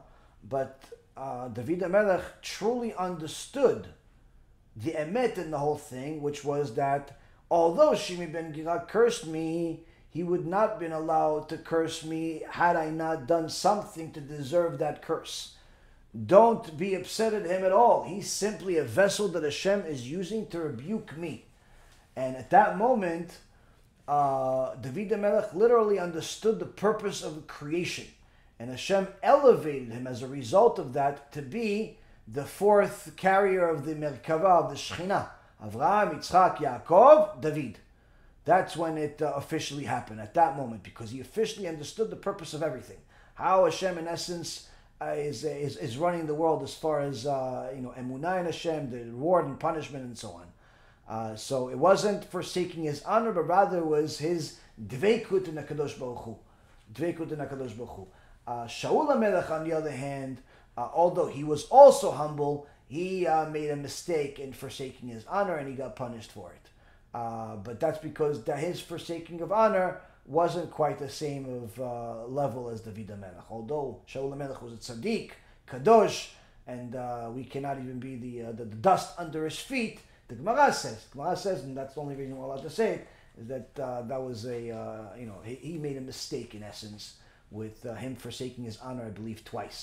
but uh, David HaMelech truly understood the emet in the whole thing, which was that although Shimi ben Gera cursed me, he would not have been allowed to curse me had I not done something to deserve that curse. Don't be upset at him at all. He's simply a vessel that Hashem is using to rebuke me. And at that moment, Uh, David HaMelech literally understood the purpose of creation, and Hashem elevated him as a result of that to be the fourth carrier of the Merkava, of the Shekhinah. Avraham, Yitzchak, Yaakov, David. That's when it uh, officially happened, at that moment, because he officially understood the purpose of everything. How Hashem, in essence, uh, is, is, is running the world as far as, uh, you know, Emunah in Hashem, the reward and punishment and so on. Uh, so it wasn't forsaking his honor, but rather it was his dveikut in HaKadosh Baruch Hu. Dveikut in HaKadosh Baruch Hu. Uh, Shaul HaMelech, on the other hand, uh, although he was also humble, he uh, made a mistake in forsaking his honor, and he got punished for it. Uh, but that's because that his forsaking of honor wasn't quite the same of uh, level as David HaMelech. Although Shaul HaMelech was a tzaddik, kadosh, and uh, we cannot even be the, uh, the, the dust under his feet. The Gemara says, Gemara says, and that's the only reason we're allowed to say it, is that uh, that was a, uh, you know, he, he made a mistake in essence with uh, him forsaking his honor, I believe, twice.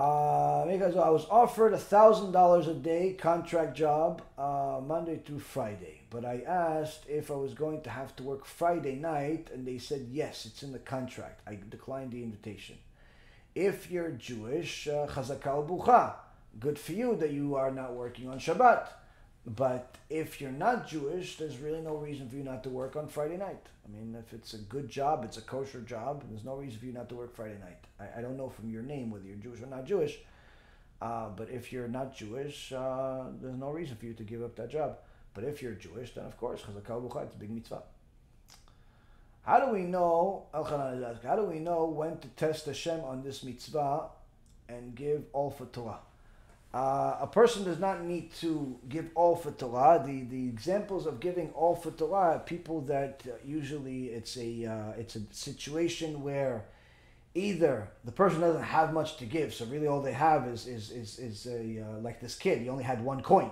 Uh, because I was offered a thousand dollars a day contract job uh, Monday through Friday, but I asked if I was going to have to work Friday night, and they said yes, it's in the contract. I declined the invitation. If you're Jewish, uh, chazaka ubucha. Good for you that you are not working on Shabbat. But if you're not Jewish, there's really no reason for you not to work on Friday night. I mean, if it's a good job, it's a kosher job, there's no reason for you not to work Friday night. I, I don't know from your name whether you're Jewish or not Jewish. Uh, but if you're not Jewish, uh, there's no reason for you to give up that job. But if you're Jewish, then of course, Chazaka Ubucha, it's a big mitzvah. How do we know, how do we know when to test Hashem on this mitzvah and give all for Torah? Uh, a person does not need to give all for Torah. The, the examples of giving all for Torah are people that uh, usually it's a, uh, it's a situation where either the person doesn't have much to give, so really all they have is, is, is, is a, uh, like this kid, he only had one coin.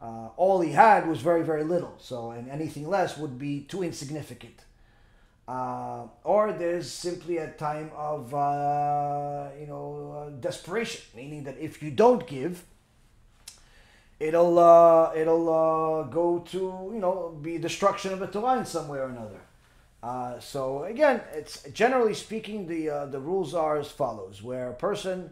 Uh, all he had was very, very little, so and anything less would be too insignificant. Uh, or there's simply a time of uh, you know uh, desperation, meaning that if you don't give, it'll uh, it'll uh, go to you know be destruction of the Torah in some way or another. Uh, so again, it's generally speaking the uh, the rules are as follows: where a person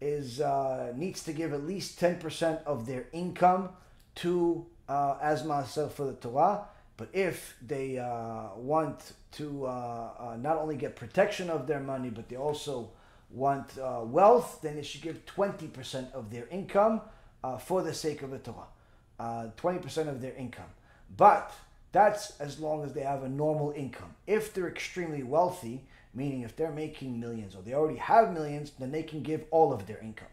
is uh, needs to give at least ten percent of their income to uh, as ma'aser for the Torah. But if they uh, want to uh, uh, not only get protection of their money, but they also want uh, wealth, then they should give twenty percent of their income uh, for the sake of the Torah. Uh, twenty percent of their income. But that's as long as they have a normal income. If they're extremely wealthy, meaning if they're making millions or they already have millions, then they can give all of their income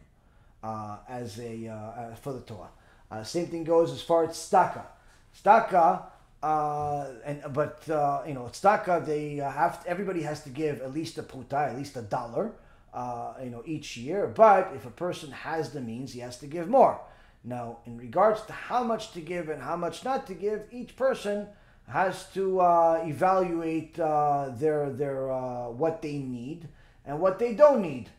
uh, as a uh, for the Torah. Uh, same thing goes as far as tzedakah. Tzedakah, uh, and but uh, you know, tzedakah, they have to, everybody has to give at least a putah, at least a dollar, uh, you know, each year. But if a person has the means, he has to give more. Now, in regards to how much to give and how much not to give, each person has to uh, evaluate uh, their their uh, what they need and what they don't need.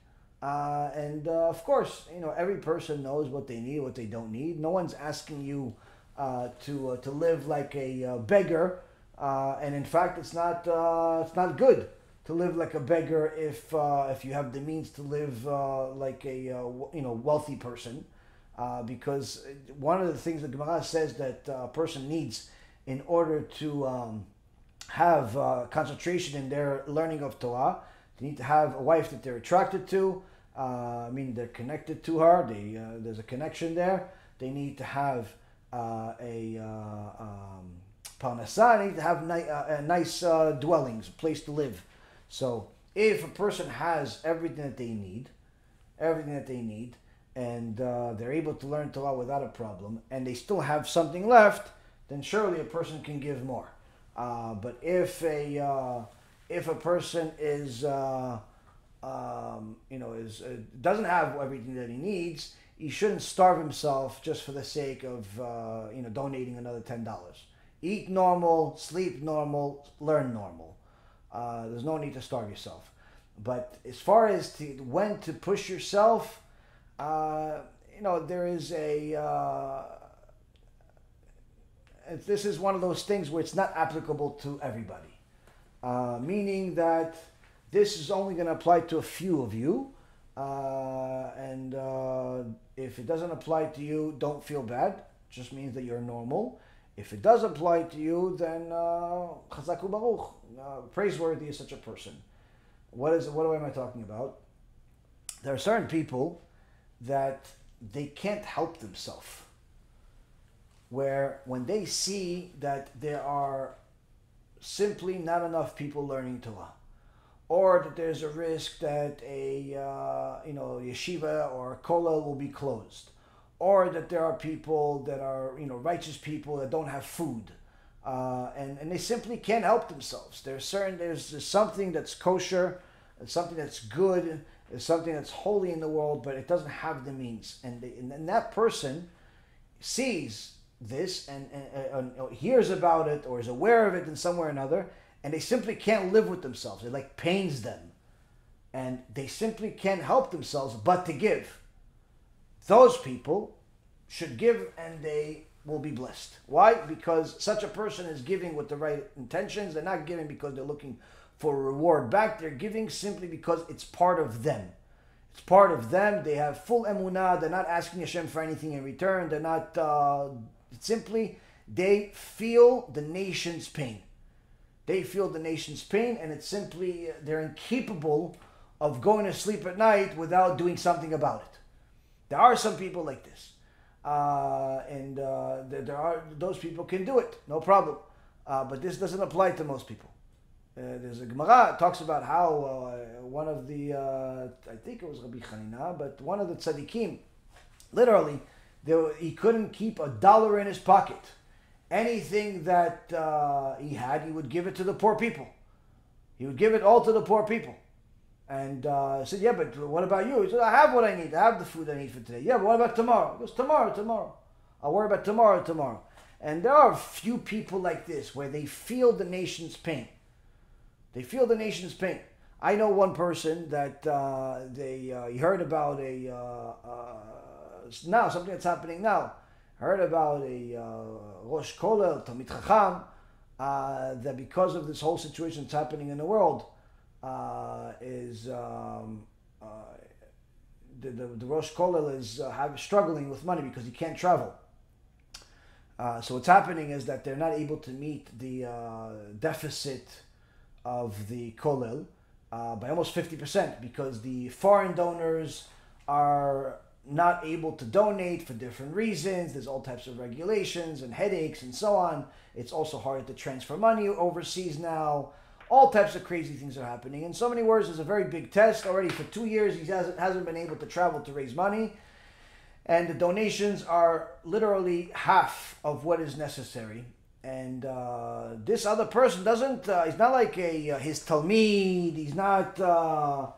Uh, and uh, of course, you know, every person knows what they need, what they don't need. No one's asking you uh, to uh, to live like a uh, beggar. Uh, and in fact, it's not uh, it's not good to live like a beggar if uh, if you have the means to live uh, like a uh, you know, wealthy person. Uh, because one of the things that Gemara says that a person needs in order to um, have uh, concentration in their learning of Torah, they need to have a wife that they're attracted to. Uh, I mean, they're connected to her. They, uh, there's a connection there. They need to have uh, a uh, um, parnasah. They need to have ni uh, nice uh, dwellings, a place to live. So if a person has everything that they need, everything that they need, and uh, they're able to learn Torah without a problem, and they still have something left, then surely a person can give more. Uh, but if a uh, if a person is uh, um, you know is uh, doesn't have everything that he needs, he shouldn't starve himself just for the sake of uh, you know, donating another ten dollars. Eat normal, sleep normal, learn normal. Uh, there's no need to starve yourself. But as far as to when to push yourself, Uh, you know, there is a, uh, this is one of those things where it's not applicable to everybody. Uh, meaning that this is only going to apply to a few of you. Uh, and uh, if it doesn't apply to you, don't feel bad. It just means that you're normal. If it does apply to you, then Chazak uh, uBaruch, uh, praiseworthy is such a person. What is? What am I talking about? There are certain people that they can't help themselves, where when they see that there are simply not enough people learning Torah, or that there's a risk that a uh, you know, yeshiva or kollel will be closed, or that there are people that are, you know, righteous people that don't have food, uh, and, and they simply can't help themselves. There's certain, there's, there's something that's kosher and something that's good, is something that's holy in the world, but it doesn't have the means. And, they, and, and that person sees this and, and, and hears about it or is aware of it in some way or another, and they simply can't live with themselves. It like pains them. And they simply can't help themselves but to give. Those people should give and they will be blessed. Why? Because such a person is giving with the right intentions. They're not giving because they're looking for a reward back. They're giving simply because it's part of them. It's part of them. They have full emunah. They're not asking Hashem for anything in return. They're not, uh, simply, they feel the nation's pain. They feel the nation's pain, and it's simply, they're incapable of going to sleep at night without doing something about it. There are some people like this. Uh, and uh, there, there are, those people can do it, no problem. Uh, but this doesn't apply to most people. Uh, there's a Gemara talks about how uh, one of the, uh, I think it was Rabbi Hanina, but one of the tzaddikim, literally, they were, he couldn't keep a dollar in his pocket. Anything that uh, he had, he would give it to the poor people. He would give it all to the poor people. And uh, I said, yeah, but what about you? He said, I have what I need. I have the food I need for today. Yeah, but what about tomorrow? He goes, tomorrow, tomorrow. I'll worry about tomorrow, tomorrow. And there are a few people like this where they feel the nation's pain. They feel the nation's pain. I know one person that uh, they uh, he heard about a uh, uh, now something that's happening now. Heard about a uh, Rosh Kollel, Talmid Chacham, uh, that because of this whole situation that's happening in the world, uh, is um, uh, the, the the Rosh Kollel is uh, have, struggling with money because he can't travel. Uh, so what's happening is that they're not able to meet the uh, deficit of the kollel uh, by almost fifty percent because the foreign donors are not able to donate for different reasons. There's all types of regulations and headaches and so on. It's also hard to transfer money overseas now. All types of crazy things are happening. In so many words, it's a very big test. Already for two years, he hasn't, hasn't been able to travel to raise money. And the donations are literally half of what is necessary. And uh, this other person doesn't, uh, he's not like a, uh, his Talmid, he's not uh,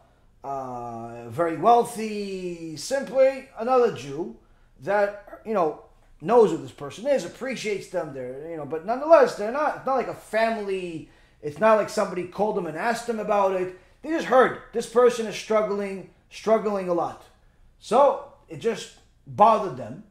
uh, very wealthy, simply another Jew that, you know, knows who this person is, appreciates them there, you know, but nonetheless, they're not, it's not like a family, it's not like somebody called them and asked them about it. They just heard this person is struggling, struggling a lot. So it just bothered them.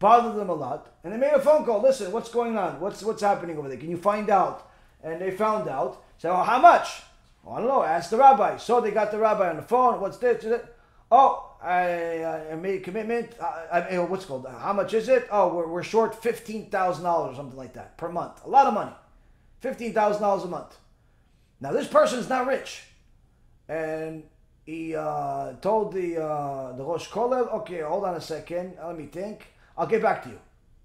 bothered them a lot, and they made a phone call. Listen, what's going on? What's what's happening over there? Can you find out? And they found out. Said, oh, how much? Oh, I don't know. Ask the rabbi. So they got the rabbi on the phone. What's this? Is it? Oh, I, I made a commitment. I, I, what's it called? How much is it? Oh, we're, we're short fifteen thousand dollars or something like that per month. A lot of money. fifteen thousand dollars a month. Now, this person's not rich. And he uh, told the, uh, the Rosh Kollel, okay, hold on a second. Let me think. I'll get back to you.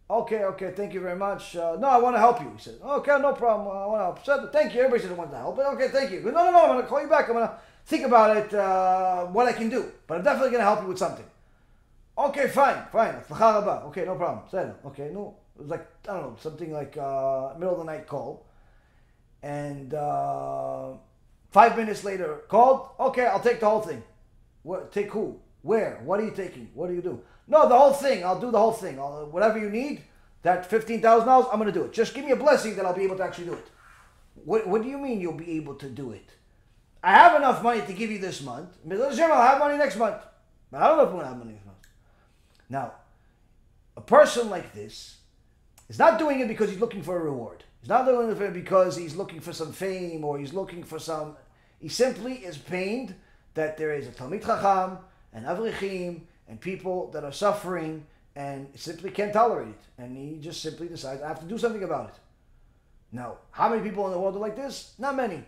Okay, okay, thank you very much. Uh, no, I want to help you. He said, okay, no problem. I want to help. Thank you. Everybody said I want to help. But okay, thank you. Goes, no, no, no, I'm going to call you back. I'm going to think about it, uh, what I can do. But I'm definitely going to help you with something. Okay, fine, fine. Okay, no problem. Okay, no. It was like, I don't know, something like uh, middle of the night call. And uh, five minutes later, called. Okay, I'll take the whole thing. What? Take who? Where? What are you taking? What do you do? No, the whole thing. I'll do the whole thing. I'll, whatever you need, that fifteen thousand dollars, I'm going to do it. Just give me a blessing that I'll be able to actually do it. What, what do you mean you'll be able to do it? I have enough money to give you this month. I'll have money next month. But I don't know if I'm going to have money next month. Now, a person like this is not doing it because he's looking for a reward. He's not doing it because he's looking for some fame or he's looking for some... He simply is pained that there is a Talmid Chacham, an Avrichim, and people that are suffering and simply can't tolerate it. And he just simply decides, I have to do something about it. Now, how many people in the world are like this? Not many.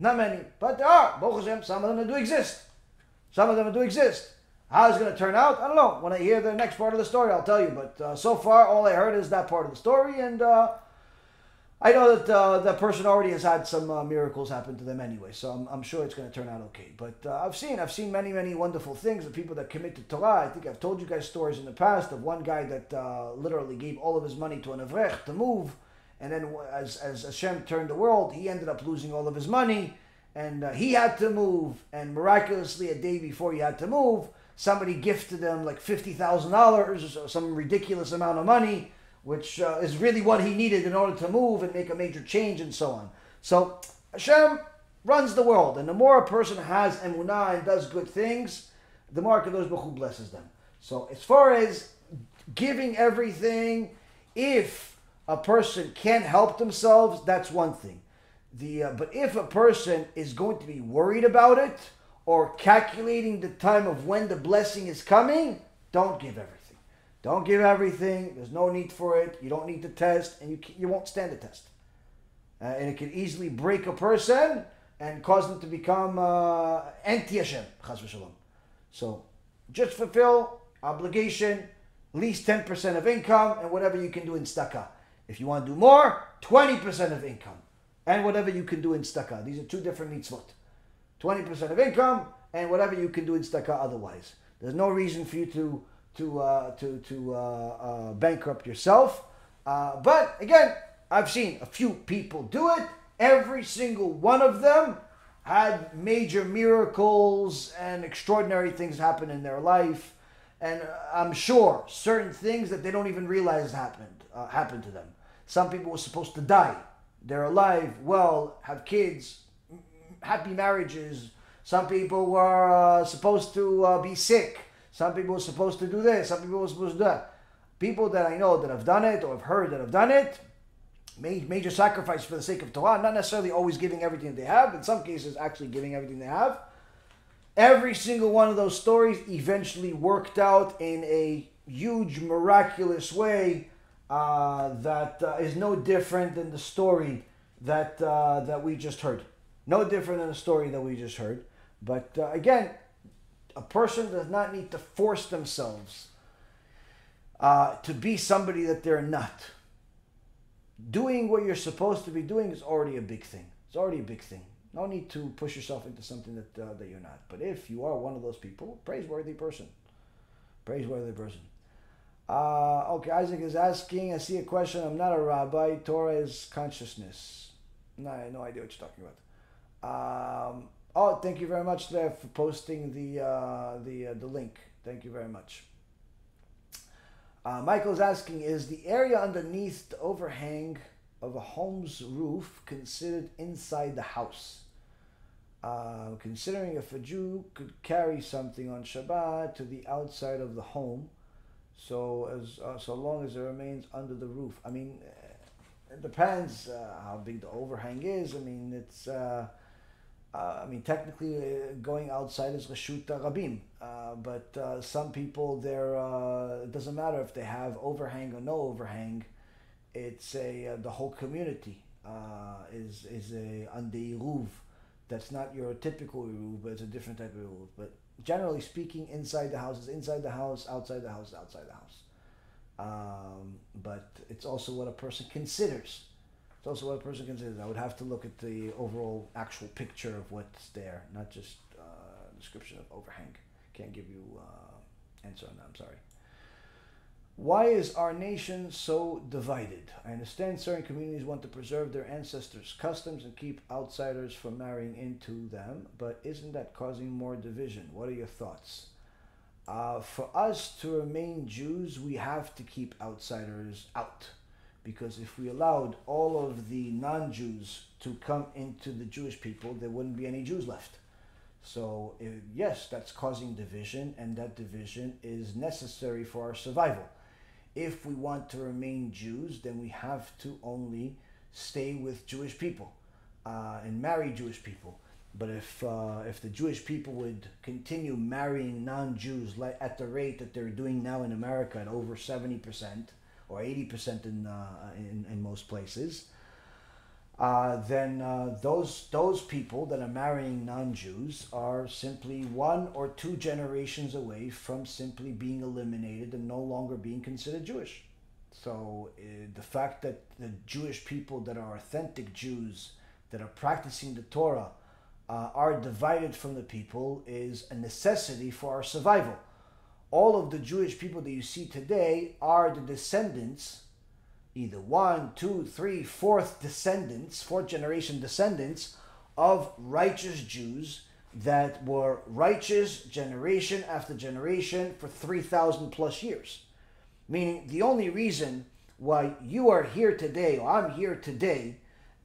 Not many. But there are. Some of them do exist. Some of them do exist. How it's going to turn out, I don't know. When I hear the next part of the story, I'll tell you. But uh, so far, all I heard is that part of the story. And uh, I know that uh, that person already has had some uh, miracles happen to them anyway. So I'm, I'm sure it's going to turn out okay. But uh, I've seen I've seen many, many wonderful things of people that commit to Torah. I think I've told you guys stories in the past of one guy that uh, literally gave all of his money to an Avrech to move. And then as, as Hashem turned the world, he ended up losing all of his money. And uh, he had to move. And miraculously, a day before he had to move, somebody gifted him like fifty thousand dollars or some ridiculous amount of money, which uh, is really what he needed in order to move and make a major change and so on. So Hashem runs the world, and the more a person has emunah and does good things, the more Hakadosh Baruch Hu blesses them. So as far as giving everything, if a person can't help themselves, that's one thing. The uh, but if a person is going to be worried about it or calculating the time of when the blessing is coming, don't give everything. Don't give everything. There's no need for it. You don't need to test, and you you won't stand the test. Uh, and it can easily break a person and cause them to become uh, anti-Hashem, chas v'shalom. So just fulfill obligation, at least ten percent of income, and whatever you can do in tzedakah. If you want to do more, twenty percent of income, and whatever you can do in tzedakah. These are two different mitzvot. twenty percent of income, and whatever you can do in tzedakah otherwise. There's no reason for you to... to uh, to, to uh, uh, bankrupt yourself. Uh, but again, I've seen a few people do it. Every single one of them had major miracles and extraordinary things happen in their life. And I'm sure certain things that they don't even realize happened, uh, happened to them. Some people were supposed to die. They're alive, well, have kids, happy marriages. Some people were uh, supposed to uh, be sick. Some people are supposed to do this. Some people are supposed to do that. People that I know that have done it or have heard that have done it made major sacrifice for the sake of Torah, not necessarily always giving everything they have. In some cases, actually giving everything they have. Every single one of those stories eventually worked out in a huge, miraculous way uh, that uh, is no different than the story that, uh, that we just heard. No different than the story that we just heard. But uh, again... a person does not need to force themselves uh, to be somebody that they're not. Doing what you're supposed to be doing is already a big thing. It's already a big thing. No need to push yourself into something that, uh, that you're not. But if you are one of those people, a praiseworthy person. praiseworthy person. Uh, okay, Isaac is asking, I see a question. I'm not a rabbi. Torah is consciousness. No, I have no idea what you're talking about. Um, oh, thank you very much there for posting the, uh, the, uh, the link. Thank you very much. Uh, Michael's asking, is the area underneath the overhang of a home's roof considered inside the house? Uh, considering if a Jew could carry something on Shabbat to the outside of the home, so as uh, so long as it remains under the roof. I mean, it depends uh, how big the overhang is. I mean, it's. Uh, uh, I mean, technically, uh, going outside is reshut rabim, uh, but uh, some people there. Uh, it doesn't matter if they have overhang or no overhang. It's a uh, the whole community uh, is is a under iruv. That's not your typical iruv, but it's a different type of iruv. But generally speaking, inside the house is inside the house, outside the house is outside the house. Um, but it's also what a person considers. It's also what a person considers. I would have to look at the overall actual picture of what's there, not just uh, description of overhang. Can't give you uh, answer on that, I'm sorry. Why is our nation so divided? I understand certain communities want to preserve their ancestors' customs and keep outsiders from marrying into them, but isn't that causing more division? What are your thoughts? Uh, for us to remain Jews, we have to keep outsiders out, because if we allowed all of the non-Jews to come into the Jewish people, there wouldn't be any Jews left. So uh, yes, that's causing division, and that division is necessary for our survival. If we want to remain Jews, then we have to only stay with Jewish people uh, and marry Jewish people. But if, uh, if the Jewish people would continue marrying non-Jews like at the rate that they're doing now in America at over seventy percent or eighty percent in, uh, in, in most places, uh, then uh, those, those people that are marrying non-Jews are simply one or two generations away from simply being eliminated and no longer being considered Jewish. So uh, the fact that the Jewish people that are authentic Jews, that are practicing the Torah, uh, are divided from the people is a necessity for our survival. All of the Jewish people that you see today are the descendants, either one, two, three, fourth descendants, fourth generation descendants of righteous Jews that were righteous generation after generation for three thousand plus years. Meaning the only reason why you are here today, or I'm here today,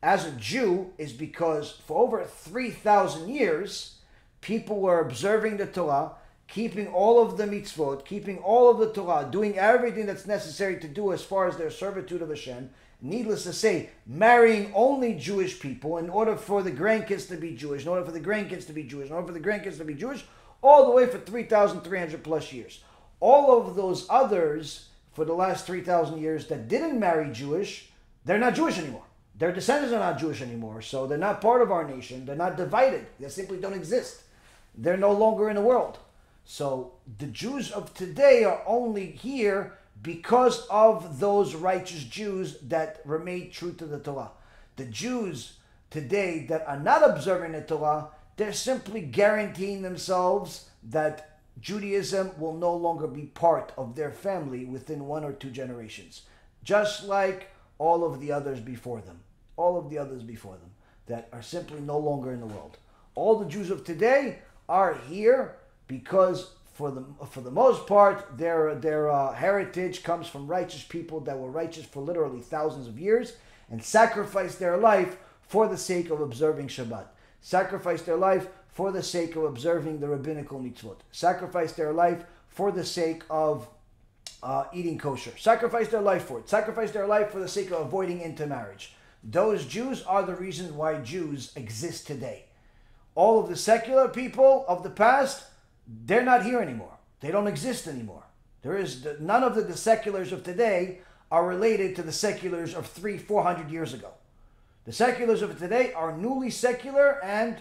as a Jew is because for over three thousand years, people were observing the Torah, keeping all of the mitzvot, keeping all of the Torah, doing everything that's necessary to do as far as their servitude of Hashem, needless to say, marrying only Jewish people in order for the grandkids to be Jewish, in order for the grandkids to be Jewish, in order for the grandkids to be Jewish, all the way for three thousand three hundred plus years. All of those others for the last three thousand years that didn't marry Jewish, they're not Jewish anymore. Their descendants are not Jewish anymore, so they're not part of our nation. They're not divided. They simply don't exist. They're no longer in the world. So the Jews of today are only here because of those righteous Jews that remain true to the Torah. The Jews today that are not observing the Torah, they're simply guaranteeing themselves that Judaism will no longer be part of their family within one or two generations. Just like all of the others before them. All of the others before them that are simply no longer in the world. All the Jews of today are here because for the for the most part, their their uh, heritage comes from righteous people that were righteous for literally thousands of years and sacrificed their life for the sake of observing Shabbat, sacrificed their life for the sake of observing the rabbinical mitzvot, sacrificed their life for the sake of uh, eating kosher, sacrificed their life for it, sacrificed their life for the sake of avoiding intermarriage. Those Jews are the reason why Jews exist today. All of the secular people of the past, they're not here anymore. They don't exist anymore. There is the, none of the, the seculars of today are related to the seculars of three, four hundred years ago. The seculars of today are newly secular, and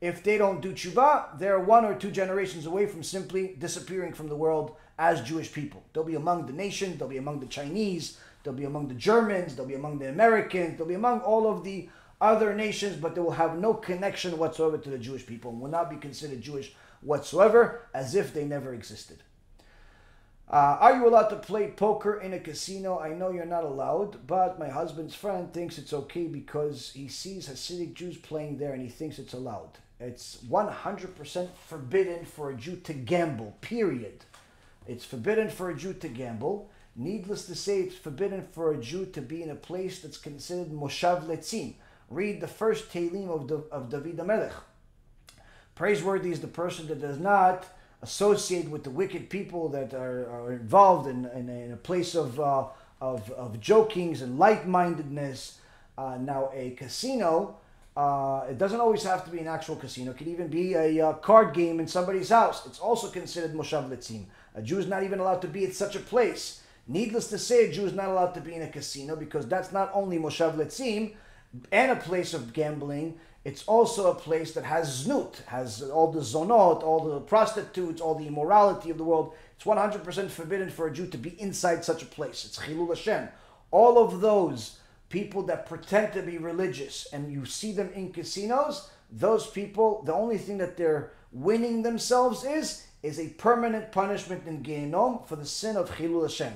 if they don't do tshuva, they're one or two generations away from simply disappearing from the world as Jewish people. They'll be among the nation. They'll be among the Chinese. They'll be among the Germans. They'll be among the Americans. They'll be among all of the other nations, but they will have no connection whatsoever to the Jewish people and will not be considered Jewish whatsoever, as if they never existed. Uh, are you allowed to play poker in a casino? I know you're not allowed, but my husband's friend thinks it's okay because he sees Hasidic Jews playing there and he thinks it's allowed. It's one hundred percent forbidden for a Jew to gamble, period. It's forbidden for a Jew to gamble. Needless to say, it's forbidden for a Jew to be in a place that's considered Moshav Letzim. Read the first Tehillim of, the, of David HaMelech. Praiseworthy is the person that does not associate with the wicked people that are, are involved in, in, in a place of, uh, of, of jokings and light-mindedness. Uh, now, a casino, uh, it doesn't always have to be an actual casino. It can even be a uh, card game in somebody's house. It's also considered Moshav Letzim. A Jew is not even allowed to be at such a place. Needless to say, a Jew is not allowed to be in a casino because that's not only Moshav Letzim and a place of gambling, it's also a place that has znut, has all the zonot, all the prostitutes, all the immorality of the world. It's one hundred percent forbidden for a Jew to be inside such a place. It's Chilul Hashem. All of those people that pretend to be religious and you see them in casinos, those people, the only thing that they're winning themselves is, is a permanent punishment in Gehenom for the sin of Chilul Hashem.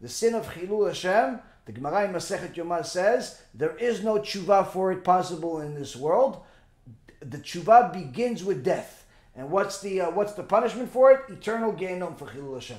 The sin of Chilul Hashem, the Gemara in Masechet Yoma says, there is no tshuva for it possible in this world. The tshuva begins with death. And what's the uh, what's the punishment for it? Eternal Gehenom for Chilul Hashem.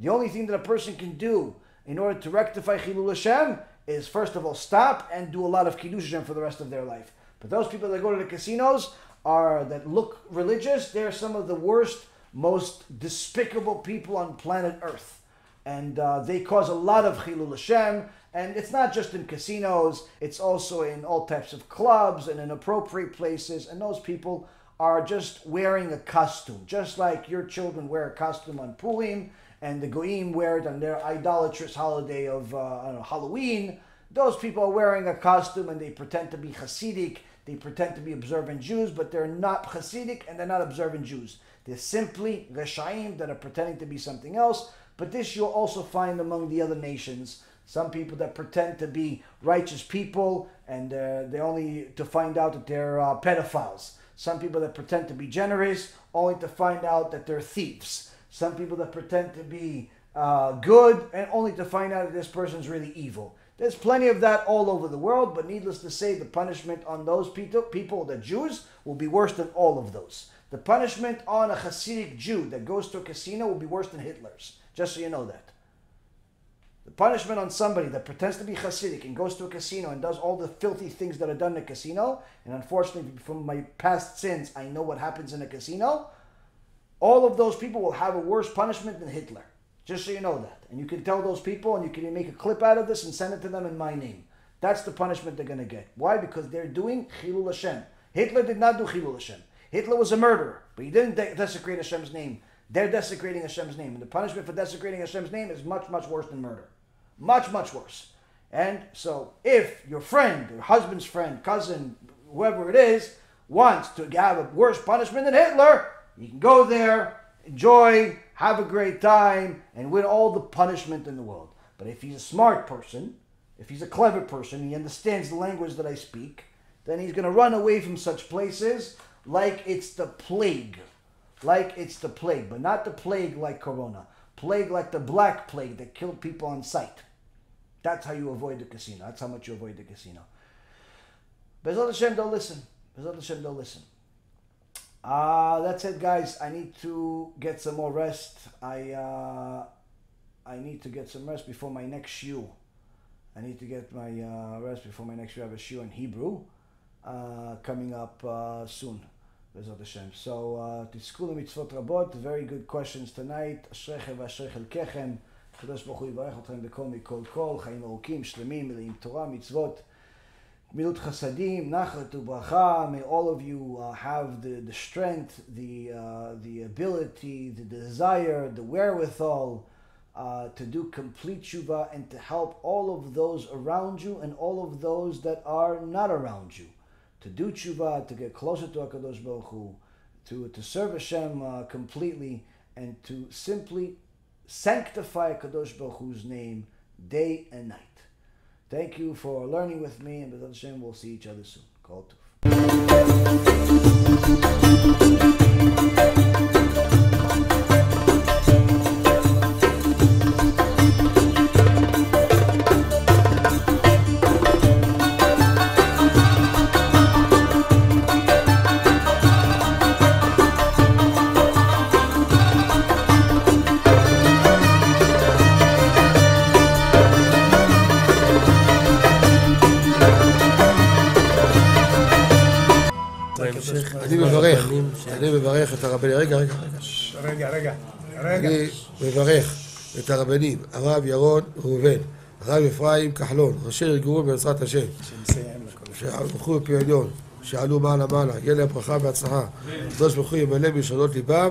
The only thing that a person can do in order to rectify Chilul Hashem is, first of all, stop and do a lot of Kiddush Hashem for the rest of their life. But those people that go to the casinos are that look religious, they're some of the worst, most despicable people on planet Earth. And uh, they cause a lot of Chilul Hashem. And it's not just in casinos, it's also in all types of clubs and in appropriate places. And those people are just wearing a costume, just like your children wear a costume on Purim and the Goyim wear it on their idolatrous holiday of uh, I don't know, Halloween. Those people are wearing a costume and they pretend to be Hasidic. They pretend to be observant Jews, but they're not Hasidic and they're not observant Jews. They're simply Reshaim that are pretending to be something else. But this you'll also find among the other nations. Some people that pretend to be righteous people and uh, they only to find out that they're uh, pedophiles. Some people that pretend to be generous only to find out that they're thieves. Some people that pretend to be uh, good and only to find out that this person's really evil. There's plenty of that all over the world, but needless to say, the punishment on those people, people, the Jews, will be worse than all of those. The punishment on a Hasidic Jew that goes to a casino will be worse than Hitler's. Just so you know that. The punishment on somebody that pretends to be Hasidic and goes to a casino and does all the filthy things that are done in a casino, and unfortunately from my past sins, I know what happens in a casino, all of those people will have a worse punishment than Hitler. Just so you know that. And you can tell those people and you can make a clip out of this and send it to them in my name. That's the punishment they're going to get. Why? Because they're doing Chilul Hashem. Hitler did not do Chilul Hashem. Hitler was a murderer, but he didn't de desecrate Hashem's name. They're desecrating Hashem's name. And the punishment for desecrating Hashem's name is much, much worse than murder. Much, much worse. And so if your friend, your husband's friend, cousin, whoever it is, wants to have a worse punishment than Hitler, you can go there, enjoy, have a great time, and win all the punishment in the world. But if he's a smart person, if he's a clever person, he understands the language that I speak, then he's going to run away from such places like it's the plague. Like it's the plague, but not the plague like Corona. Plague like the Black Plague that killed people on sight. That's how you avoid the casino. That's how much you avoid the casino. Bezal Hashem, don't listen. Bezal Hashem, don't listen. Uh, that's it, guys. I need to get some more rest. I uh, I need to get some rest before my next shiur. I need to get my uh, rest before my next shiur. I have a shiur in Hebrew uh, coming up uh, soon. So, Tiskul Mitzvot Rabot, very good questions tonight. Ashrechem v'ashrechem kechem. Kadosh Baruch Hu yivarech otchem b'kol mikol kol. Chaim erukim, shlemim, meleim Torah, mitzvot. Milut chasadim, nachlat ubracha. May all of you uh, have the, the strength, the, uh, the ability, the desire, the wherewithal uh, to do complete tshuva and to help all of those around you and all of those that are not around you. To do tshuva, to get closer to HaKadosh Baruch Hu, to, to serve Hashem uh, completely, and to simply sanctify HaKadosh Baruch Hu's name day and night. Thank you for learning with me, and B'ezrat Hashem, we'll see each other soon. Kol Tov. בהמשך. אני מברך, אני מברך את הרבנים, רגע, רגע, רגע, רגע, רגע. אני מברך את הרבנים, הרב ירון ראובן, הרב אפרים כחלון, ראשי ארגון בעזרת השם, שהלכו בפי עליון, שעלו מעלה מעלה, יהיה להם ברכה והצלחה. הקדוש ברוך הוא ימלא מלשונות ליבם,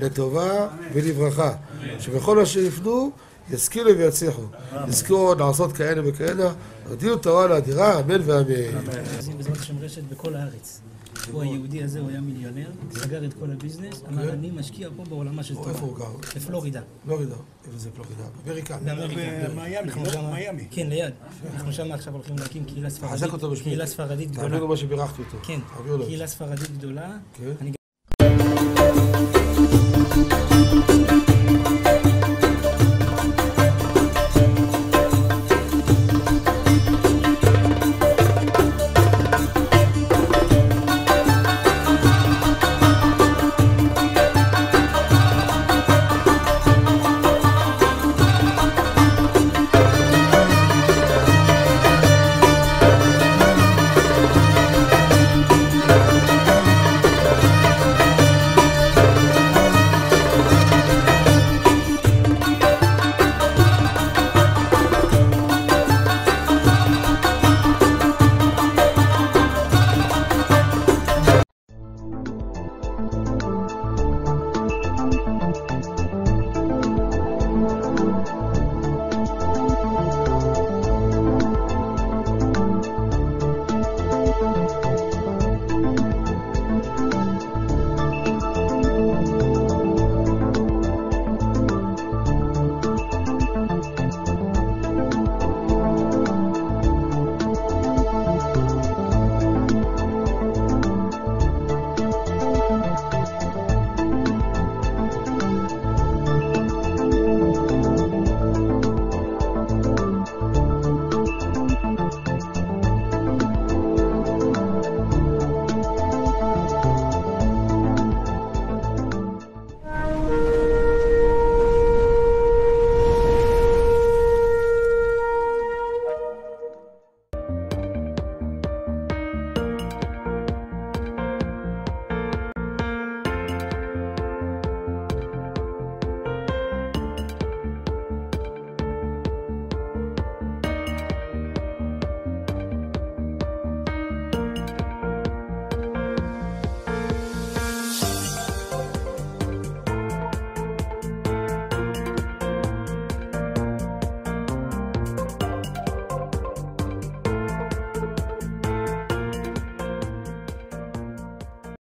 לטובה ולברכה. שבכל מה שיפנו, יזכירו ויצליחו. יזכירו לעשות כאלה וכאלה, הרדיעו תורה לאדירה, אמן ואמן. עושים בזמן שם רשת בכל הארץ. הוא היהודי הזה, הוא היה מיליונר, סגר את כל הביזנס, אמר אני משקיע פה בעולמה של תורה. איפה הוא גר? בפלורידה. פלורידה. איפה זה פלורידה? באמריקה. במיאמי, במיאמי. כן, ליד. אנחנו שם עכשיו הולכים להקים קהילה ספרדית. חזק אותו בשמי. קהילה ספרדית גדולה. תעבירו מה שבירכתי אותו. כן, קהילה ספרדית גדולה. אני